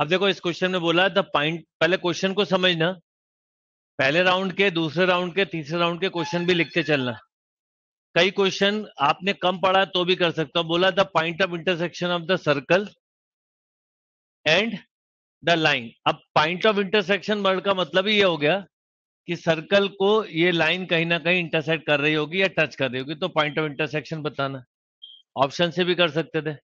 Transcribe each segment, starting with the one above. अब देखो इस क्वेश्चन में बोला द पॉइंट, पहले क्वेश्चन को समझना, पहले राउंड के, दूसरे राउंड के, तीसरे राउंड के क्वेश्चन भी लिखते चलना। कई क्वेश्चन आपने कम पढ़ा तो भी कर सकता हूं। बोला the point of intersection of the circle and the line. अब पॉइंट ऑफ इंटरसेक्शन वर्ड का मतलब ही ये हो गया कि सर्कल को ये लाइन कहीं ना कहीं इंटरसेक्ट कर रही होगी या टच कर रही होगी, तो पॉइंट ऑफ इंटरसेक्शन बताना। ऑप्शन से भी कर सकते थे,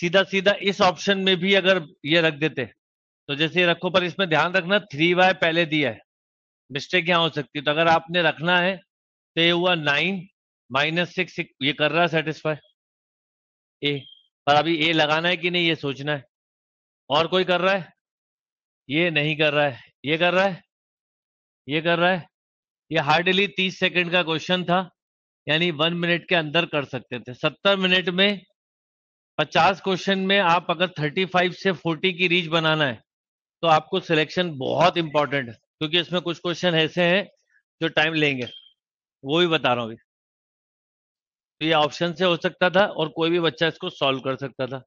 सीधा सीधा इस ऑप्शन में भी अगर ये रख देते तो जैसे ये रखो, पर इसमें ध्यान रखना 3y पहले दिया है, मिस्टेक यहाँ हो सकती है। तो अगर आपने रखना है तो ये हुआ 9 - 6, ये कर रहा है सेटिस्फाई ए, पर अभी ए लगाना है कि नहीं ये सोचना है। और कोई कर रहा है? ये नहीं कर रहा है, ये कर रहा है, ये कर रहा है। ये हार्डली 30 सेकंड का क्वेश्चन था, यानी 1 मिनट के अंदर कर सकते थे। 70 मिनट में 50 क्वेश्चन में आप अगर 35 से 40 की रीच बनाना है तो आपको सिलेक्शन बहुत इंपॉर्टेंट है, क्योंकि इसमें कुछ क्वेश्चन ऐसे हैं जो टाइम लेंगे, वो भी बता रहा हूँ। तो ये ऑप्शन से हो सकता था और कोई भी बच्चा इसको सॉल्व कर सकता था।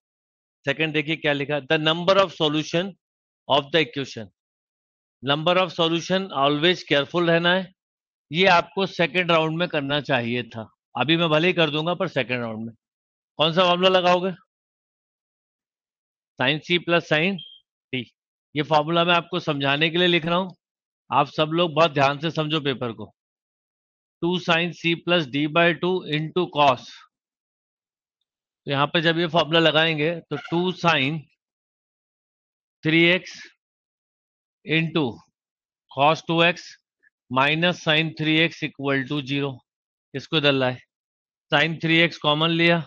सेकंड देखिए क्या लिखा, the number of solution of the equation. Number of solution always careful रहना है, ये आपको सेकंड राउंड में करना चाहिए था। अभी मैं भले ही कर दूंगा, पर सेकंड राउंड में कौन सा फॉर्मूला लगाओगे? Sine c plus sine t. ये फॉर्मूला मैं आपको समझाने के लिए लिख रहा हूँ, आप सब लोग बहुत ध्यान से समझो पेपर को। 2 sin c plus d/2 into cos. तो यहाँ पे जब ये फॉर्मूला लगाएंगे तो 2 sin 3x into cos 2x minus sine 3x equal to 0। इसको इधर लाए, साइन 3x कॉमन लिया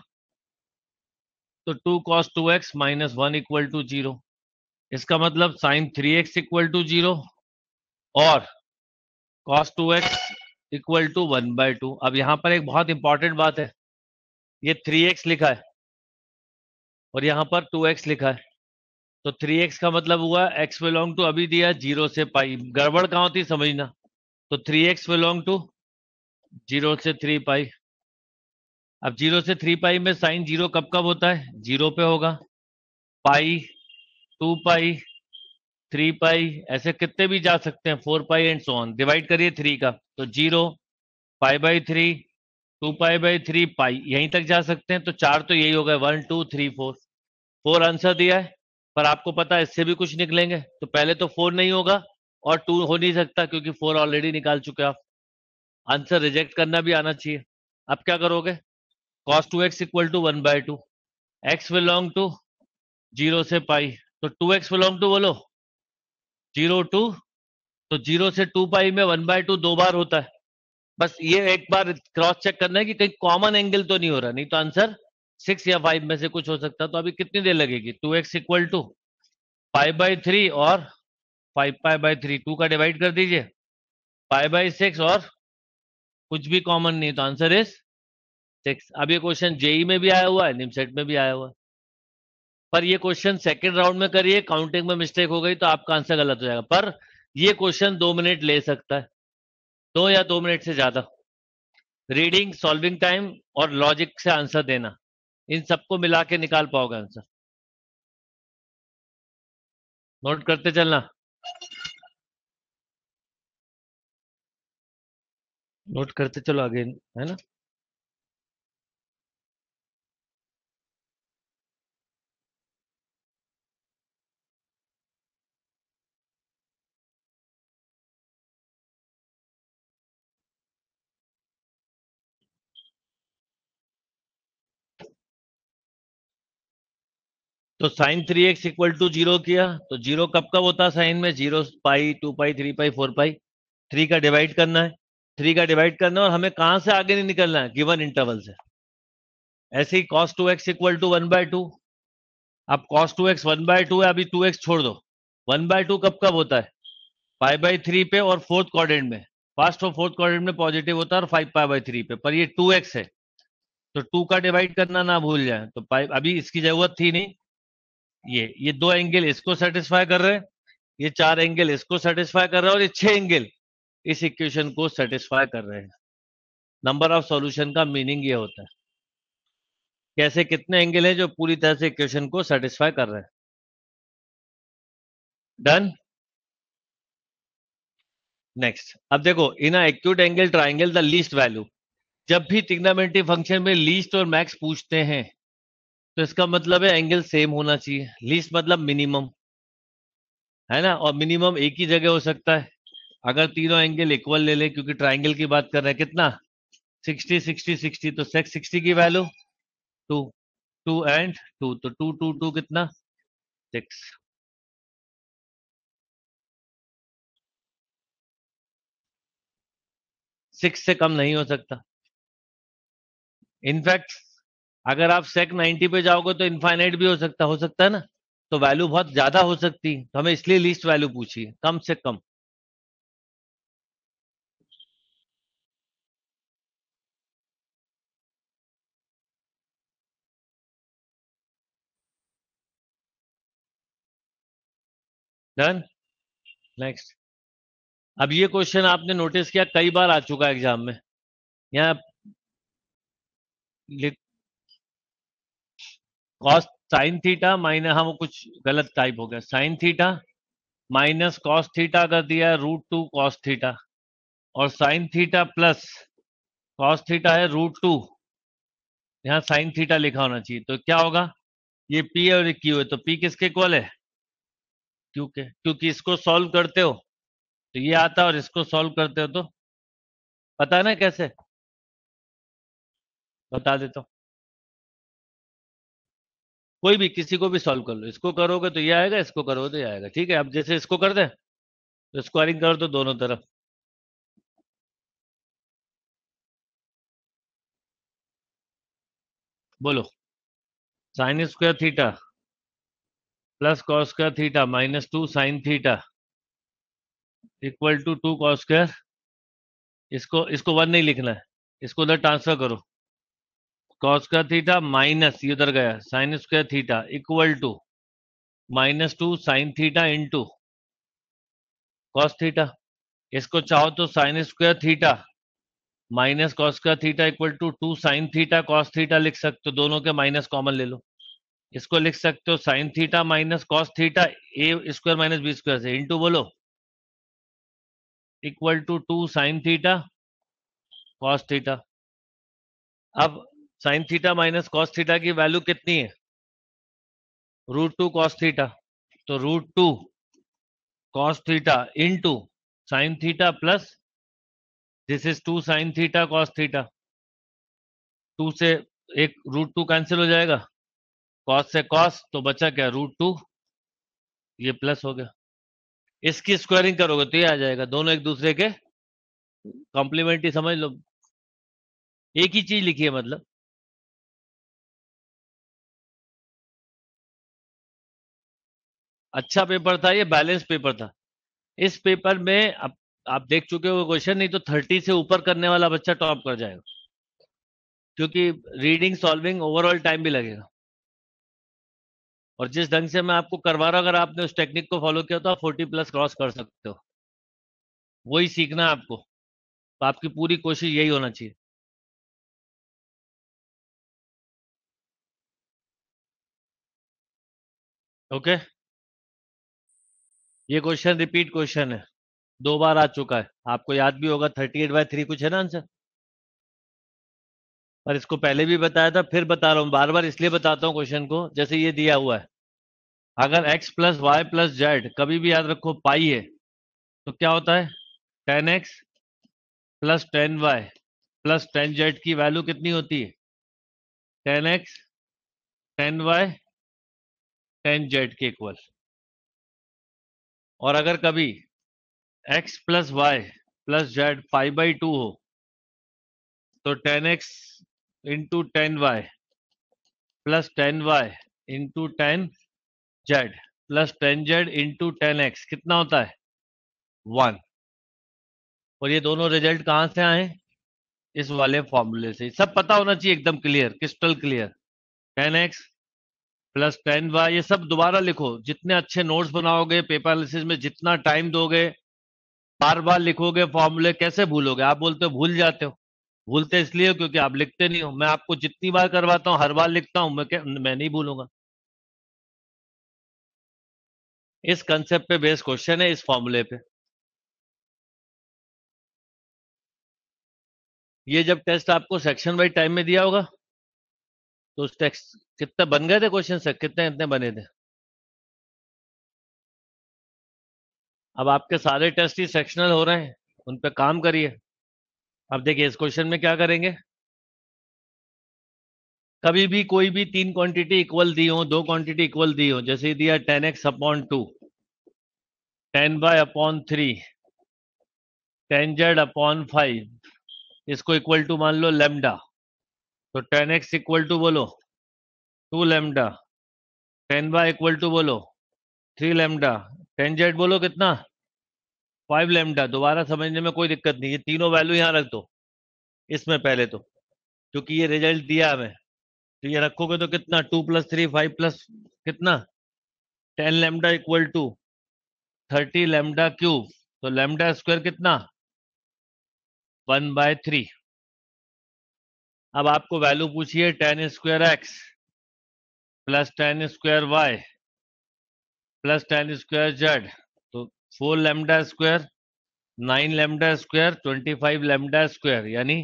तो 2 cos 2x minus 1 equal to 0। इसका मतलब साइन 3x इक्वल टू 0 और cos 2x इक्वल टू 1/2। अब यहाँ पर एक बहुत इंपॉर्टेंट बात है, ये 3x लिखा है और यहाँ पर 2x लिखा है, तो 3x का मतलब हुआ x बिलोंग टू, अभी दिया 0 से π। गड़बड़ कहाँ होती समझना, तो 3x बिलोंग टू 0 से 3π। अब 0 से 3π में साइन 0 कब कब होता है? 0 पे होगा, पाई, 2π, 3π, ऐसे कितने भी जा सकते हैं, 4π एंड सो ऑन। डिवाइड करिए 3 का, तो 0 π/3 2π/3 पाई, यहीं तक जा सकते हैं। तो 4 तो यही हो गए, 1 2 3 4 आंसर दिया है, पर आपको पता है इससे भी कुछ निकलेंगे, तो पहले तो 4 नहीं होगा और 2 हो नहीं सकता क्योंकि 4 ऑलरेडी निकाल चुके आप। आंसर रिजेक्ट करना भी आना चाहिए। अब क्या करोगे? cos 2x equal to 1/2, x belong to 0 से π, तो 2x बिलोंग टू बोलो 0 to, तो 0 से 2π में 1/2 2 बार होता है। बस ये एक बार क्रॉस चेक करना है कि कहीं कॉमन एंगल तो नहीं हो रहा, नहीं तो आंसर 6 या 5 में से कुछ हो सकता। तो अभी कितनी देर लगेगी? 2x इक्वल टू π/3 और 5π/3, 2 का डिवाइड कर दीजिए, π/6 और कुछ भी कॉमन नहीं, तो आंसर इज 6। अब ये क्वेश्चन जेई में भी आया हुआ है, निमसेट में भी आया हुआ है, पर ये क्वेश्चन सेकेंड राउंड में करिए, काउंटिंग में मिस्टेक हो गई तो आपका आंसर गलत हो जाएगा। पर ये क्वेश्चन 2 मिनट ले सकता है, 2 या 2 मिनट से ज्यादा। रीडिंग, सॉल्विंग टाइम और लॉजिक से आंसर देना, इन सबको मिला के निकाल पाओगे आंसर। नोट करते चलना, नोट करते चलो आगे, है ना। तो साइन 3x इक्वल टू 0 किया, तो 0 कब कब होता है साइन में? 0 π 2π 3π 4π, 3 का डिवाइड करना है, 3 का डिवाइड करना है और हमें कहाँ से आगे नहीं निकलना है, गिवन इंटरवल से। ऐसे ही cos 2x इक्वल टू 1/2। अब cos 2x 1/2 है, अभी 2x छोड़ दो, 1/2 कब कब होता है? π/3 पे और 4th क्वाड्रेंट में, फर्स्ट और 4th क्वाड्रेंट में पॉजिटिव होता है और 5π/3 पे। पर ये 2x है तो 2 का डिवाइड करना ना भूल जाए, तो अभी इसकी जरूरत थी नहीं। ये 2 एंगल इसको सेटिस्फाई कर रहे हैं, ये 4 एंगल इसको सेटिस्फाई कर रहे हैं और ये 6 एंगल इस इक्वेशन को सेटिस्फाई कर रहे हैं। नंबर ऑफ सॉल्यूशन का मीनिंग ये होता है, कैसे कितने एंगल हैं जो पूरी तरह से इक्वेशन को सेटिस्फाई कर रहे हैं। डन। नेक्स्ट, अब देखो in acute angle triangle the least value. जब भी ट्रिग्नोमेट्री फंक्शन में लीस्ट और मैक्स पूछते हैं तो इसका मतलब है एंगल सेम होना चाहिए। लीस्ट मतलब मिनिमम, है ना, और मिनिमम एक ही जगह हो सकता है अगर तीनों एंगल इक्वल ले ले, क्योंकि ट्राइंगल की बात कर रहे हैं। कितना 60 60 60, तो sec 60 की वैल्यू 2 2 एंड 2, तो 2 2 2 कितना 6। सिक्स से कम नहीं हो सकता। इनफैक्ट अगर आप sec 90 पे जाओगे तो इनफाइनाइट भी हो सकता है ना, तो वैल्यू बहुत ज्यादा हो सकती है। तो हमें इसलिए लीस्ट वैल्यू पूछी है, कम से कम। डन। नेक्स्ट, अब ये क्वेश्चन आपने नोटिस किया कई बार आ चुका है एग्जाम में। यहाँ कॉस साइन थीटा माइनस, हाँ वो कुछ गलत टाइप हो गया, sine theta minus cos theta कर दिया रूट टू कॉस थीटा, और sine theta plus cos theta है रूट टू, यहाँ साइन थीटा लिखा होना चाहिए। तो क्या होगा, ये पी है और ये क्यू है, तो पी किसके इक्वल है, क्यू के, क्योंकि इसको सॉल्व करते हो तो ये आता है और इसको सॉल्व करते हो तो, पता है ना कैसे, बता देता हूँ। कोई भी किसी को भी सॉल्व कर लो, इसको करोगे तो ये आएगा, इसको करोगे तो ये आएगा, ठीक है। अब जैसे इसको कर दे तो स्क्वायरिंग कर दो दोनों तरफ, बोलो sine square theta plus cos square theta minus two sine theta equal to two cos square. इसको वन नहीं लिखना है, इसको उधर ट्रांसफर करो। कॉस स्क्वायर थीटा माइनस, ये उधर गया, sine square theta equal to minus two sine theta into cos theta. इसको चाहो तो sine square theta minus cos square theta equal to two sine theta cos theta लिख सकते हो, दोनों के माइनस कॉमन ले लो। इसको लिख सकते हो sine theta minus cos theta a square minus b square से इंटू, बोलो equal to two sine theta cos theta. अब sine theta minus cos theta की वैल्यू कितनी है, रूट टू कॉस थीटा, तो root two cos theta into sine theta plus this is two sine theta cos theta. Two से एक root two cancel हो जाएगा, cos से कॉस, तो बचा क्या रूट टू, ये प्लस हो गया। इसकी स्क्वायरिंग करोगे तो ये आ जाएगा, दोनों एक दूसरे के कॉम्प्लीमेंट्री, समझ लो एक ही चीज लिखी है मतलब। अच्छा पेपर था ये, बैलेंस पेपर था। इस पेपर में आप देख चुके हो क्वेश्चन, नहीं तो 30 से ऊपर करने वाला बच्चा टॉप कर जाएगा, क्योंकि रीडिंग सॉल्विंग ओवरऑल टाइम भी लगेगा। और जिस ढंग से मैं आपको करवा रहा हूँ, अगर आपने उस टेक्निक को फॉलो किया तो आप 40+ क्रॉस कर सकते हो। वही सीखना है आपको, तो आपकी पूरी कोशिश यही होना चाहिए। ओके, ये क्वेश्चन रिपीट क्वेश्चन है, 2 बार आ चुका है, आपको याद भी होगा। 38/3 कुछ है ना आंसर, पर इसको पहले भी बताया था, फिर बता रहा हूँ, बार बार इसलिए बताता हूँ क्वेश्चन को। जैसे ये दिया हुआ है, अगर x + y + z, कभी भी याद रखो पाई है, तो क्या होता है 10x + 10y + 10z की वैल्यू कितनी होती है, 10x 10y 10z के इक्वल। और अगर कभी x + y + z π/2 हो तो 10x × 10y + 10y × 10z + 10z × 10x कितना होता है 1। और ये दोनों रिजल्ट कहाँ से आए, इस वाले फॉर्मूले से। सब पता होना चाहिए, एकदम clear, crystal clear. 10x + 10y, ये सब दोबारा लिखो। जितने अच्छे नोट्स बनाओगे, पेपर एनालिसिस में जितना टाइम दोगे, बार बार लिखोगे फॉर्मूले, कैसे भूलोगे। आप बोलते हो भूल जाते हो, भूलते इसलिए हो क्योंकि आप लिखते नहीं हो। मैं आपको जितनी बार करवाता हूँ, हर बार लिखता हूँ, मैं नहीं भूलूंगा। इस कंसेप्ट पे बेस्ड क्वेश्चन है, इस फॉर्मूले पे। ये जब टेस्ट आपको सेक्शन वाइज टाइम में दिया होगा तो उस टेस्ट कितने बन गए थे क्वेश्चन, से कितने कितने बने थे। अब आपके सारे टेस्ट ही सेक्शनल हो रहे हैं, उन पे काम करिए। अब देखिए इस क्वेश्चन में क्या करेंगे, कभी भी कोई भी तीन क्वांटिटी इक्वल दी हो, दो क्वांटिटी इक्वल दी हो, जैसे दिया 10x/2, 10y/3, 10z/5, इसको इक्वल टू मान लो लैम्डा, तो 10x इक्वल टू बोलो 2 लैम्डा, 10y इक्वल टू बोलो 3 लैम्डा, 10z बोलो कितना 5 लैम्डा। दोबारा समझने में कोई दिक्कत नहीं, ये तीनों वैल्यू यहाँ रख दो इसमें पहले तो, क्योंकि ये रिजल्ट दिया हमें। तो ये रखोगे तो कितना 2 + 3 5 + कितना 10 lambda equal to 30 lambda cube, तो लैम्डा स्क्वायर कितना 1/3। अब आपको वैल्यू पूछिए 10² x + 10² y + 10² z, तो 4 lambda square, 9 lambda square, 25 lambda square, यानी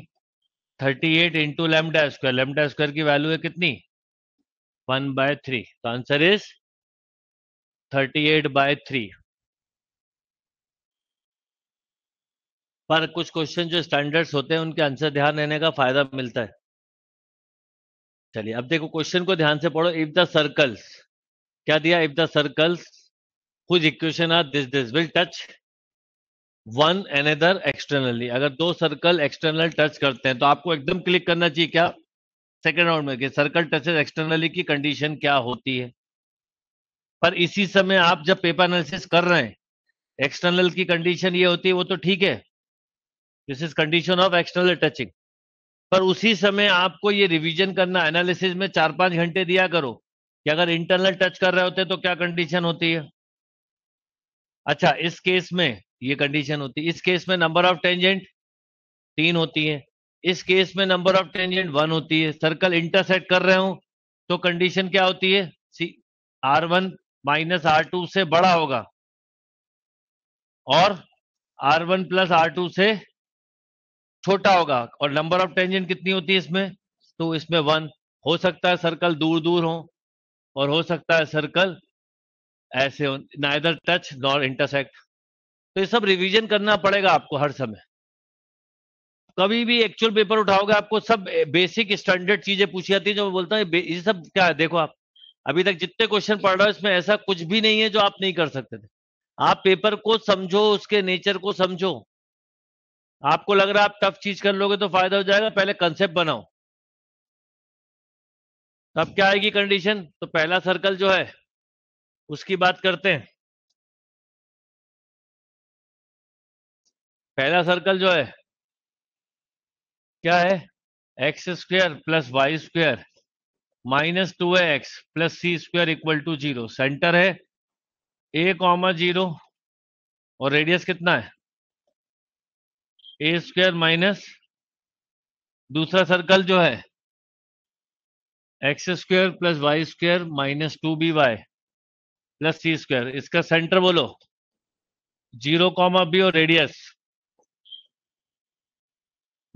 38 into lambda square. Lambda square की वैल्यू है कितनी 1/3, तो आंसर इज 38/3। पर कुछ क्वेश्चन जो स्टैंडर्ड्स होते हैं उनके आंसर ध्यान रहने का फायदा मिलता है। चलिए अब देखो क्वेश्चन को ध्यान से पढ़ो। इफ द सर्कल्स, क्या दिया, if the circles whose equation are this this will touch one another externally. अगर दो सर्कल एक्सटर्नल टच करते हैं तो आपको एकदम क्लिक करना चाहिए क्या सेकंड राउंड में कि सर्कल टचेस एक्सटर्नली की कंडीशन क्या होती है। पर इसी समय आप जब पेपर एनालिसिस कर रहे हैं एक्सटर्नल की कंडीशन ये होती है, वो तो ठीक है, this is condition of external touching. पर उसी समय आपको ये रिवीजन करना, एनालिसिस में 4-5 घंटे दिया करो कि अगर इंटरनल टच कर रहे होते तो क्या कंडीशन होती है। अच्छा इस केस में ये कंडीशन होती है, इस केस में नंबर ऑफ टेंजेंट 3 होती है, इस केस में नंबर ऑफ टेंजेंट 1 होती है, सर्कल इंटरसेक्ट कर रहे हो तो कंडीशन क्या होती है, R1 - R2 से बड़ा होगा और R1 + R2 से छोटा होगा, और नंबर ऑफ टेंजेंट कितनी होती है इसमें, तो इसमें 1। हो सकता है सर्कल दूर दूर हो और हो सकता है सर्कल ऐसे हो, नाइदर टच नॉर इंटरसेक्ट। तो ये सब रिवीजन करना पड़ेगा आपको हर समय। कभी भी एक्चुअल पेपर उठाओगे आपको सब बेसिक स्टैंडर्ड चीजें पूछी जाती है जो मैं बोलता हूँ ये सब क्या है। देखो आप अभी तक जितने क्वेश्चन पढ़ रहे हो इसमें ऐसा कुछ भी नहीं है जो आप नहीं कर सकते थे। आप पेपर को समझो, उसके नेचर को समझो। आपको लग रहा है आप टफ चीज कर लोगे तो फायदा हो जाएगा, पहले कंसेप्ट बनाओ तब क्या आएगी कंडीशन। तो पहला सर्कल जो है उसकी बात करते हैं। पहला सर्कल जो है क्या है, x² + y² - 2x + c² = 0। Centre है (a, 0) और रेडियस कितना है (a²-) दूसरा सर्कल जो है x² + y² - 2by + c²। इसका सेंटर बोलो (0, b) और रेडियस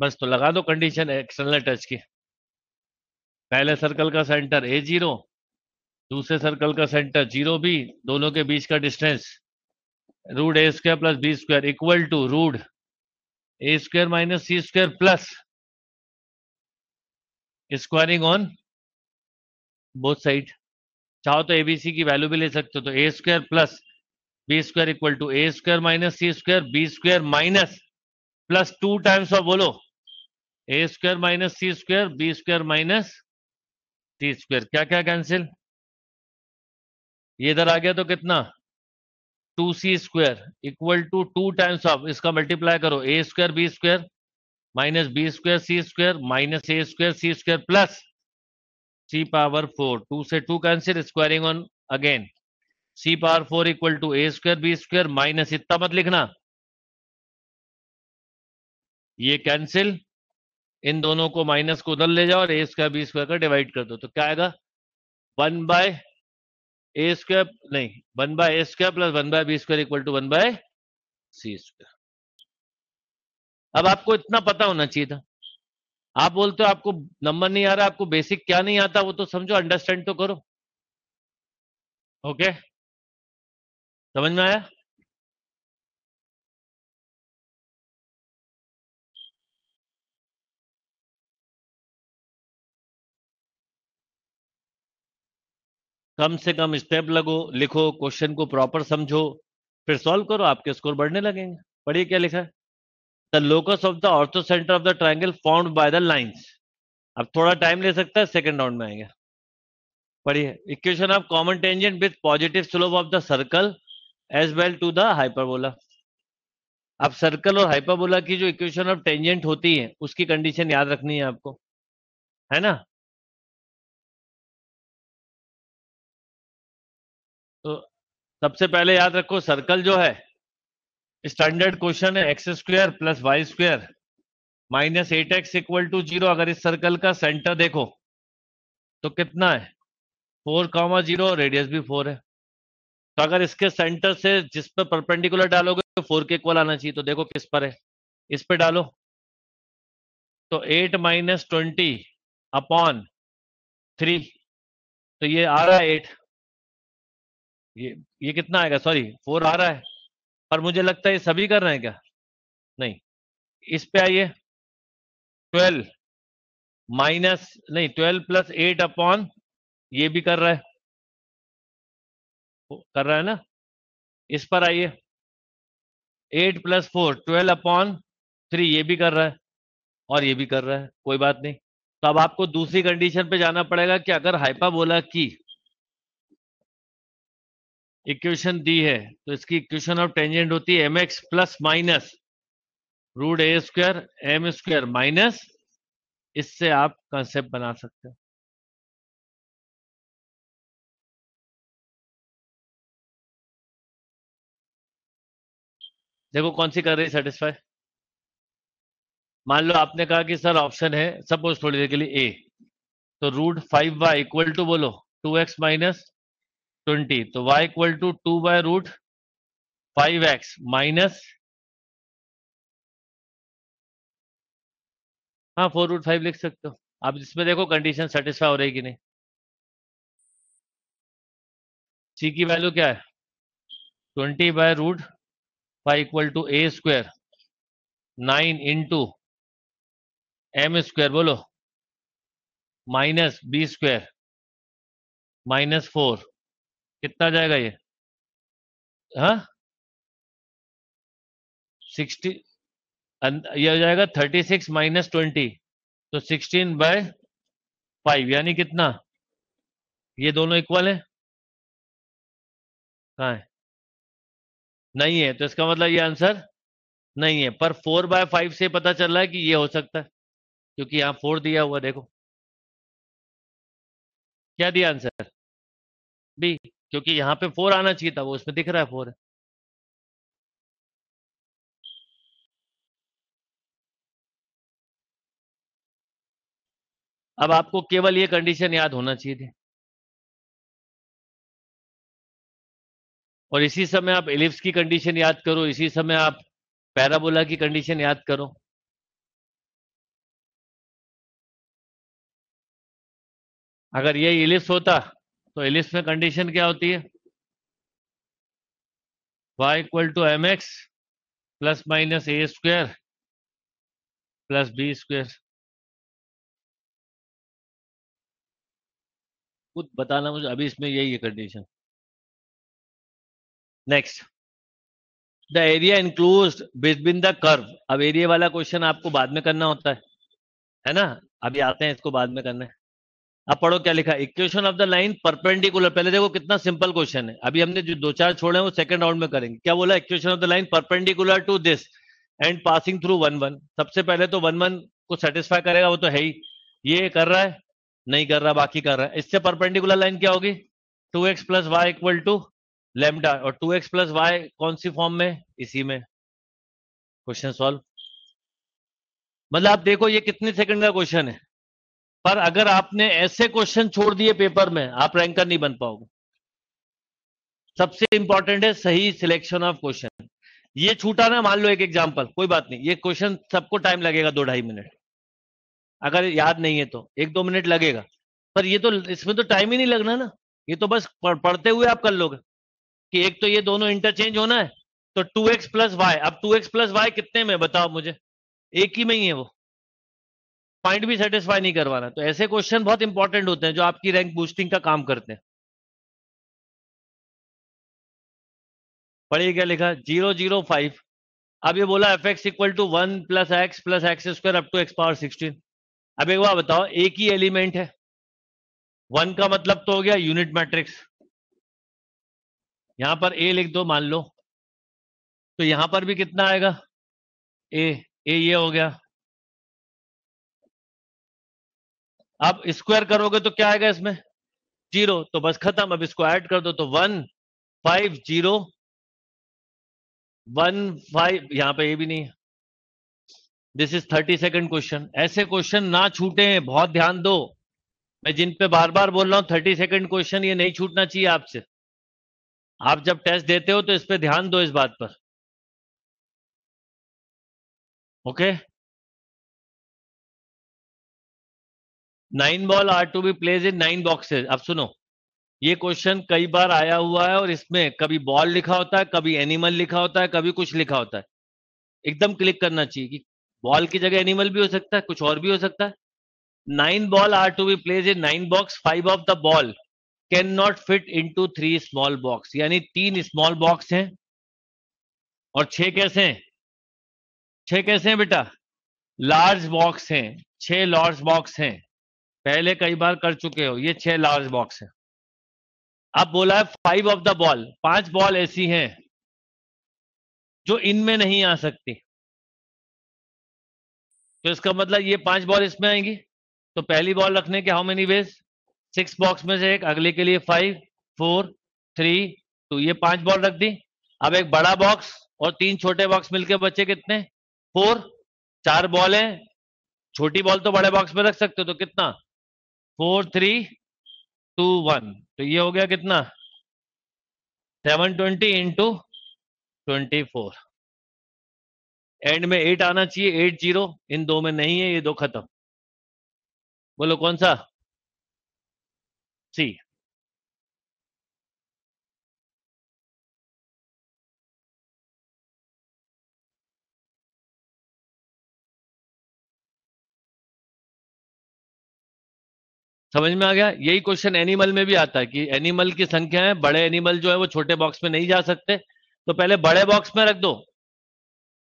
बस। तो लगा दो कंडीशन एक्सटर्नल टच की। पहले सर्कल का सेंटर (a, 0), दूसरे सर्कल का सेंटर (0, b), दोनों के बीच का distance (√a² + b² = (√a² - c² + squaring on both side. चाहो तो एबीसी की वैल्यू भी ले सकते हो, तो (a² + b² = (a² - c²)(b² - (2)) और बोलो (a² - c²)(b² - c²)। क्या क्या कैंसिल, ये इधर आ गया तो कितना 2c² = 2 टाइम्स ऑफ, इसका मल्टीप्लाई करो (a² - b² - c² - a² - c² + c⁴)। 2 से 2 cancel, squaring on again (c⁴ = (a² - b² - इतना मत लिखना, ये कैंसिल, इन दोनों को माइनस को उधर ले जाओ और (a² - b² का डिवाइड कर दो। तो क्या आएगा 1/ ए स्क्वायर नहीं 1 by a square plus 1 by b square equal to 1 by c square. अब आपको इतना पता होना चाहिए था। आप बोलते हो आपको नंबर नहीं आ रहा, आपको बेसिक क्या नहीं आता वो तो समझो, अंडरस्टैंड तो करो। ओके, समझ में आया? कम से कम स्टेप लगो, लिखो, क्वेश्चन को प्रॉपर समझो, फिर सॉल्व करो, आपके स्कोर बढ़ने लगेंगे। पढ़िए क्या लिखा है, the locus of the orthocentre of the triangle formed by the lines. अब थोड़ा टाइम ले सकता है, सेकंड राउंड में आएंगे। पढ़िए, equation of common tangent with positive slope of the circle as well to the hyperbola. अब circle और हाइपरबोला की जो इक्वेशन ऑफ टेंजेंट होती है उसकी कंडीशन याद रखनी है आपको, है ना? तो सबसे पहले याद रखो, सर्कल जो है स्टैंडर्ड क्वेश्चन है, x square plus y square minus 8x equal to 0। अगर इस सर्कल का सेंटर देखो तो कितना है 4,0 और रेडियस भी 4 है। तो अगर इसके सेंटर से जिस पर परपेंडिकुलर डालोगे तो 4 के इक्वल आना चाहिए। तो देखो किस पर है, इस पर डालो तो 8 - 20/3, तो ये आ रहा है 8। ये कितना आएगा, सॉरी 4 आ रहा है, पर मुझे लगता है ये सभी कर रहे हैं क्या? नहीं, इस पे आइए 12 + 8/, ये भी कर रहा है ना। इस पर आइए 8 + 4 12/3, ये भी कर रहा है और ये भी कर रहा है, कोई बात नहीं। तो अब आपको दूसरी कंडीशन पे जाना पड़ेगा कि अगर हाइपरबोला की इक्वेशन दी है तो इसकी इक्वेशन ऑफ टेंजेंट होती है mx plus minus root a square m square minus, इससे आप कंसेप्ट बना सकते हैं। देखो कौन सी कर रही है सेटिस्फाई। मान लो आपने कहा कि सर ऑप्शन है, सपोज थोड़ी देर के लिए ए, तो √5y इक्वल टू बोलो 2x - 20, तो y equal to 2/√5x minus, हाँ 4/√5 लिख सकते हो आप। इसमें देखो कंडीशन सेटिस्फाई हो रही कि नहीं। c की वैल्यू क्या है 20/√5 equal to a square 9 × m square बोलो माइनस b स्क्वायर माइनस 4, कितना जाएगा ये, हाँ 60, ये हो जाएगा 36 - 20, तो 16/5, यानी कितना, ये दोनों इक्वल है, कहाँ है, नहीं है। तो इसका मतलब ये आंसर नहीं है, पर 4/5 से पता चल रहा है कि ये हो सकता है, क्योंकि यहाँ 4 दिया हुआ। देखो क्या दिया आंसर बी, क्योंकि यहाँ पे 4 आना चाहिए था, वो उसमें दिख रहा है 4 है। अब आपको केवल ये कंडीशन याद होना चाहिए थी, और इसी समय आप एलिप्स की कंडीशन याद करो, इसी समय आप पैराबोला की कंडीशन याद करो। अगर ये एलिप्स होता तो एलिप्स में कंडीशन क्या होती है, y = mx ± a² + b²। खुद बताना मुझे अभी, इसमें यही है condition. Next, the area enclosed between the curve. अब एरिया वाला क्वेश्चन आपको बाद में करना होता है ना, अभी आते हैं इसको बाद में करना है। अब पढ़ो क्या लिखा, equation of the line perpendicular. पहले देखो कितना सिंपल क्वेश्चन है, अभी हमने जो 2-4 छोड़े हैं वो सेकंड राउंड में करेंगे। क्या बोला, equation of the line perpendicular to this and passing through 1-1। सबसे पहले तो 1-1 को सेटिस्फाई करेगा, वो तो है ही। ये कर रहा है, नहीं कर रहा, बाकी कर रहा है। इससे परपेंडिकुलर लाइन क्या होगी, 2x + y equal to lambda, और 2x + y कौन सी फॉर्म में, इसी में। क्वेश्चन सॉल्व, मतलब आप देखो ये कितने सेकंड का क्वेश्चन है, पर अगर आपने ऐसे क्वेश्चन छोड़ दिए पेपर में, आप रैंकर नहीं बन पाओगे। सबसे इंपॉर्टेंट है सही सिलेक्शन ऑफ क्वेश्चन। ये छूटा ना, मान लो एक एग्जांपल, कोई बात नहीं, ये क्वेश्चन सबको टाइम लगेगा 2-2.5 मिनट, अगर याद नहीं है तो 1-2 मिनट लगेगा, पर ये तो इसमें तो टाइम ही नहीं लगना ना, ये तो बस पढ़ते हुए आप कर लोगे कि एक तो ये दोनों इंटरचेंज होना है तो 2x+y, अब 2x+y कितने में बताओ मुझे, एक ही में ही है, वो पॉइंट भी सेटिस्फाई नहीं करवाना। तो ऐसे क्वेश्चन बहुत इंपॉर्टेंट होते हैं जो आपकी रैंक बूस्टिंग का काम करते हैं। पढ़िए क्या लिखा, 005, अब ये बोला f(x = 1 + x + x2 up to x power 16)। अब एक बार बताओ, एक ही एलिमेंट है, 1 का मतलब तो हो गया यूनिट मैट्रिक्स, यहां पर a लिख दो मान लो, तो यहां पर भी कितना आएगा a ये हो गया। अब स्क्वायर करोगे तो क्या आएगा इसमें, 0, तो बस खत्म। अब इसको ऐड कर दो तो 150, 1 5, यहां पे ये भी नहीं है। This is 30 second question. ऐसे क्वेश्चन ना छूटे, बहुत ध्यान दो, मैं जिन पे बार बार बोल रहा हूं, 30 सेकेंड क्वेश्चन ये नहीं छूटना चाहिए आपसे। आप जब टेस्ट देते हो तो इस पे ध्यान दो, इस बात पर। Okay, 9 balls are to be placed in 9 boxes। अब सुनो, ये क्वेश्चन कई बार आया हुआ है और इसमें कभी बॉल लिखा होता है, कभी एनिमल लिखा होता है, कभी कुछ लिखा होता है। एकदम क्लिक करना चाहिए कि बॉल की जगह एनिमल भी हो सकता है, कुछ और भी हो सकता है। 9 balls are to be placed in 9 boxes, 5 of the ball cannot fit into 3 small boxes। यानी 3 स्मॉल बॉक्स हैं और 6 कैसे हैं, 6 कैसे हैं बेटा, लार्ज बॉक्स हैं, 6 लार्ज बॉक्स हैं, पहले कई बार कर चुके हो, ये 6 लार्ज बॉक्स हैं। अब बोला है 5 of the ball, 5 बॉल ऐसी हैं जो इनमें नहीं आ सकती, तो इसका मतलब ये 5 बॉल इसमें आएंगी। तो पहली बॉल रखने के हाउ मेनी वेज, 6 बॉक्स में से एक, अगले के लिए 5, 4, 3, 2, ये 5 बॉल रख दी। अब एक बड़ा बॉक्स और 3 छोटे बॉक्स मिलके बचे कितने, 4, 4 बॉल है, छोटी बॉल तो बड़े बॉक्स में रख सकते हो, तो कितना 4, 3, 2, 1, तो ये हो गया कितना 720 × 24। एंड में 8 आना चाहिए, 8 0, इन 2 में नहीं है, ये 2 खत्म। बोलो कौन सा, सी। समझ में आ गया। यही क्वेश्चन एनिमल में भी आता है कि एनिमल की संख्या है, बड़े एनिमल जो है वो छोटे बॉक्स में नहीं जा सकते, तो पहले बड़े बॉक्स में रख दो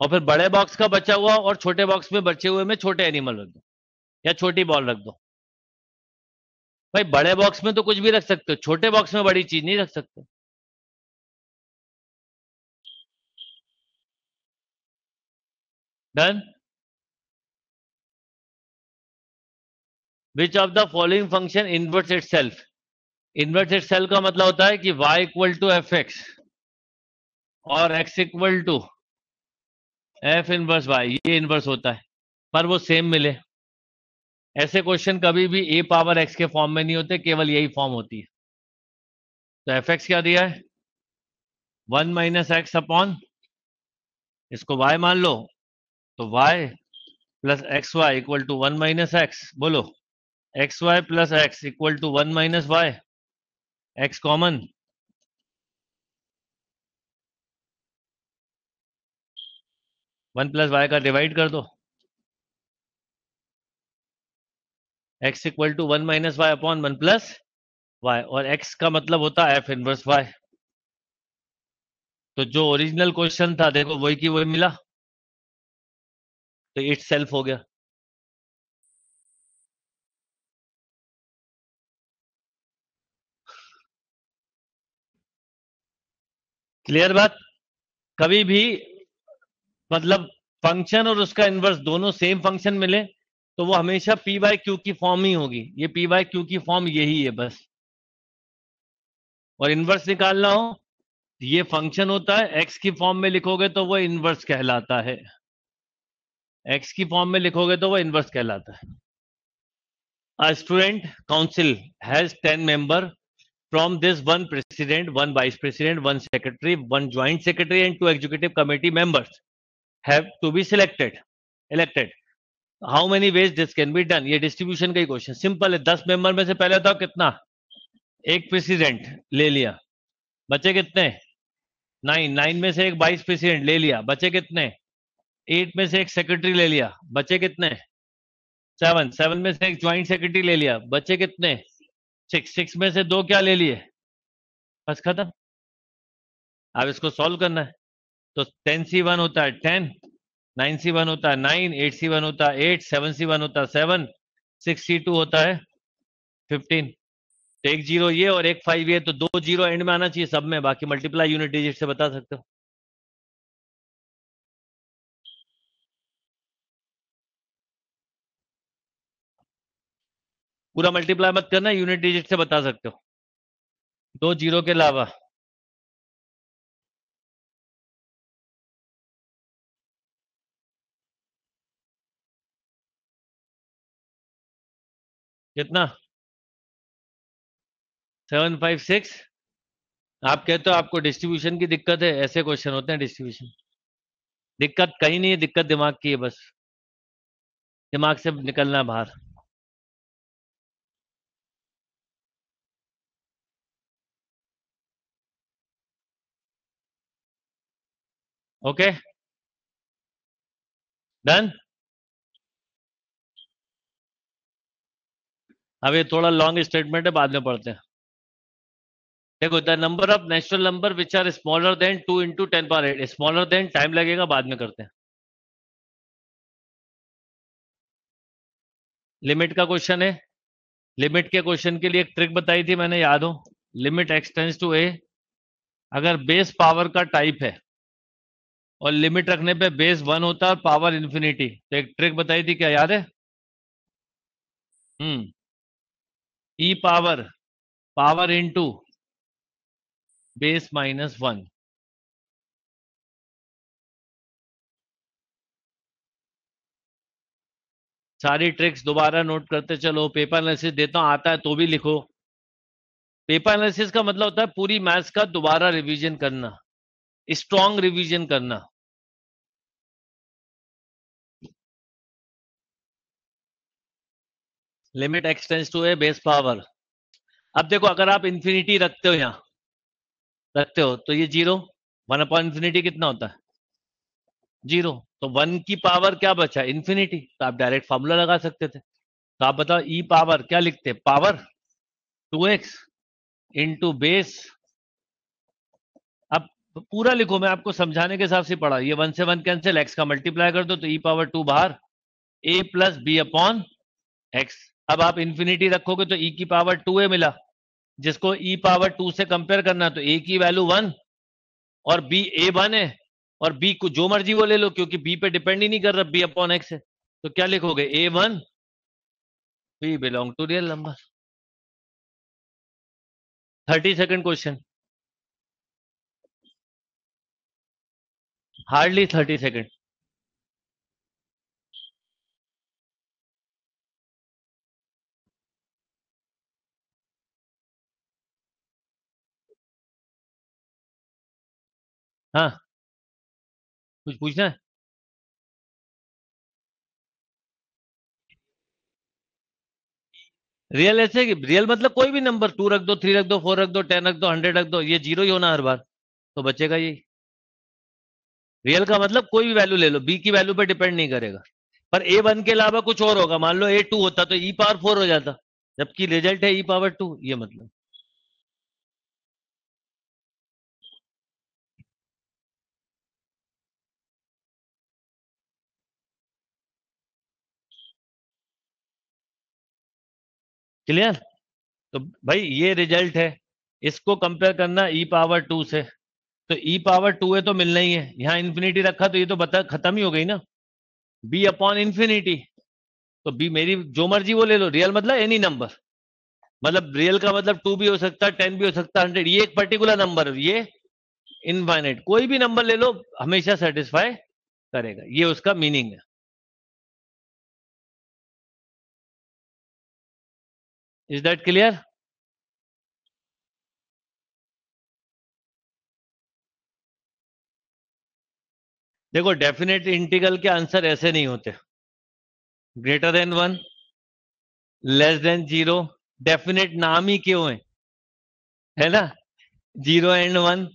और फिर बड़े बॉक्स का बचा हुआ और छोटे बॉक्स में बचे हुए में छोटे एनिमल रख दो या छोटी बॉल रख दो। भाई बड़े बॉक्स में तो कुछ भी रख सकते हो, छोटे बॉक्स में बड़ी चीज नहीं रख सकते। Done. Which of the following function inverts itself? Inverts itself का मतलब होता है कि y = f(x) और x = f−1y, ये इन्वर्स होता है, पर वो सेम मिले। ऐसे क्वेश्चन कभी भी a power x के फॉर्म में नहीं होते, केवल यही फॉर्म होती है। तो f(x) क्या दिया है, 1 - x अपॉन, इसको y मान लो, तो y + xy = 1 - x। बोलो xy + x = 1 - y, x common, one plus y का डिवाइड कर दो, x = 1 - y upon 1 plus y, और x का मतलब होता है f−1y। तो जो ओरिजिनल क्वेश्चन था देखो वही की वही मिला, तो इट सेल्फ हो गया। क्लियर बात। कभी भी मतलब फंक्शन और उसका इन्वर्स दोनों सेम फंक्शन मिले तो वो हमेशा p/q की फॉर्म ही होगी, ये p/q की फॉर्म यही है बस। और इन्वर्स निकालना हो, ये फंक्शन होता है, x की फॉर्म में लिखोगे तो वो इन्वर्स कहलाता है, x की फॉर्म में लिखोगे तो वो इन्वर्स कहलाता है। A student council has 10 member From this, one president, one vice president, one secretary, one joint secretary, and two executive committee members have to be elected. How many ways this can be done? ये distribution का ही question simple है. 10 member में से पहले बताओ कितना, एक president ले लिया, बचे कितने? 9 में से एक vice president ले लिया, बचे कितने? 8 में से एक secretary ले लिया, बचे कितने? 7 में से एक joint secretary ले लिया, बचे कितने? 6 में से 2 क्या ले लिए, बस खत्म. अब इसको सॉल्व करना है तो 10C1 होता है 10, 9C1 होता है 9, 8C1 होता है 8, 7C1 होता है 7, 6C2 होता है 15. तो एक जीरो ये और एक 5 ये, तो 2 जीरो एंड में आना चाहिए सब में, बाकी मल्टीप्लाई यूनिट डिजिट से बता सकते हो. पूरा मल्टीप्लाई मत करना, यूनिट डिजिट से बता सकते हो. 2 जीरो के अलावा कितना? 756. आप कहते हो आपको डिस्ट्रीब्यूशन की दिक्कत है, ऐसे क्वेश्चन होते हैं. डिस्ट्रीब्यूशन दिक्कत कहीं नहीं है, दिक्कत दिमाग की है, बस दिमाग से निकलना बाहर. Okay, done. अब ये थोड़ा लॉन्ग स्टेटमेंट है, बाद में पढ़ते हैं. देखो, the number of natural number which are smaller than 2 × 10⁸. Smaller than time लगेगा, बाद में करते हैं. लिमिट का क्वेश्चन है. लिमिट के क्वेश्चन के लिए एक ट्रिक बताई थी मैंने, याद हो. लिमिट x → a, अगर बेस पावर का टाइप है और लिमिट रखने पे बेस 1 होता है और पावर इन्फिनिटी, तो एक ट्रिक बताई थी, क्या याद है? e power into base -1. सारी ट्रिक्स दोबारा नोट करते चलो. पेपर एनालिसिस देता हूं, आता है तो भी लिखो. पेपर एनालिसिस का मतलब होता है पूरी मैथ्स का दोबारा रिवीजन करना, स्ट्रॉन्ग रिवीजन करना. Limit x → a base power. अब देखो, अगर आप इंफिनिटी रखते हो, यहाँ रखते हो, तो ये 0 1/∞ कितना होता है? 0. तो 1 की पावर क्या बचा? इंफिनिटी. तो आप डायरेक्ट फॉर्मूला लगा सकते थे. तो आप बताओ e पावर क्या लिखते? Power 2x × base. अब पूरा लिखो, मैं आपको समझाने के हिसाब से पढ़ा. ये 1 से 1 कैंसिल, x का मल्टीप्लाई कर दो, तो e पावर 2 बाहर, a + b/x. अब आप इन्फिनिटी रखोगे तो e की पावर 2a मिला, जिसको e पावर 2 से कंपेयर करना, तो a की वैल्यू 1 और b a1 है, और b को जो मर्जी वो ले लो, क्योंकि b पे डिपेंड ही नहीं कर रहा, b/x है. तो क्या लिखोगे? a1 b belong to real number. 30 second question, hardly 30 second. हाँ, कुछ पूछना है? रियल ऐसे, रियल मतलब कोई भी नंबर, 2 रख दो, 3 रख दो, 4 रख दो, 10 रख दो, 100 रख दो, ये 0 ही होना हर बार, तो बचेगा यही. रियल का मतलब कोई भी वैल्यू ले लो, b की वैल्यू पे डिपेंड नहीं करेगा. पर a1 के अलावा कुछ और होगा, मान लो a2 होता तो e पावर 4 हो जाता, जबकि रिजल्ट है e पावर 2. ये मतलब क्लियर. तो भाई ये रिजल्ट है, इसको कंपेयर करना e पावर 2 से, तो e पावर 2 है तो मिलना ही है. यहाँ इन्फिनिटी रखा तो ये तो बता खत्म ही हो गई ना, b/∞. तो b मेरी जो मर्जी वो ले लो. रियल मतलब एनी नंबर, मतलब रियल का मतलब 2 भी हो सकता है, 10 भी हो सकता है, 100. ये एक पर्टिकुलर नंबर, ये इनफाइनाइट, कोई भी नंबर ले लो, हमेशा सेटिस्फाई करेगा. ये उसका मीनिंग है. Is that clear? देखो डेफिनेट इंटीग्रल के आंसर ऐसे नहीं होते, greater than 1, less than 0, definite नाम ही क्यों है ना, 0 एंड 1,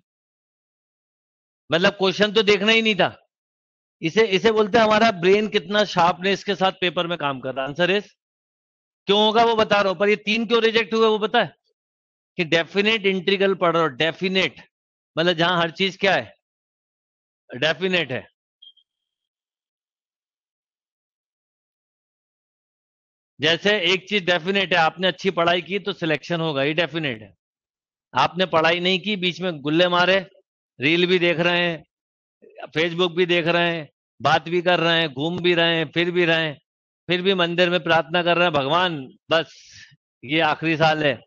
मतलब क्वेश्चन तो देखना ही नहीं था। इसे बोलते हैं हमारा ब्रेन कितना शार्पनेस के साथ पेपर में काम कर रहा है। आंसर इज क्यों होगा वो बता रहा हूं, पर ये 3 क्यों रिजेक्ट हुए वो पता है कि डेफिनेट इंटीग्रल पढ़ रहा हो, डेफिनेट मतलब जहां हर चीज क्या है डेफिनेट है। जैसे एक चीज डेफिनेट है, आपने अच्छी पढ़ाई की तो सिलेक्शन होगा, ये डेफिनेट है। आपने पढ़ाई नहीं की, बीच में गुल्ले मारे, रील भी देख रहे हैं, फेसबुक भी देख रहे हैं, बात भी कर रहे हैं, घूम भी रहे हैं, फिर भी मंदिर में प्रार्थना कर रहे हैं, भगवान बस ये आखिरी साल है,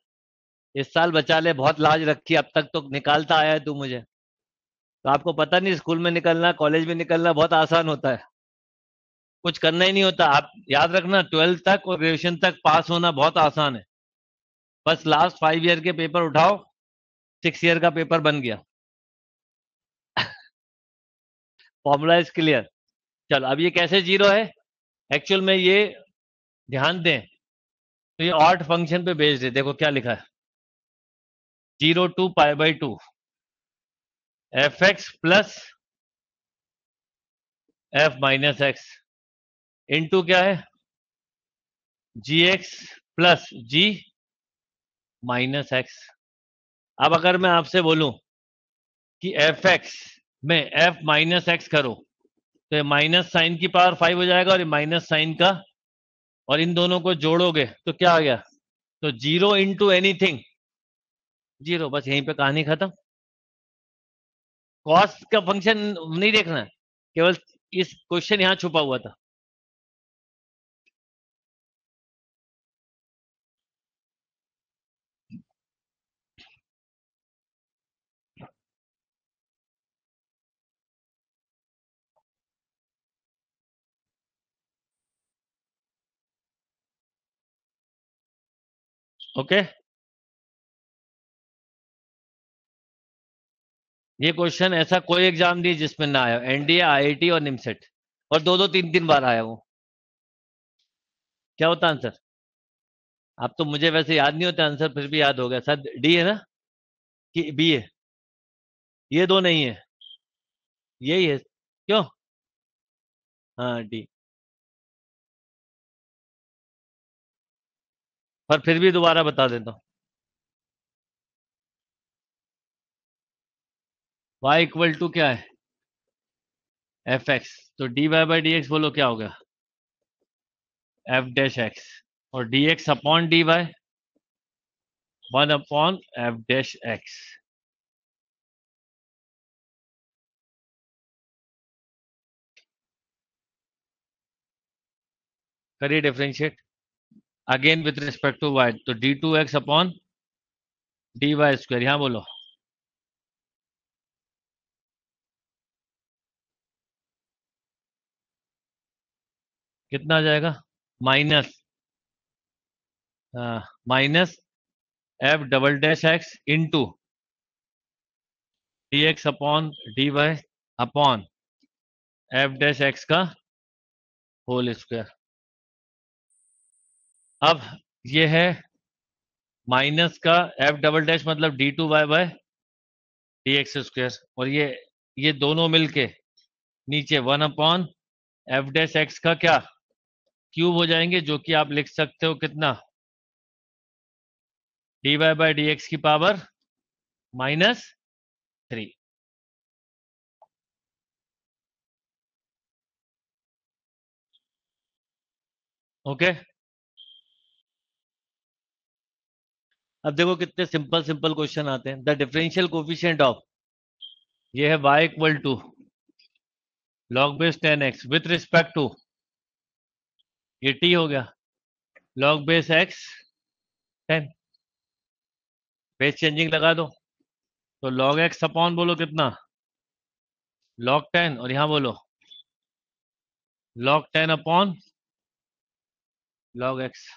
इस साल बचा ले, बहुत लाज रखी, अब तक तो निकालता आया है तू मुझे। तो आपको पता नहीं स्कूल में निकलना, कॉलेज में निकलना बहुत आसान होता है, कुछ करना ही नहीं होता। आप याद रखना 12th तक और ग्रेजुएशन तक पास होना बहुत आसान है, बस लास्ट 5 ईयर के पेपर उठाओ, 6 ईयर का पेपर बन गया, फॉर्मूला इज क्लियर। चलो अब ये कैसे 0 है एक्चुअल में, ये ध्यान दें तो ये ऑड फंक्शन पे भेज दे, देखो क्या लिखा है 0 to π/2 fx + f - x into क्या है gx + g - x। अब अगर मैं आपसे बोलूं कि fx में f - x करो तो ये -sin की पावर 5 हो जाएगा और ये -sin का, और इन दोनों को जोड़ोगे तो क्या आ गया, तो 0 into anything 0, बस यहीं पे कहानी खत्म। कॉस्ट का फंक्शन नहीं देखना है, केवल इस क्वेश्चन यहां छुपा हुआ था। ओके ये क्वेश्चन ऐसा कोई एग्जाम नहीं जिसमें ना आया, एनडीए, आईआईटी और निमसेट, और 2-2 3-3 बार आया वो। क्या होता आंसर? आप तो मुझे वैसे याद नहीं होता आंसर, फिर भी याद हो गया। शायद डी है ना कि बी है, ये दो नहीं है, यही है क्यों? हाँ डी, पर फिर भी दोबारा बता देता हूँ, y = क्या है fx, तो dy/dx बोलो क्या होगा f' x, और dx/dy 1/f' x। करिए differentiate again with respect to y, तो d2x/dy², यहाँ बोलो कितना आ जाएगा, minus f" x into dx/dy/f' x का होल स्क्वायर। अब ये है माइनस का f" मतलब d2y/dx², और ये दोनों मिलके नीचे 1/f' x का क्या क्यूब हो जाएंगे, जो कि आप लिख सकते हो कितना, dy/dx की पावर -3। ओके अब देखो कितने सिंपल क्वेश्चन आते हैं। द डिफरेंशियल कोफिशिएंट ऑफ, ये है y = log base 10x with respect to, ये t हो गया, log base x 10, base changing लगा दो तो log x/ बोलो कितना log 10, और यहां बोलो log 10 upon log x।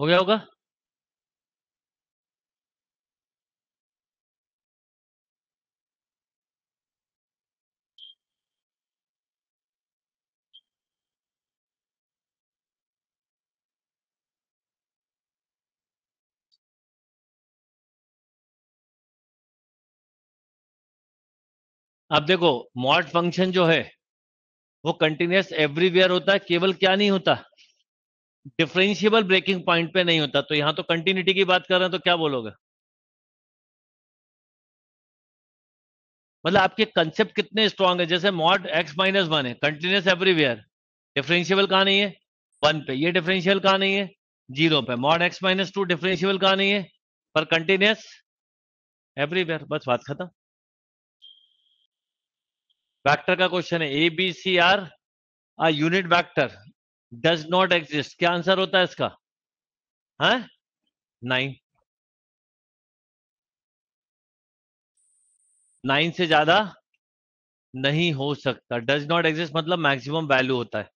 हो गया होगा। अब देखो मॉड फंक्शन जो है वो कंटिन्यूस एवरीवेयर होता है, केवल क्या नहीं होता, डिफरेंशिएबल ब्रेकिंग पॉइंट पे नहीं होता। तो यहां तो कंटिन्यूटी की बात कर रहे हैं, तो क्या बोलोगे, मतलब आपके कंसेप्ट कितने स्ट्रांग है। जैसे मॉड एक्स माइनस वन है, कंटिन्यूस एवरीवेयर, डिफरेंशिएबल कहां नहीं है, वन पे। ये डिफरेंशियल कहां नहीं है, जीरो पे। Mod x minus two differentiable कहां नहीं है, पर कंटिन्यूस एवरीवेयर। बस बात खत्म। वेक्टर का क्वेश्चन है, a b c are a unit vector does not exist. क्या आंसर होता है इसका, है 9 से ज्यादा नहीं हो सकता। डज नॉट एग्जिस्ट मतलब मैक्सिमम वैल्यू होता है।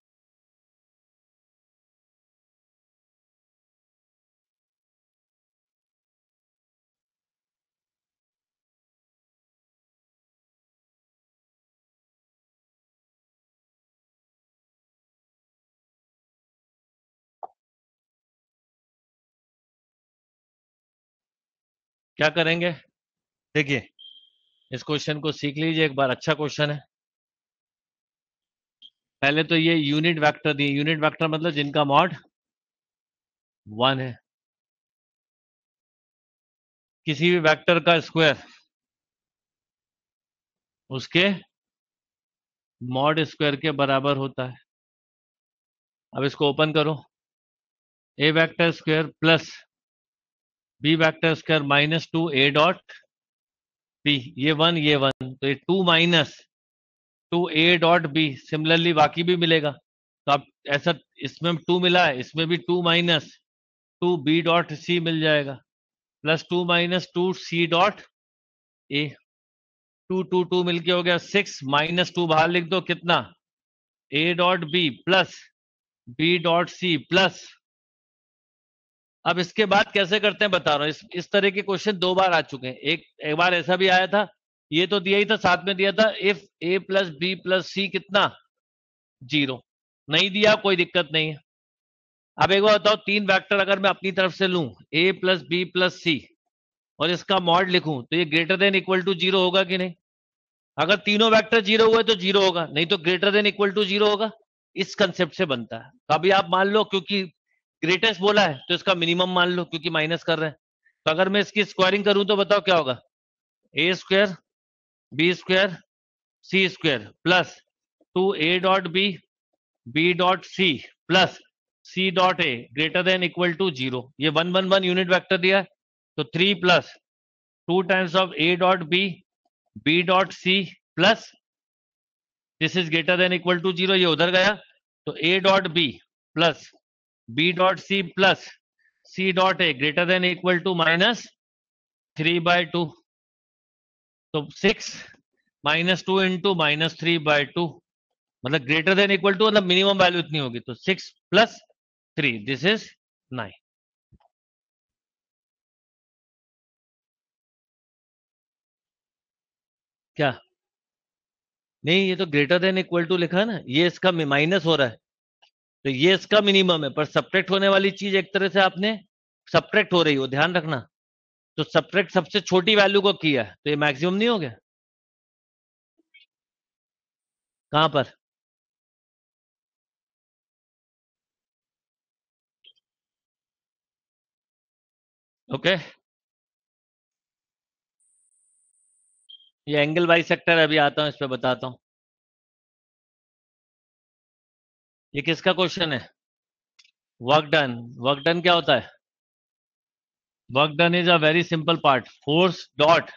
क्या करेंगे, देखिए इस क्वेश्चन को सीख लीजिए एक बार, अच्छा क्वेश्चन है। पहले तो ये यूनिट वेक्टर दिए, यूनिट वेक्टर मतलब जिनका मॉड वन है। किसी भी वेक्टर का स्क्वायर उसके मॉड स्क्वायर के बराबर होता है। अब इसको ओपन करो, a vector square plus b vector square minus two A dot b, ये वन, तो ये टू माइनस टू ए डॉट बी। सिमिलरली बाकी भी मिलेगा, तो आप ऐसा, इसमें टू मिला है, इसमें भी two minus two b dot c मिल जाएगा, plus two minus two c dot a. Two two two मिलके हो गया सिक्स, माइनस टू बाहर लिख दो, कितना a dot B plus B dot C plus. अब इसके बाद कैसे करते हैं बता रहा हूं। इस तरह के क्वेश्चन दो बार आ चुके हैं, एक बार ऐसा भी आया था, ये तो दिया ही था, साथ में दिया था if A plus B plus सी कितना जीरो। नहीं दिया कोई दिक्कत नहीं है। अब एक बार बताओ, तीन वेक्टर अगर मैं अपनी तरफ से लूं ए प्लस बी प्लस सी और इसका मॉड लिखूं, तो ये greater than equal to zero होगा कि नहीं। अगर तीनों वैक्टर जीरो हुए तो जीरो होगा, नहीं तो greater than equal to zero होगा। इस कंसेप्ट से बनता है। तो अभी आप मान लो, क्योंकि ग्रेटेस्ट बोला है तो इसका मिनिमम मान लो, क्योंकि माइनस कर रहे हैं। तो अगर मैं इसकी स्क्वायरिंग करूं तो बताओ क्या होगा, ए square B square C square plus two A dot B B dot C plus C dot A greater than equal to zero. ये 1 1 1 यूनिट वेक्टर दिया है, तो 3 plus 2 times of A dot B B dot C plus this is greater than equal to zero. ये उधर गया तो ए dot B plus B dot C plus C dot A greater than equal to minus 3/2। तो 6 minus 2 into minus 3/2, मतलब greater than equal to मतलब minimum value इतनी होगी। तो 6 प्लस 3 दिस इज 9। क्या नहीं, ये तो ग्रेटर देन इक्वल टू लिखा है ना, ये इसका माइनस हो रहा है तो ये इसका मिनिमम है, पर सब्ट्रैक्ट होने वाली चीज एक तरह से आपने सब्ट्रैक्ट हो रही हो, ध्यान रखना। तो सब्ट्रैक्ट सबसे छोटी वैल्यू को किया है, तो ये मैक्सिमम नहीं हो गया। कहां पर ओके, ये एंगल वाई सेक्टर अभी आता हूं, इस पे बताता हूं। ये किसका क्वेश्चन है, वर्क डन। वर्क डन क्या होता है, work done is a very simple part, force dot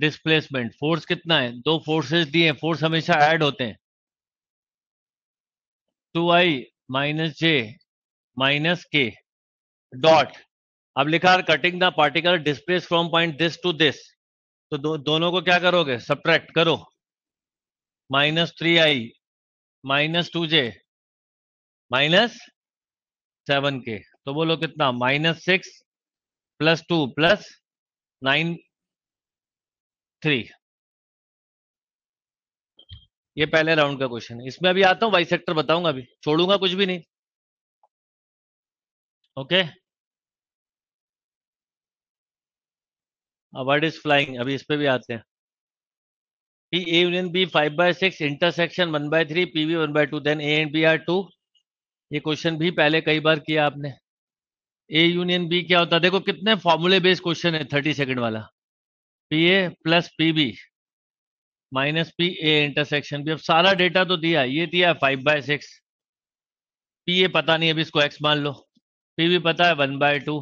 displacement. Force कितना है, दो फोर्सेस दिए हैं, फोर्स हमेशा ऐड होते हैं। 2i माइनस जे माइनस के डॉट, अब लिखा है cutting the particle displace from point this to this. तो दोनों को क्या करोगे, सब्ट्रैक्ट करो। Minus 3i minus 2j minus 7k तो बोलो कितना, -6 + 2 + 9 3। ये पहले राउंड का क्वेश्चन है। इसमें अभी आता हूं, बाई सेक्टर बताऊंगा, अभी छोड़ूंगा कुछ भी नहीं। ओके, बर्ड इज फ्लाइंग, अभी इस पे भी आते हैं। A union B 5/6 intersection 1/3 PV 1/2 then A and B are 2। ये क्वेश्चन भी पहले कई बार किया आपने। A यूनियन B क्या होता है, देखो कितने फॉर्मूले बेस्ड क्वेश्चन है। 30 सेकंड वाला PA + PB - PA इंटरसेक्शन भी। अब सारा डेटा तो दिया, ये दिया 5/6, PA पता नहीं, अभी इसको x मान लो, PB पता है 1/2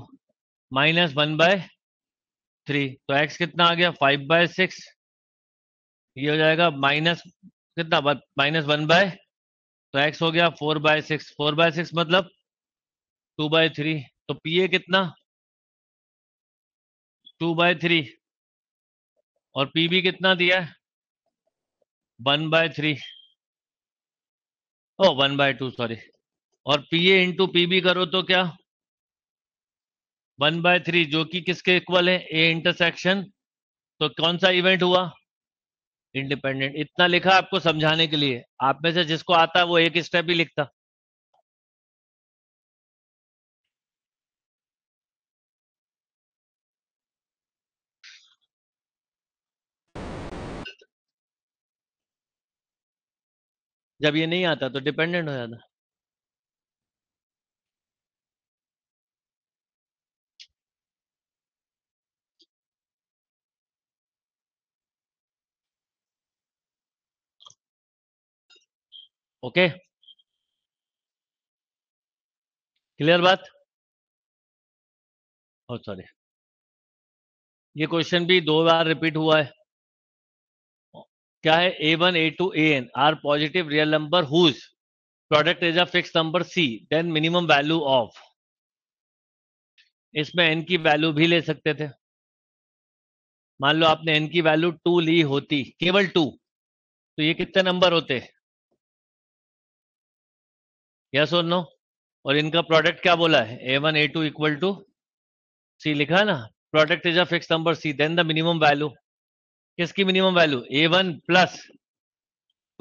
- 1/3, तो x कितना आ गया 5/6, ये हो जाएगा माइनस कितना, -1/, तो x हो गया 4/6। 4/6 मतलब 2/3, तो PA कितना 2/3 और PB कितना दिया है 1/3, ओ 1/2 सॉरी। और PA इंटू PB करो तो क्या 1/3, जो कि किसके इक्वल है A इंटरसेक्शन। तो कौन सा इवेंट हुआ, इंडिपेंडेंट। इतना लिखा आपको समझाने के लिए, आप में से जिसको आता है वो एक स्टेप ही लिखता। जब ये नहीं आता तो डिपेंडेंट हो जाता। ओके, क्लियर बात। और सॉरी, ये क्वेश्चन भी 2 बार रिपीट हुआ है। क्या है, A1 A2 AN are positive real number whose product is a fix number C then minimum value of. इसमें n की वैल्यू भी ले सकते थे। मान लो आपने n की वैल्यू 2 ली होती, केवल 2, तो ये कितने नंबर होते, यस और नो। और इनका प्रोडक्ट क्या बोला है, A1 A2 equal to C लिखा है ना, product is a fix number C then the minimum value. किसकी minimum value, A1 +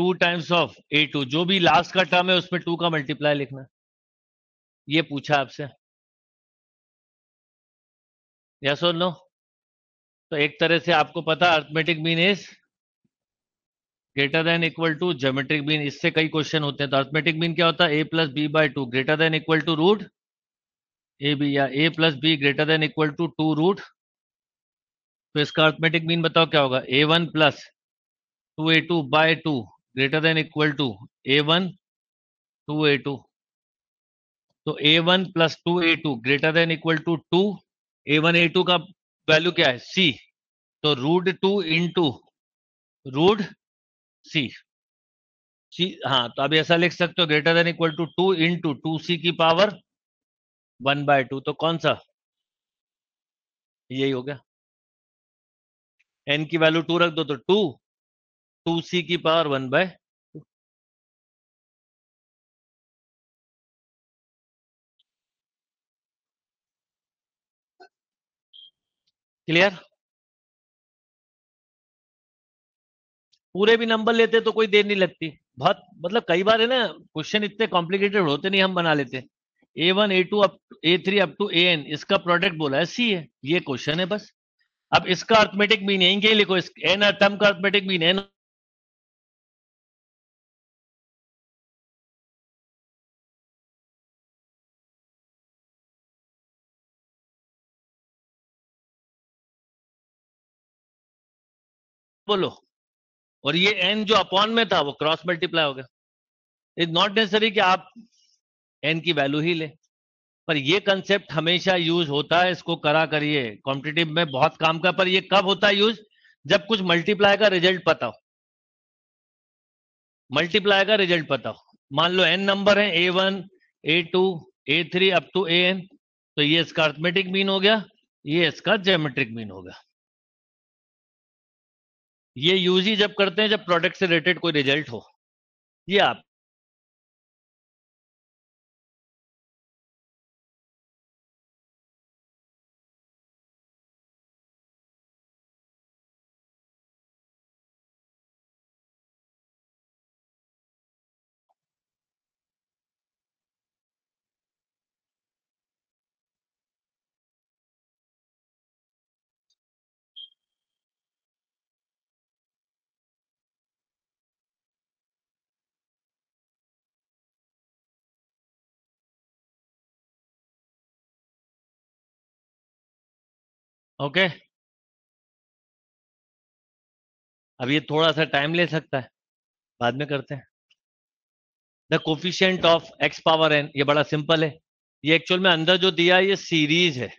2 times of A2, जो भी लास्ट का टर्म है उसमें 2 का मल्टीप्लाई लिखना। ये पूछा आपसे, यस और नो। तो एक तरह से आपको पता, arithmetic mean is greater than equal to geometric mean. इससे कई क्वेश्चन होते हैं। तो अर्थमेटिक मीन क्या होता है, A + B/2 greater than equal to √AB या A + B greater than equal to 2 root. तो इसका अर्थमेटिक मीन बताओ क्या होगा, A1 + 2A2/2 greater than equal to A1 2A2। तो A1 + 2A2 greater than equal to 2। A1 A2 का value क्या है C, तो √2 √C। हाँ, तो अब ऐसा लिख सकते हो, greater than equal to 2 × 2C की पावर 1/2। तो कौन सा, यही हो गया। n की वैल्यू 2 रख दो तो 2 2C की पावर 1/2। क्लियर। पूरे भी नंबर लेते तो कोई देर नहीं लगती, बहुत मतलब कई बार है ना, क्वेश्चन इतने कॉम्प्लिकेटेड होते नहीं, हम बना लेते। A1 A2 A3 up to AN इसका प्रोडक्ट बोला है C है, ये क्वेश्चन है बस। अब इसका अर्थमेटिक मीन यहीं के लिखो, n टर्म का अर्थमेटिक मीन n बोलो, और ये n जो अपॉन में था वो क्रॉस मल्टीप्लाई हो गया। इज नॉट नेसेसरी कि आप n की वैल्यू ही ले, पर ये कंसेप्ट हमेशा यूज होता है, इसको करा करिए, कॉम्पिटिटिव में बहुत काम का। पर ये कब होता है यूज, जब कुछ मल्टीप्लाई का रिजल्ट पता हो, मल्टीप्लाई का रिजल्ट पता हो। मान लो n नंबर है A1 A2 A3 up to AN, तो ये इसका अर्थमेटिक मीन हो गया, ये इसका ज्योमेट्रिक मीन हो गया। ये यूज ही जब करते हैं जब प्रोडक्ट से रिलेटेड कोई रिजल्ट हो। ये आप ओके, अब ये थोड़ा सा टाइम ले सकता है, बाद में करते हैं। The coefficient of x power N, ये बड़ा सिंपल है, ये एक्चुअल में अंदर जो दिया है ये सीरीज है,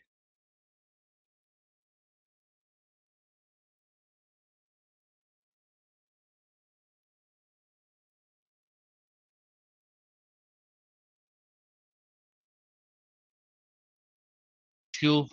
क्यूब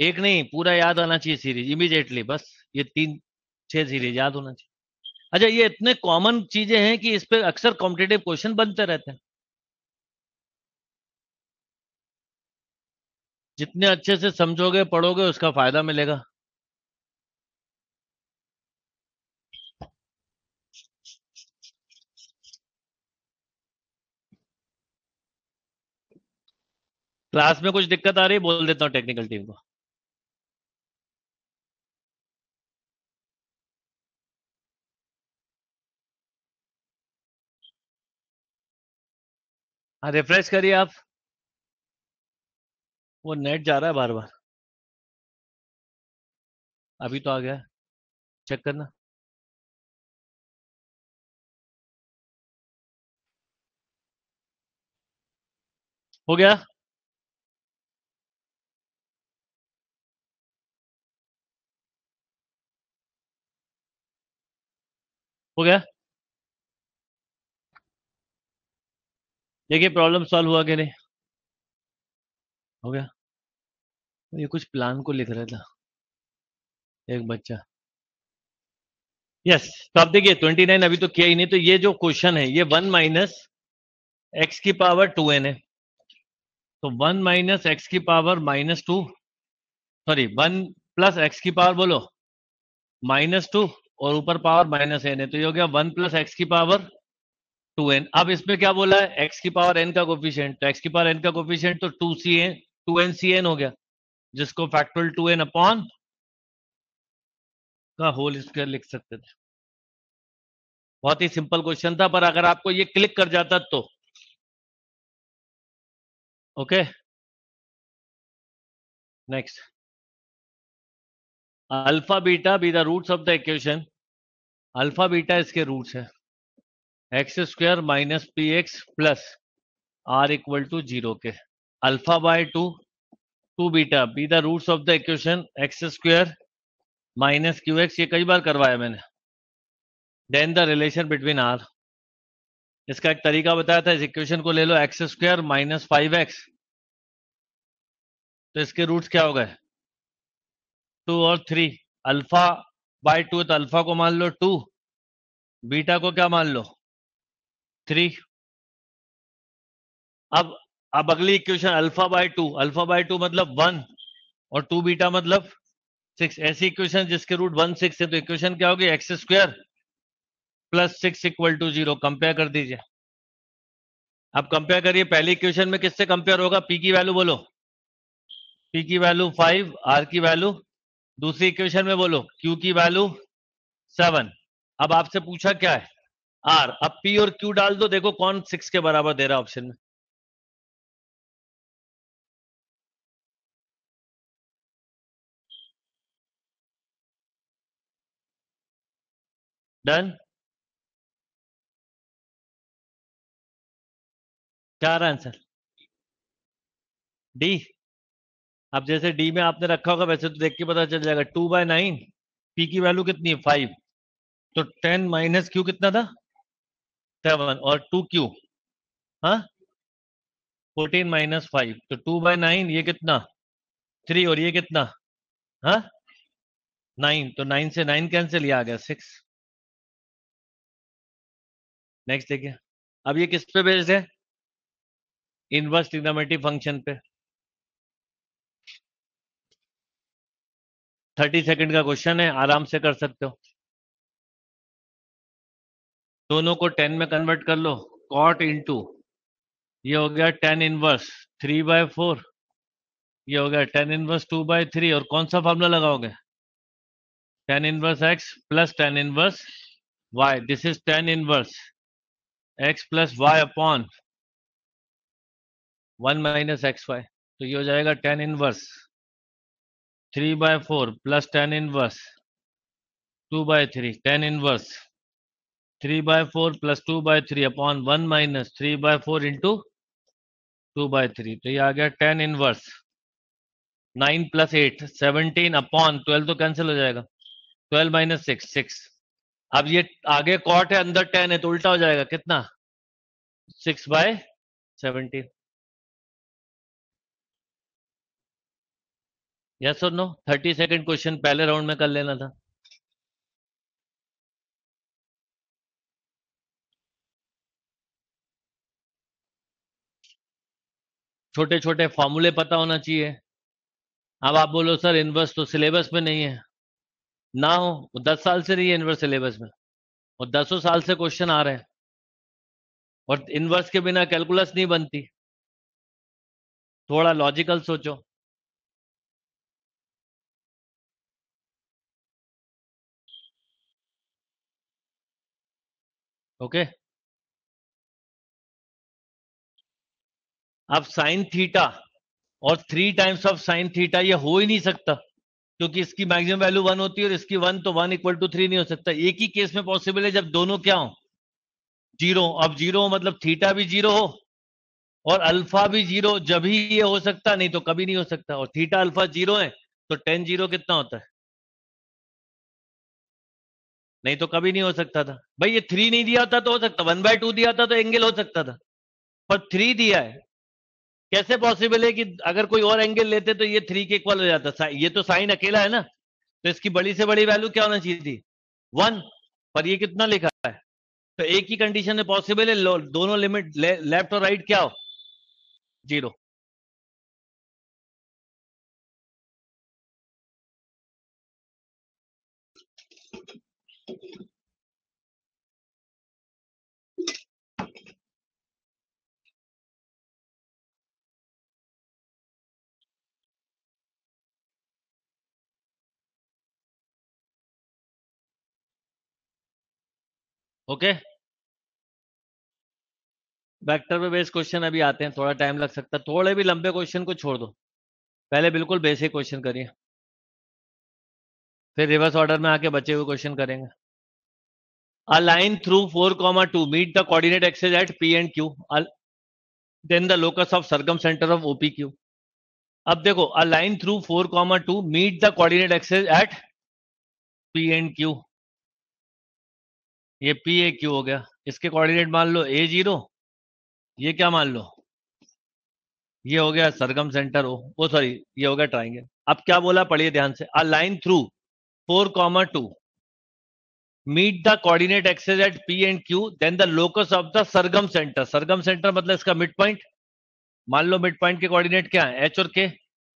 एक नहीं, पूरा याद आना चाहिए सीरीज इमीडिएटली, बस ये 3-6 सीरीज याद होना चाहिए। अच्छा, ये इतने कॉमन चीजें हैं कि इस पे अक्सर कॉम्पिटिटिव क्वेश्चन बनते रहते हैं, जितने अच्छे से समझोगे पढ़ोगे उसका फायदा मिलेगा। क्लास में कुछ दिक्कत आ रही है बोल देता हूँ टेक्निकल टीम को। हाँ, रिफ्रेश करिए आप, वो नेट जा रहा है बार बार। अभी तो आ गया, चेक करना। हो गया? हो गया? देखिए प्रॉब्लम सॉल्व हुआ कि नहीं हो गया। ये कुछ प्लान को लिख रहा था एक बच्चा। यस, तो आप देखिए 29 अभी तो किया ही नहीं, तो ये जो क्वेश्चन है ये 1 - x की पावर 2n है, तो 1 प्लस x की पावर बोलो -2 और ऊपर पावर -n है, तो ये हो गया 1 प्लस x की पावर 2n। अब इसमें क्या बोला है? x की पावर n का कोफिशिएंट, तो x की पावर n का कोफिशिएंट तो 2ncn हो गया, जिसको फैक्टोरियल 2n अपॉन का होल स्क्वायर लिख सकते थे। बहुत ही सिंपल क्वेश्चन था, पर अगर आपको ये क्लिक कर जाता तो okay. Next, alpha beta be the roots of the equation. Alpha beta इसके रूट्स है, x² - px + r = 0 के। Alpha by 2 beta be the roots of the equation x² - qx, ये कई बार करवाया मैंने। Then the relation between are, इसका एक तरीका बताया था, इस इक्वेशन को ले लो x² - 5x, तो इसके रूट्स क्या हो गए 2 और 3। अल्फा बाय 2 तो अल्फा को मान लो 2, बीटा को क्या मान लो 3। अब अगली equation alpha by 2, alpha by 2 मतलब 1 और 2 बीटा मतलब 6, ऐसी इक्वेशन जिसके रूट 1, 6 है, तो इक्वेशन क्या होगी x² + 6 = 0। कंपेयर कर दीजिए। अब कंपेयर करिए, पहली इक्वेशन में किससे कंपेयर होगा? p की वैल्यू बोलो, p की वैल्यू 5, r की वैल्यू। दूसरी इक्वेशन में बोलो q की वैल्यू 7। अब आपसे पूछा क्या है? r। अब p और q डाल दो, देखो कौन 6 के बराबर दे रहा है ऑप्शन में। डन। क्या आ रहा है आंसर? डी। अब जैसे डी में आपने रखा होगा, वैसे तो देख के पता चल जाएगा। 2/9, पी की वैल्यू कितनी है 5, तो 10 - q कितना था 7 और 2q, हाँ 14 - 5, तो 2/9 ये कितना 3 और ये कितना हाँ 9, तो 9 से 9 कैंसिल, आ गया 6। नेक्स्ट देखिए, अब ये किस पे बेस्ड है? इनवर्स ट्रिग्नोमेट्रिक फंक्शन पे। 30 सेकंड का क्वेश्चन है, आराम से कर सकते हो। दोनों को 10 में कन्वर्ट कर लो, कॉट इनटू ये हो गया 10 इनवर्स 3/4, ये हो गया 10 इनवर्स 2/3, और कौन सा फॉर्मूला लगाओगे? 10 inverse x plus 10 inverse y, this is 10 inverse x plus y upon 1 minus x Y, तो ये हो जाएगा 10 inverse 3/4 plus 10 inverse 2/3, 10 inverse 3/4 plus 2/3 upon 1 minus 3/4 into 2/3, तो ये आ गया 10 इनवर्स 9 प्लस 8 17 अपॉन 12, तो कैंसिल हो जाएगा 12 माइनस 6 6। अब ये आगे कॉट है, अंदर 10 है, तो उल्टा हो जाएगा कितना 6/17। यस और नो? 30 सेकंड क्वेश्चन पहले राउंड में कर लेना था। छोटे छोटे फॉर्मूले पता होना चाहिए। अब आप बोलो सर इनवर्स तो सिलेबस में नहीं है, ना हो वो 10 साल से नहीं है इनवर्स सिलेबस में, और 10 साल से क्वेश्चन आ रहे हैं, और इनवर्स के बिना कैलकुलस नहीं बनती। थोड़ा लॉजिकल सोचो। ओके, अब साइन थीटा और 3 टाइम्स ऑफ साइन थीटा ये हो ही नहीं सकता, क्योंकि इसकी मैक्सिमम वैल्यू 1 होती है और इसकी 1, तो 1 = 3 नहीं हो सकता। एक ही केस में पॉसिबल है जब दोनों क्या हो 0। अब 0 मतलब थीटा भी 0 हो और अल्फा भी 0, जब ही ये हो सकता, नहीं तो कभी नहीं हो सकता। और थीटा अल्फा 0 है तो tan 0 कितना होता है, नहीं तो कभी नहीं हो सकता था भाई। ये 3 नहीं दिया होता तो हो सकता, 1/2 दिया होता तो एंगल हो सकता था, पर 3 दिया है। कैसे पॉसिबल है कि अगर कोई और एंगल लेते तो ये 3 के इक्वल हो जाता। ये तो साइन अकेला है ना, तो इसकी बड़ी से बड़ी वैल्यू क्या होना चाहिए थी 1, पर ये कितना लिखा है। तो एक ही कंडीशन में पॉसिबल है, दोनों लिमिट लेफ्ट और राइट क्या हो 0। ओके, वेक्टर पे बेस्ड क्वेश्चन अभी आते हैं, थोड़ा टाइम लग सकता है। थोड़े भी लंबे क्वेश्चन को छोड़ दो, पहले बिल्कुल बेसिक क्वेश्चन करिए, फिर रिवर्स ऑर्डर में आके बचे हुए क्वेश्चन करेंगे। A line through 4,2 meet the coordinate axes at P and Q then the locus of circumcentre of OP Q. अब देखो, a line through 4,2 meet the coordinate axes at P and Q, ये P A Q हो गया, इसके coordinate मान लो A0, ये क्या मान लो, ये हो गया सरगम सेंटर O, वो सॉरी ये हो गया ट्राइंगल। अब क्या बोला पढ़िए ध्यान से, a line through 4,2 meet the coordinate axes at P and Q then the locus of the circumcentre. Circumcentre मतलब इसका मिड पॉइंट, मान लो मिड पॉइंट के कोऑर्डिनेट क्या है H और K।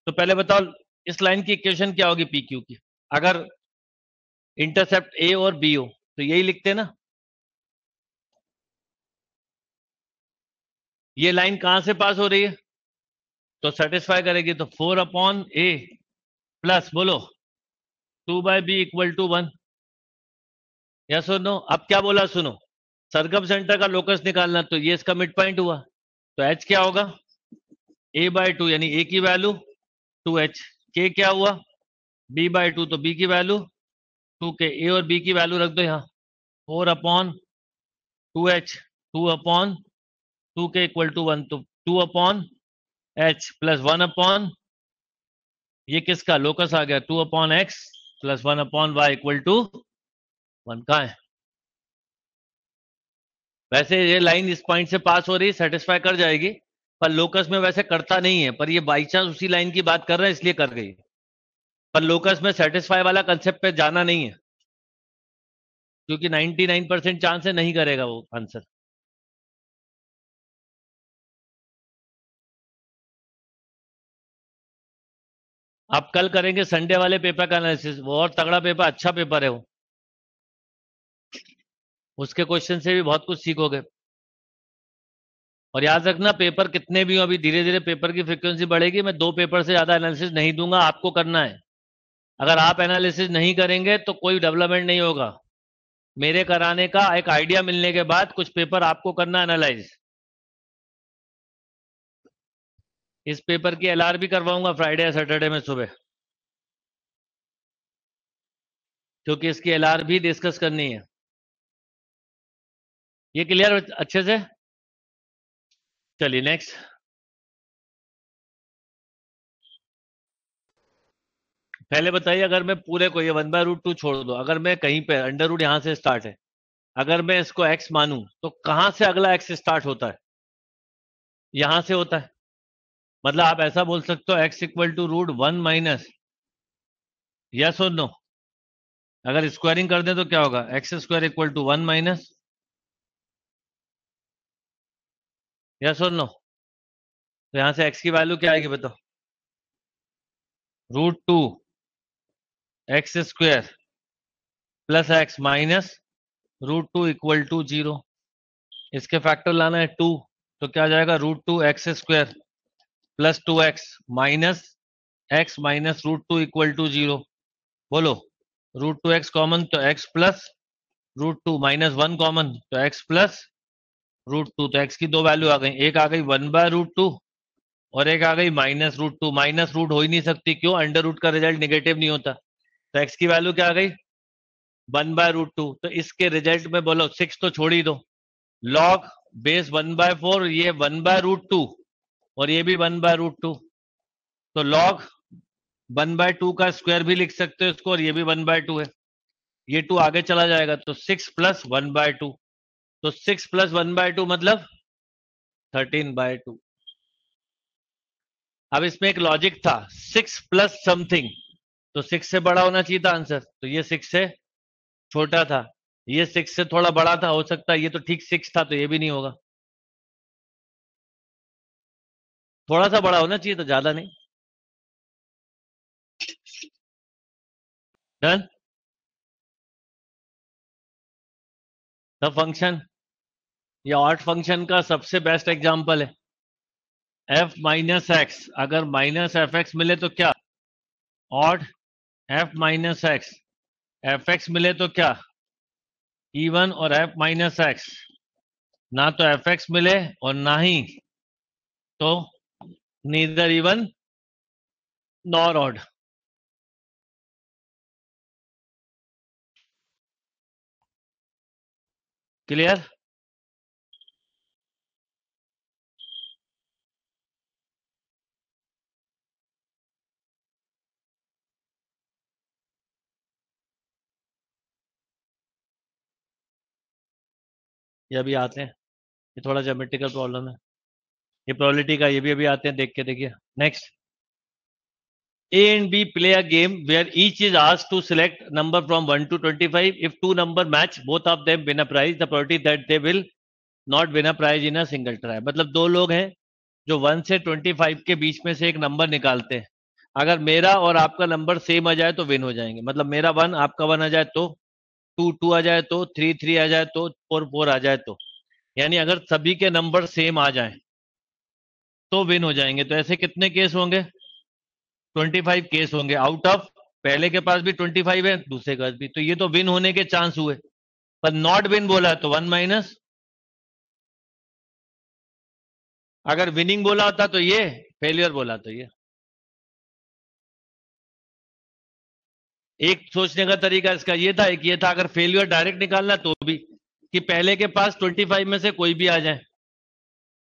तो पहले बताओ इस लाइन की इक्वेशन क्या होगी पी क्यू की, अगर इंटरसेप्ट A और B हो, तो यही लिखते ना। ये लाइन कहां से पास हो रही है, तो सेटिस्फाई करेगी, तो 4/A प्लस बोलो 2/B = 1। या सुनो, अब क्या बोला सुनो, सरगम सेंटर का लोकस निकालना, तो ये इसका मिड पॉइंट हुआ, तो H क्या होगा A/2, यानी A की वैल्यू 2H। K क्या हुआ B/2, तो B की वैल्यू 2K। A और B की वैल्यू रख दो यहाँ 4/2H, 2/2K = 1, तो 2/H प्लस 1/, ये किसका लोकस आ गया 2/X प्लस 1/Y = 1 का है। वैसे ये लाइन इस पॉइंट से पास हो रही है, सेटिस्फाई कर जाएगी, पर लोकस में वैसे करता नहीं है, पर ये बाई चांस उसी लाइन की बात कर रहे हैं इसलिए कर गई। पर लोकस में सेटिस्फाई वाला कंसेप्ट पे जाना नहीं है, क्योंकि 99% चांस है नहीं करेगा वो आंसर। आप कल करेंगे संडे वाले पेपर का एनालिसिस, वो और तगड़ा पेपर, अच्छा पेपर है वो, उसके क्वेश्चन से भी बहुत कुछ सीखोगे। और याद रखना पेपर कितने भी हो, अभी धीरे धीरे पेपर की फ्रीक्वेंसी बढ़ेगी, मैं 2 पेपर से ज्यादा एनालिसिस नहीं दूंगा, आपको करना है। अगर आप एनालिसिस नहीं करेंगे तो कोई डेवलपमेंट नहीं होगा। मेरे कराने का एक आइडिया मिलने के बाद कुछ पेपर आपको करना एनालाइज। इस पेपर की LR भी करवाऊंगा फ्राइडे या सैटरडे में सुबह, क्योंकि इसकी LR भी डिस्कस करनी है। ये क्लियर अच्छे से? चलिए नेक्स्ट। पहले बताइए, अगर मैं पूरे को ये 1/√2 छोड़ दो, अगर मैं कहीं पे अंडर रूट यहां से स्टार्ट है, अगर मैं इसको x मानूं तो कहां से अगला x स्टार्ट होता है? यहां से होता है। मतलब आप ऐसा बोल सकते हो x = √1 माइनस, यस और नो? अगर स्क्वायरिंग कर दें तो क्या होगा? x² = 1 माइनस, यस और नो? तो यहां से x की वैल्यू क्या आएगी बताओ? √2 x² + x माइनस √2 = 0। इसके फैक्टर लाना है 2, तो क्या आ जाएगा? √2 x² + 2x minus x minus √2 = 0। बोलो, √2 x कॉमन तो x प्लस √2 माइनस 1 कॉमन तो x प्लस √2। तो x की 2 वैल्यू आ गई, एक आ गई 1/√2 और एक आ गई -√2। माइनस रूट हो ही नहीं सकती, क्यों? अंडर रूट का रिजल्ट निगेटिव नहीं होता। तो x की वैल्यू क्या आ गई? 1/√2। तो इसके रिजल्ट में बोलो 6 तो छोड़ ही दो, log बेस 1/4, ये 1/√2 और ये भी 1/√2। तो log 1/2 का स्क्वायर भी लिख सकते हो इसको, और ये भी 1/2 है, ये 2 आगे चला जाएगा। तो 6 + 1/2, तो 6 + 1/2 मतलब 13/2। अब इसमें एक लॉजिक था, 6 + समथिंग, तो 6 से बड़ा होना चाहिए था आंसर, तो ये 6 से छोटा था, ये 6 से थोड़ा बड़ा था, हो सकता है ये तो ठीक 6 था, तो ये भी नहीं होगा, थोड़ा सा बड़ा होना चाहिए था, ज्यादा नहीं। Done the function. ये ऑड फंक्शन का सबसे बेस्ट एग्जांपल है। f - x, अगर -fx मिले तो क्या? Odd f - x। fx मिले तो क्या? इवन। और f - x, ना तो fx मिले और ना ही तो neither even nor odd. Clear? ये अभी आते हैं, ये थोड़ा ज्योमेट्रिकल प्रॉब्लम है, ये प्रोबेबिलिटी का, ये भी अभी आते हैं, देख के देखिए। Next, A and B play a game where each is asked to select number from 1 to 25. If 2 number match, both of them win a prize. The probability that they will not win a prize in a single try. मतलब 2 लोग हैं जो 1 से 25 के बीच में से एक नंबर निकालते हैं, अगर मेरा और आपका नंबर सेम आ जाए तो विन हो जाएंगे। मतलब मेरा 1 आपका 1 आ जाए तो, 2 2 आ जाए तो, 3 3 आ जाए तो, 4 4 आ जाए तो, यानी अगर सभी के नंबर सेम आ जाए तो विन हो जाएंगे। तो ऐसे कितने केस होंगे? 25 केस होंगे। आउट ऑफ पहले के पास भी 25 है, दूसरे के पास भी, तो ये तो विन होने के चांस हुए। पर नॉट विन बोला तो 1 माइनस, अगर विनिंग बोला होता तो ये, फेलियर बोला तो ये। एक सोचने का तरीका इसका ये था, एक ये था अगर फेलियर डायरेक्ट निकालना तो भी, कि पहले के पास 25 में से कोई भी आ जाए,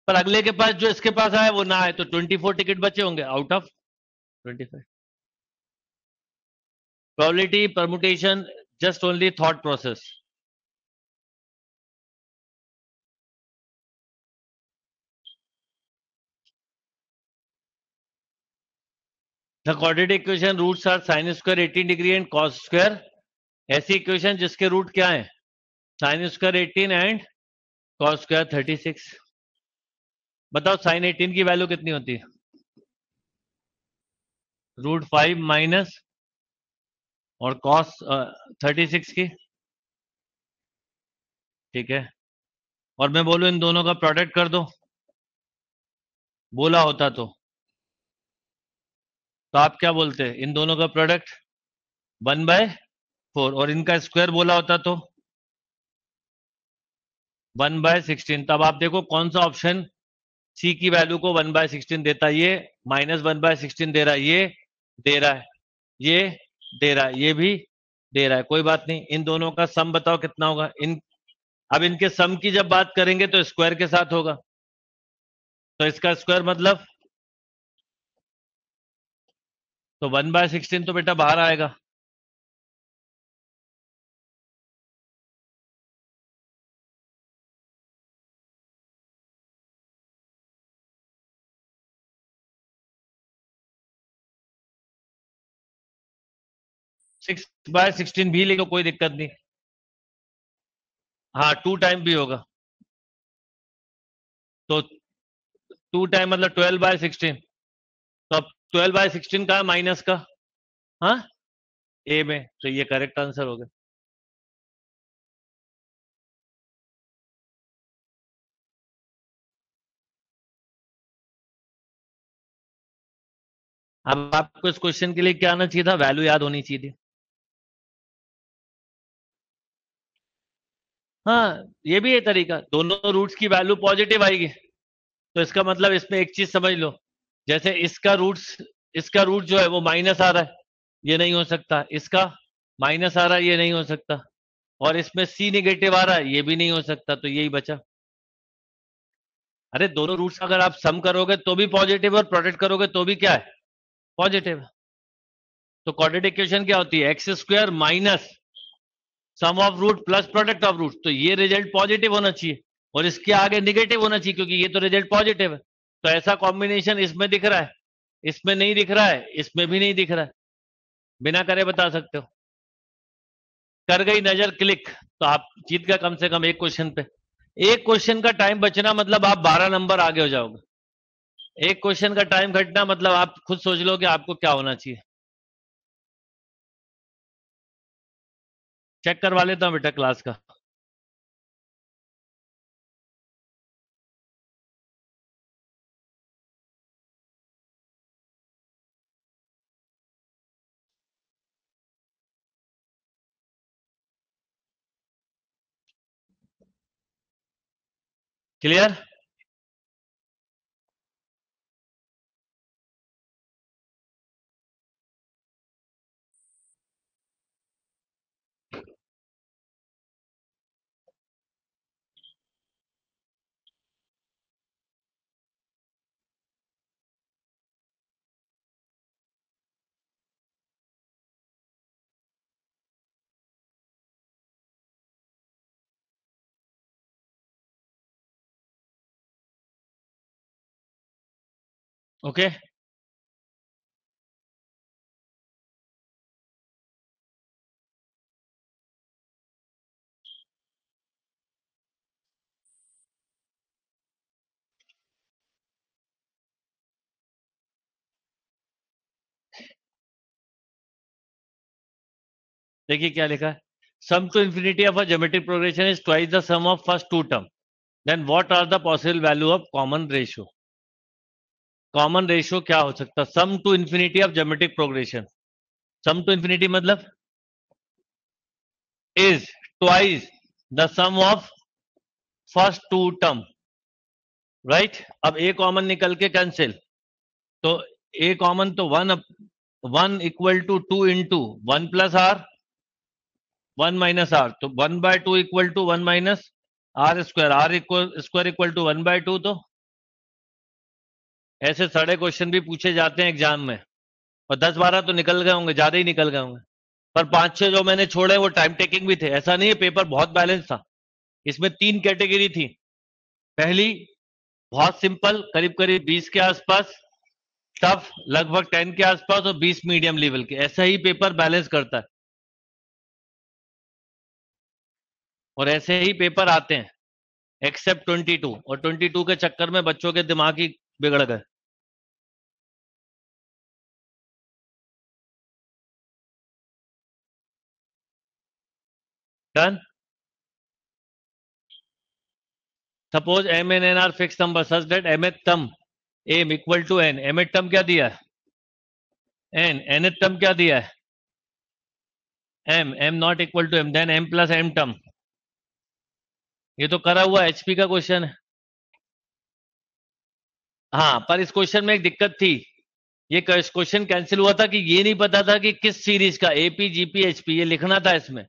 पर अगले के पास जो इसके पास आया वो ना आए, तो 24 टिकट बचे होंगे out of 25। Probability permutation just only thought process. The quadratic equation roots are sin square 18 degree and cos square. ऐसी equation जिसके root क्या है sin square 18 and cos square 36. बताओ sin 18 की value कितनी होती है? रूट 5 माइनस और cos 36 की, ठीक है। और मैं बोलूं इन दोनों का प्रोडक्ट कर दो, बोला होता तो आप क्या बोलते हैं? इन दोनों का प्रोडक्ट 1/4 और इनका स्क्वायर बोला होता तो 1/16। तब आप देखो कौन सा ऑप्शन सी की वैल्यू को 1/16 देता है। ये -1/16 दे रहा है, ये दे रहा है, ये दे रहा है, ये भी दे रहा है, कोई बात नहीं। इन दोनों का सम बताओ कितना होगा। अब इनके सम की जब बात करेंगे तो स्क्वायर के साथ होगा, तो इसका स्क्वायर मतलब तो 1/16 तो बेटा बाहर आएगा। सिक्स बाय 16 भी ले लो, कोई दिक्कत नहीं। हाँ 2 टाइम भी होगा, तो 2 टाइम मतलब 12/16। तो अब 12/16 का माइनस का, हाँ ए में, तो ये करेक्ट आंसर हो गया। अब आपको इस क्वेश्चन के लिए क्या आना चाहिए था? वैल्यू याद होनी चाहिए। हाँ ये भी है तरीका, दोनों रूट्स की वैल्यू पॉजिटिव आएगी तो इसका मतलब इसमें एक चीज समझ लो, जैसे इसका रूट जो है वो माइनस आ रहा है, ये नहीं हो सकता। इसका माइनस आ रहा है, ये नहीं हो सकता। और इसमें सी निगेटिव आ रहा है, ये भी नहीं हो सकता, तो यही बचा। अरे दोनों रूट्स अगर आप सम करोगे तो भी पॉजिटिव और प्रोडक्ट करोगे तो भी क्या है? पॉजिटिव। तो क्वाड्रेटिक इक्वेशन क्या होती है? X square minus sum of root plus product of root. तो ये रिजल्ट पॉजिटिव होना चाहिए और इसके आगे निगेटिव होना चाहिए क्योंकि ये तो रिजल्ट पॉजिटिव है। तो ऐसा कॉम्बिनेशन इसमें दिख रहा है, इसमें नहीं दिख रहा है, इसमें भी नहीं दिख रहा है। बिना करे बता सकते हो। कर गई नजर क्लिक तो आप जीत गए कम से कम एक क्वेश्चन पे। एक क्वेश्चन का टाइम बचना मतलब आप 12 नंबर आगे हो जाओगे। एक क्वेश्चन का टाइम घटना मतलब आप खुद सोच लो कि आपको क्या होना चाहिए। चेक करवा लेता हूँ बेटा क्लास का। क्लियर? ओके देखिए क्या लिखा है। Sum to infinity of a geometric progression is twice the sum of first 2 term, then what are the possible value of common ratio. Common ratio क्या हो सकता है? Sum to infinity of geometric progression. Sum to infinity मतलब is twice the sum of first 2 term, right. अब ए common निकल के cancel, तो a common तो 1 equal to 2 into 1 plus R 1 minus are, तो 1/2 equal to 1 minus are square, are square equal to 1/2। तो ऐसे सारे क्वेश्चन भी पूछे जाते हैं एग्जाम में और 10-12 तो निकल गए होंगे, ज्यादा ही निकल गए होंगे। पर 5-6 जो मैंने छोड़े वो टाइम टेकिंग भी थे। ऐसा नहीं है, पेपर बहुत बैलेंस था। इसमें 3 कैटेगरी थी। पहली बहुत सिंपल, करीब करीब 20 के आसपास टफ लगभग 10 के आसपास और 20 मीडियम लेवल के, ऐसा ही पेपर बैलेंस करता है और ऐसे ही पेपर आते हैं एक्सेप्ट 22 और 22 के चक्कर में बच्चों के दिमाग ही बिगड़ गए। Done. Suppose M N N are fix number such that M th term M equal to N. M th term क्या दिया है? एन। एन एथ टर्म क्या दिया है? M. M not equal to M, then M plus M term. ये तो करा हुआ एचपी का क्वेश्चन है। हाँ, पर इस क्वेश्चन में एक दिक्कत थी, ये क्वेश्चन कैंसिल हुआ था कि ये नहीं पता था कि किस सीरीज का, एपी जीपी एचपी, ये लिखना था इसमें,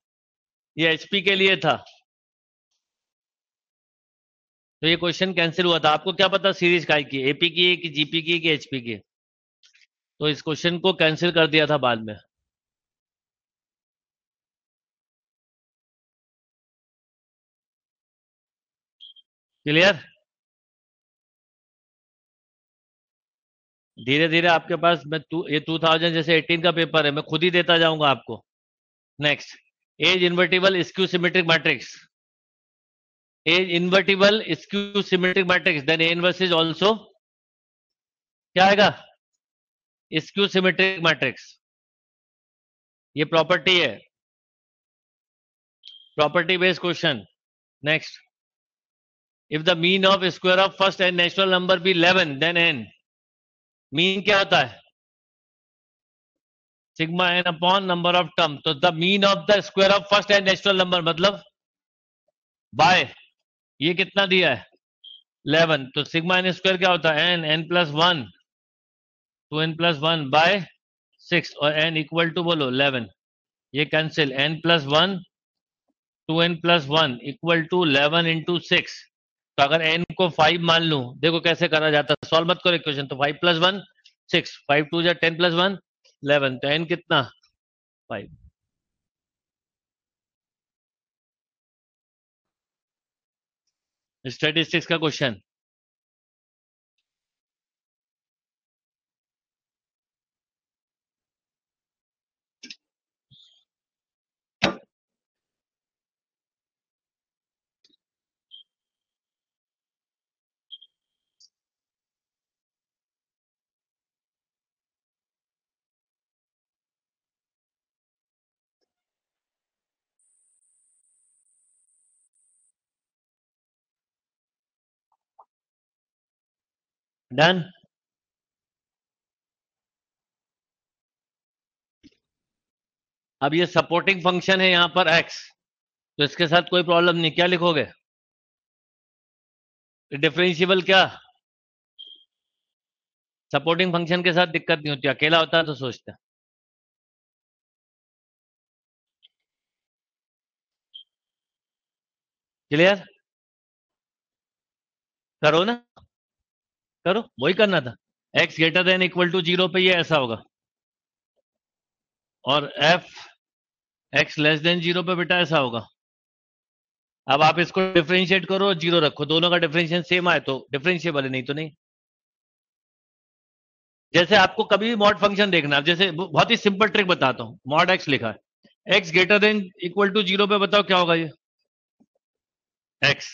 ये एचपी के लिए था तो ये क्वेश्चन कैंसिल हुआ था। आपको क्या पता सीरीज का की, एपी की है कि जीपी की है कि एचपी की, तो इस क्वेश्चन को कैंसिल कर दिया था बाद में। क्लियर? धीरे धीरे आपके पास मैं ये 2000 जैसे 18 का पेपर है, मैं खुद ही देता जाऊंगा आपको। Next, as invertible skew symmetric matrix. As invertible skew symmetric matrix, then A inverse is also क्या आएगा? Skew symmetric matrix. ये प्रॉपर्टी है, property based question. Next, if the mean of square of first and natural number be 11 then N. Mean क्या होता है? Sigma N upon number of term. तो the mean of the square of first and natural number मतलब by ये कितना दिया है 11, तो सिग्मा एन स्क्वायर क्या होता है? N. N plus 1 two N plus 1 by 6 और एन इक्वल टू बोलो 11, ये cancel, N plus 1 two N plus 1 equal to 11 into 6। तो अगर n को 5 मान लू, देखो कैसे करा जाता है, सॉल्व मत करो इक्वेशन, तो 5 प्लस 1 6, 5 2 जा 10 प्लस 1 11, तो n कितना 5। स्टैटिस्टिक्स का क्वेश्चन। डन। अब ये सपोर्टिंग फंक्शन है यहां पर x, तो इसके साथ कोई प्रॉब्लम नहीं। क्या लिखोगे? डिफरेंशिएबल क्या? सपोर्टिंग फंक्शन के साथ दिक्कत नहीं होती, अकेला होता है तो सोचते हैं। क्लियर? करो ना, करो, वही करना था। x greater than equal to 0 पे ये ऐसा होगा और f x लेस देन 0 पे बेटा ऐसा होगा। अब आप इसको डिफरेंशिएट करो, 0 रखो, दोनों का डिफरेंशिएशन सेम आए तो डिफरेंशिएबल है, नहीं तो नहीं। जैसे आपको कभी भी मॉड फंक्शन देखना, जैसे बहुत ही सिंपल ट्रिक बताता हूं, मॉड x लिखा है, x greater than equal to 0 पे बताओ क्या होगा ये, x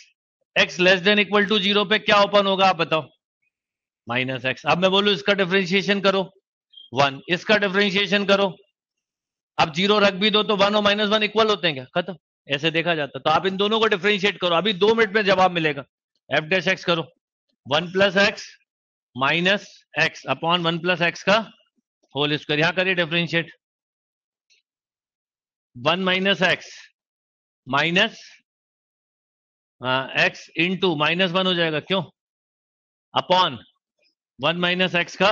x less than equal to 0 पे क्या ओपन होगा आप बताओ? Minus x. अब मैं बोलूं इसका डिफरेंशिएशन करो 1, इसका डिफरेंशिएशन करो, अब 0 रख भी दो तो 1 और माइनस 1 इक्वल होते हैं क्या? खत्म, ऐसे देखा जाता। तो आप इन दोनों को डिफरेंशिएट करो, अभी 2 मिनट में जवाब मिलेगा। एफ डैश एक्स करो, 1 plus x minus x upon 1 plus x का होल स्क्वायर। यहां करिए differentiate, 1 minus x into minus 1 हो जाएगा, क्यों, अपॉन 1 माइनस एक्स का